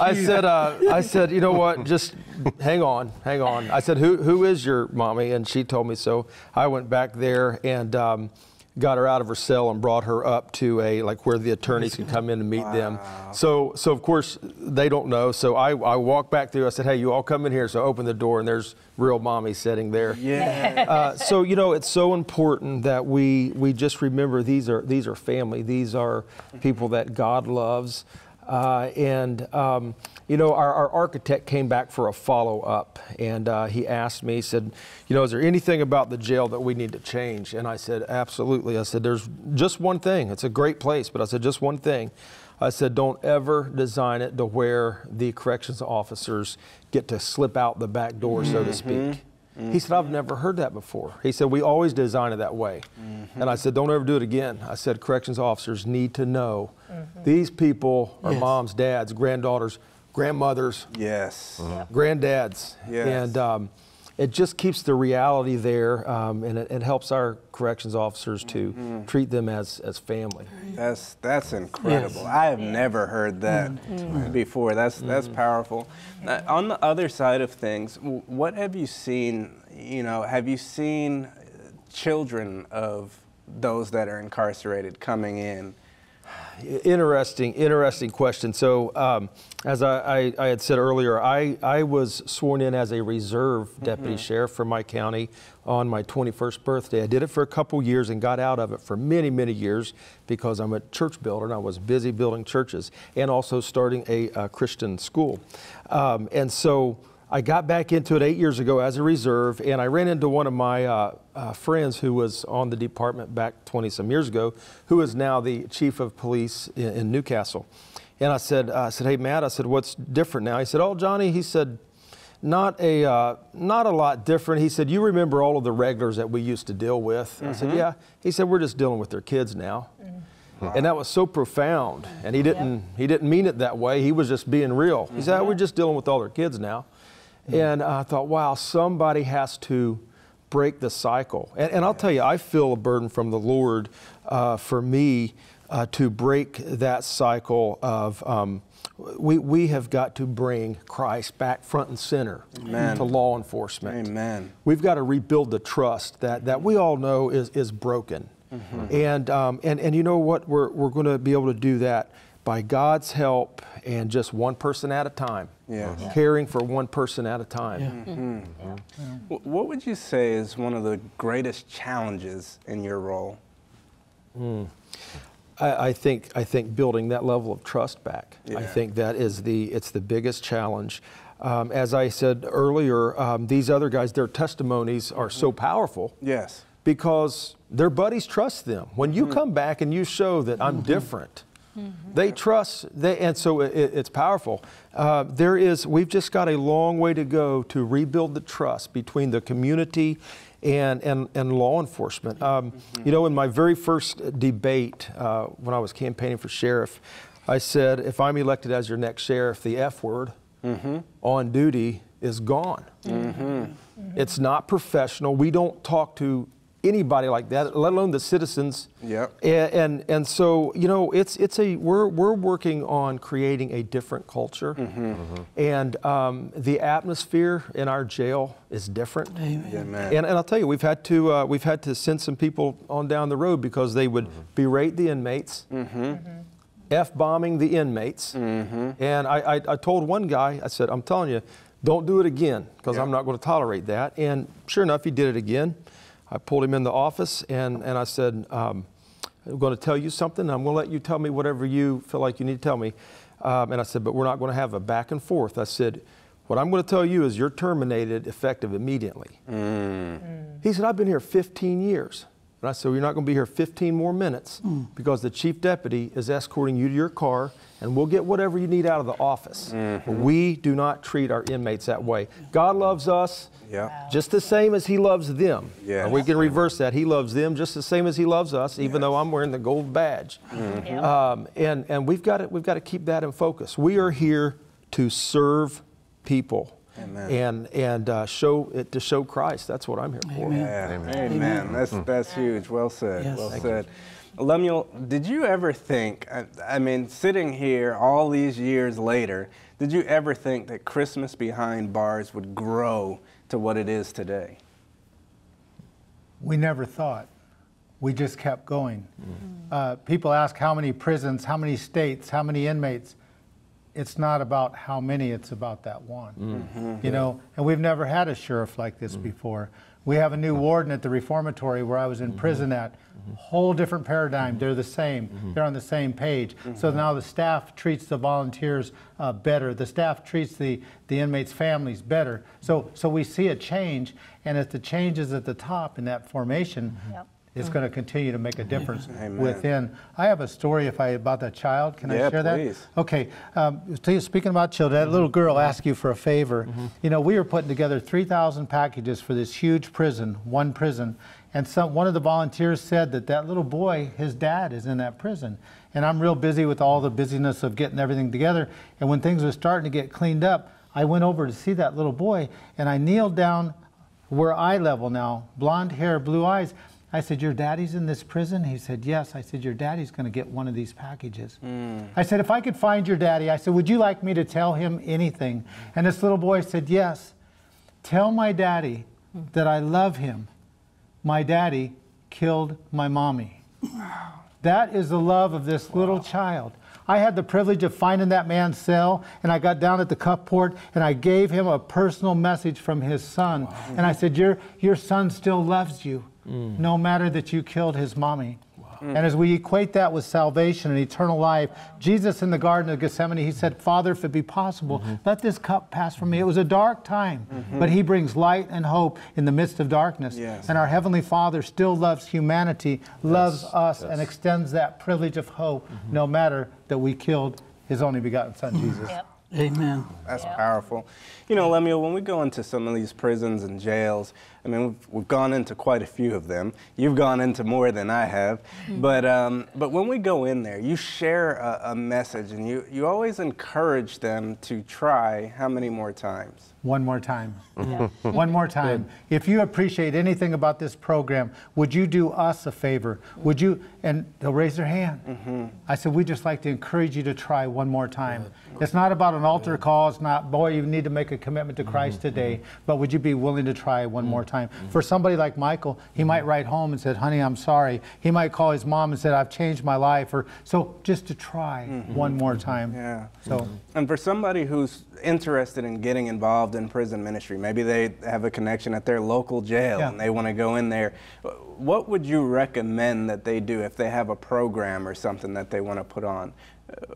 I said, uh, I said, "You know what? Just hang on, hang on." I said, "Who who is your mommy?" And she told me. So I went back there and Um, got her out of her cell and brought her up to a, like where the attorneys could come in and meet wow. them. So, so of course they don't know. So I, I walked back through, I said, "Hey, you all come in here." So I opened the door and there's real mommy sitting there. Yeah. uh, so, you know, it's so important that we, we just remember these are, these are family. These are people that God loves. Uh, and, um, you know, our, our architect came back for a follow-up, and uh, he asked me, he said, "You know, is there anything about the jail that we need to change?" And I said, "Absolutely." I said, "There's just one thing. It's a great place, but I said, just one thing. I said, don't ever design it to where the corrections officers get to slip out the back door, mm-hmm. so to speak." Mm-hmm. He said, "I've never heard that before." He said, "We always design it that way." Mm-hmm. And I said, "Don't ever do it again." I said, "Corrections officers need to know mm-hmm. these people are yes. moms, dads, granddaughters, grandmothers, yes, mm-hmm. granddads." Yes. And um, it just keeps the reality there, um, and it, it helps our corrections officers to mm-hmm. treat them as, as family. That's, that's incredible. Yes. I have yeah. never heard that mm-hmm. before. That's, that's mm-hmm. powerful. Now, on the other side of things, what have you seen, you know, have you seen children of those that are incarcerated coming in? Interesting, interesting question. So, um, as I, I, I had said earlier, I, I was sworn in as a reserve deputy mm-hmm. sheriff for my county on my twenty-first birthday. I did it for a couple years and got out of it for many, many years because I'm a church builder and I was busy building churches and also starting a, a Christian school. Um, and so I got back into it eight years ago as a reserve, and I ran into one of my uh, uh, friends who was on the department back twenty some years ago, who is now the chief of police in, in Newcastle. And I said, uh, I said, "Hey, Matt," I said, "what's different now?" He said, "Oh, Johnny," he said, not a, uh, not a lot different. He said, "You remember all of the regulars that we used to deal with?" Mm-hmm. I said, "Yeah." He said, "We're just dealing with their kids now." Mm-hmm. Wow. And that was so profound. And he didn't, yeah. he didn't mean it that way. He was just being real. Mm-hmm. He said, "Oh, we're just dealing with all their kids now." And I thought, wow, somebody has to break the cycle. And, and I'll tell you, I feel a burden from the Lord uh, for me uh, to break that cycle of um, we we have got to bring Christ back front and center Amen. To law enforcement. Amen. We've got to rebuild the trust that that we all know is is broken. Mm-hmm. And um, and and you know what, we're we're going to be able to do that by God's help and just one person at a time. Yes. Yeah. Caring for one person at a time. Yeah. Mm-hmm. Yeah. Yeah. What would you say is one of the greatest challenges in your role? Mm. I, I think I think building that level of trust back. Yeah. I think that is the it's the biggest challenge. Um, as I said earlier, um, these other guys, their testimonies are so powerful. Yes. Because their buddies trust them. When you mm-hmm. come back and you show that I'm mm-hmm. different, mm-hmm. they trust, they, and so it, it's powerful. Uh, there is, we've just got a long way to go to rebuild the trust between the community and, and, and law enforcement. Um, mm-hmm. You know, in my very first debate, uh, when I was campaigning for sheriff, I said, if I'm elected as your next sheriff, the F word mm-hmm. on duty is gone. Mm-hmm. Mm-hmm. It's not professional. We don't talk to anybody like that, let alone the citizens. Yep. And, and and so, you know, it's it's a we're we're working on creating a different culture, mm-hmm. Mm-hmm. and um, the atmosphere in our jail is different. Amen. Amen. And and I'll tell you, we've had to uh, we've had to send some people on down the road because they would mm-hmm. berate the inmates, mm-hmm. Mm-hmm. F-bombing the inmates, mm-hmm. and I, I I told one guy, I said, I'm telling you, don't do it again because yep. I'm not going to tolerate that. And sure enough, he did it again. I pulled him in the office and, and I said, um, I'm going to tell you something. I'm going to let you tell me whatever you feel like you need to tell me. Um, and I said, but we're not going to have a back and forth. I said, what I'm going to tell you is you're terminated effective immediately. Mm. Mm. He said, I've been here fifteen years. And I said, well, you're not going to be here fifteen more minutes mm. because the chief deputy is escorting you to your car and we'll get whatever you need out of the office. Mm-hmm. We do not treat our inmates that way. God loves us yeah. just the same as he loves them. Yes. We can reverse that. He loves them just the same as he loves us, even yes. though I'm wearing the gold badge. Mm-hmm. yeah. um, and, and we've got to, we've got to keep that in focus. We are here to serve people. Amen. And and uh, show it to show Christ. That's what I'm here for. Amen. Yeah. Amen. Amen. Amen. That's that's huge. Well said. Yes. Well Thank said. You. Lemuel, did you ever think? I, I mean, sitting here all these years later, did you ever think that Christmas Behind Bars would grow to what it is today? We never thought. We just kept going. Mm. Uh, people ask how many prisons, how many states, how many inmates. It's not about how many, it's about that one. Mm-hmm. You know, and we've never had a sheriff like this mm-hmm. before. We have a new warden at the reformatory where I was in mm-hmm. prison at, mm-hmm. whole different paradigm. Mm-hmm. They're the same, mm-hmm. they're on the same page. Mm-hmm. So now the staff treats the volunteers uh, better. The staff treats the, the inmates' families better. So, so we see a change, and if the change is at the top in that formation, mm-hmm. yep. it's mm-hmm. going to continue to make a difference Amen. Within. I have a story if I about that child. Can yeah, I share please. That? Okay. Um, so speaking about children, mm-hmm. that little girl mm-hmm. asked you for a favor. Mm-hmm. You know, we were putting together three thousand packages for this huge prison, one prison, and some, one of the volunteers said that that little boy, his dad, is in that prison. And I'm real busy with all the busyness of getting everything together. And when things were starting to get cleaned up, I went over to see that little boy, and I kneeled down. We're eye level now, blonde hair, blue eyes. I said, your daddy's in this prison? He said, yes. I said, your daddy's going to get one of these packages. Mm. I said, if I could find your daddy, I said, would you like me to tell him anything? And this little boy said, yes. Tell my daddy that I love him. My daddy killed my mommy. Wow. That is the love of this wow. little child. I had the privilege of finding that man's cell, and I got down at the Cuffport, and I gave him a personal message from his son. Wow. And I said, your, your son still loves you. Mm. No matter that you killed his mommy. Wow. Mm. And as we equate that with salvation and eternal life, Jesus in the Garden of Gethsemane, he said, Father, if it be possible, mm-hmm. let this cup pass from me. It was a dark time, mm-hmm. but he brings light and hope in the midst of darkness. Yes. And our Heavenly Father still loves humanity, loves yes. us, yes. and extends that privilege of hope, mm-hmm. no matter that we killed his only begotten Son, Jesus. Yep. Amen. That's yeah. powerful. You know, Lemuel, when we go into some of these prisons and jails, I mean, we've, we've gone into quite a few of them. You've gone into more than I have. Mm-hmm. But um, but when we go in there, you share a, a message, and you, you always encourage them to try how many more times? One more time. Yeah. One more time. Good. If you appreciate anything about this program, would you do us a favor? Would you? And they'll raise their hand. Mm-hmm. I said, we'd just like to encourage you to try one more time. Good. It's not about an altar call. It's not, boy, you need to make a commitment to Christ mm-hmm. today, but would you be willing to try one mm-hmm. more time? Mm-hmm. For somebody like Michael, he mm-hmm. might write home and said, honey, I'm sorry. He might call his mom and said, I've changed my life. Or so just to try mm-hmm. one more time. Yeah. So, mm-hmm. And for somebody who's interested in getting involved in prison ministry, maybe they have a connection at their local jail yeah. and they want to go in there, what would you recommend that they do if they have a program or something that they want to put on?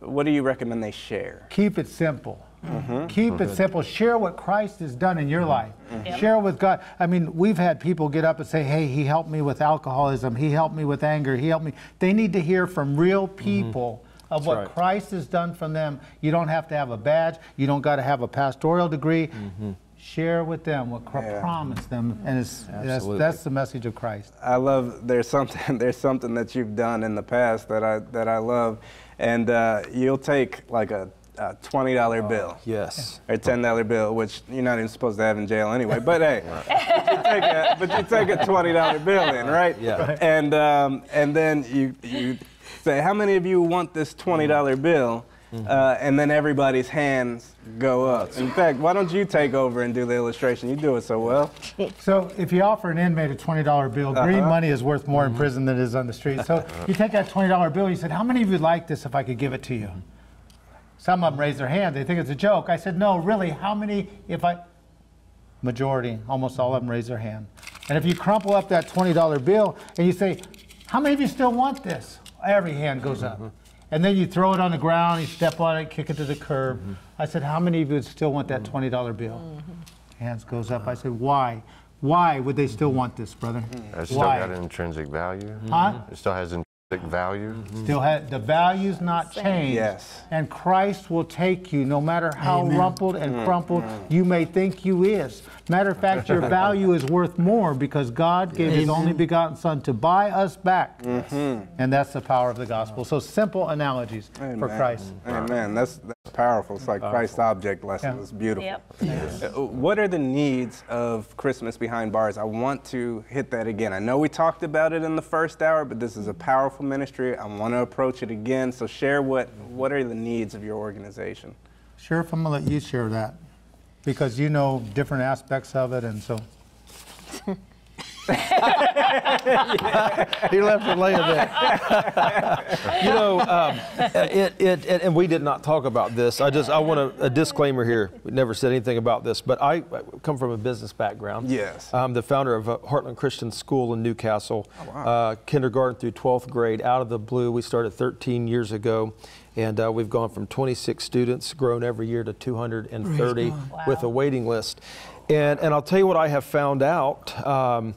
What do you recommend they share? Keep it simple. Mm-hmm. Keep mm-hmm. it simple. Share what Christ has done in your mm-hmm. life. Mm-hmm. Yep. Share with God. I mean, we've had people get up and say, hey, he helped me with alcoholism. He helped me with anger. He helped me. They need to hear from real people mm-hmm. of That's what right. Christ has done for them. You don't have to have a badge. You don't got to have a pastoral degree. Mm-hmm. Share with them what Christ yeah. promised them, and it's, that's, that's the message of Christ. I love there's something there's something that you've done in the past that I that I love, and uh, you'll take like a, a twenty dollar oh, bill, yes, or a ten dollar bill, which you're not even supposed to have in jail anyway. But hey, right. but, you take a, but you take a twenty dollar bill in, right? Yeah. Right. And um, and then you you say, how many of you want this twenty dollar bill? Mm-hmm. uh, and then everybody's hands go up. In fact, why don't you take over and do the illustration? You do it so well. So if you offer an inmate a twenty dollar bill, uh-huh. green money is worth more mm-hmm. in prison than it is on the street. So you take that twenty dollar bill, you said, how many of you like this if I could give it to you? Some of them raise their hand. They think it's a joke. I said, no, really, how many if I... Majority, almost all of them raise their hand. And if you crumple up that twenty dollar bill and you say, how many of you still want this? Every hand goes up. Mm-hmm. And then you throw it on the ground, you step on it, kick it to the curb. Mm-hmm. I said, how many of you would still want that twenty dollar bill? Mm-hmm. Hands goes up. I said, why? Why would they still want this, brother? Mm-hmm. It still why? got an intrinsic value. Huh? It still has intrinsic value. Mm-hmm. Still has, the value's not changed. Yes. And Christ will take you, no matter how Amen. rumpled and mm-hmm. crumpled mm-hmm. you may think you is. Matter of fact, your value is worth more because God gave yes. his only begotten son to buy us back. Mm-hmm. And that's the power of the gospel. So simple analogies Amen. for Christ. Amen. That's, that's powerful. It's like powerful. Christ's object lesson. Yeah. It's beautiful. Yep. Yes. What are the needs of Christmas Behind Bars? I want to hit that again. I know we talked about it in the first hour, but this is a powerful ministry. I want to approach it again. So share what, what are the needs of your organization? Sheriff, I'm going to let you share that, because you know different aspects of it, and so. He left it later there. You know, um, it, it, it, and we did not talk about this. I just, I want a, a disclaimer here. We never said anything about this, but I come from a business background. Yes. I'm the founder of Heartland Christian School in Newcastle, oh, wow. uh, kindergarten through twelfth grade. Out of the blue, we started thirteen years ago. And uh, we've gone from twenty-six students, grown every year, to two hundred thirty wow. with a waiting list. And, and I'll tell you what I have found out, um,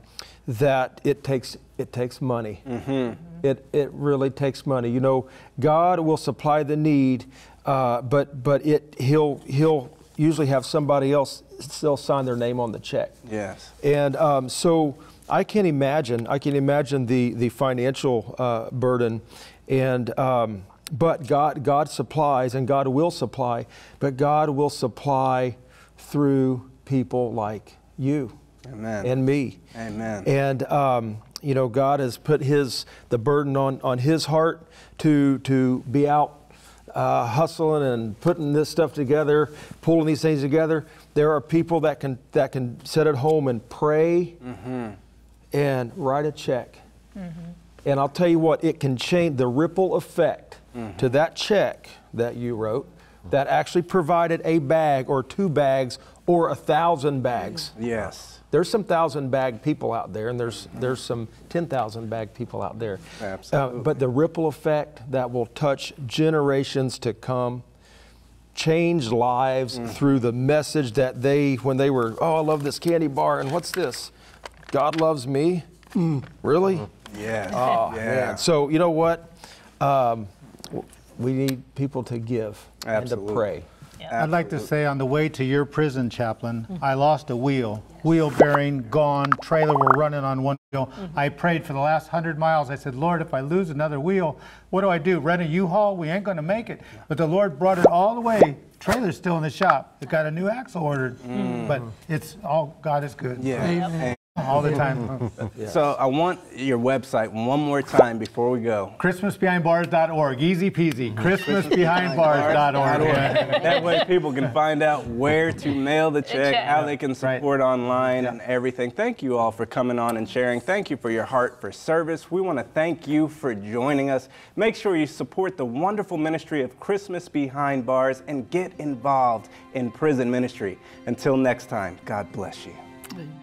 that it takes, it takes money. Mm-hmm. It, it really takes money. You know, God will supply the need, uh, but, but it, he'll, he'll usually have somebody else still sign their name on the check. Yes. And um, so I can imagine, I can imagine the, the financial uh, burden. And... Um, But God, God supplies, and God will supply, but God will supply through people like you Amen. and me. Amen. And, um, you know, God has put his, the burden on, on his heart to, to be out uh, hustling and putting this stuff together, pulling these things together. There are people that can, that can sit at home and pray mm-hmm. and write a check. Mm-hmm. And I'll tell you what, it can change the ripple effect. Mm-hmm. To that check that you wrote, that actually provided a bag or two bags or a thousand bags. Yes. There's some thousand bag people out there, and there's there's some ten thousand bag people out there. Absolutely. Uh, but the ripple effect that will touch generations to come, change lives mm-hmm. through the message that they, when they were, oh, I love this candy bar, and what's this? God loves me? Mm. Really? Mm-hmm. Yeah. Oh, yeah. Man. So you know what? Um, We need people to give Absolutely. and to pray. Yeah. I'd like to say, on the way to your prison, Chaplain, mm-hmm. I lost a wheel. Yes. Wheel bearing gone, trailer were running on one wheel. Mm-hmm. I prayed for the last hundred miles. I said, Lord, if I lose another wheel, what do I do? Rent a U-Haul? We ain't gonna make it. But the Lord brought it all the way. Trailer's still in the shop. It got a new axle ordered. Mm-hmm. But it's all, God is good. Yeah. Amen. All the time. Yeah. So I want your website one more time before we go. Christmas Behind Bars dot org. Easy peasy. Christmas Behind Bars dot org. Yeah. That way people can find out where to mail the check, check. how they can support right. online yeah. and everything. Thank you all for coming on and sharing. Thank you for your heart for service. We want to thank you for joining us. Make sure you support the wonderful ministry of Christmas Behind Bars and get involved in prison ministry. Until next time, God bless you.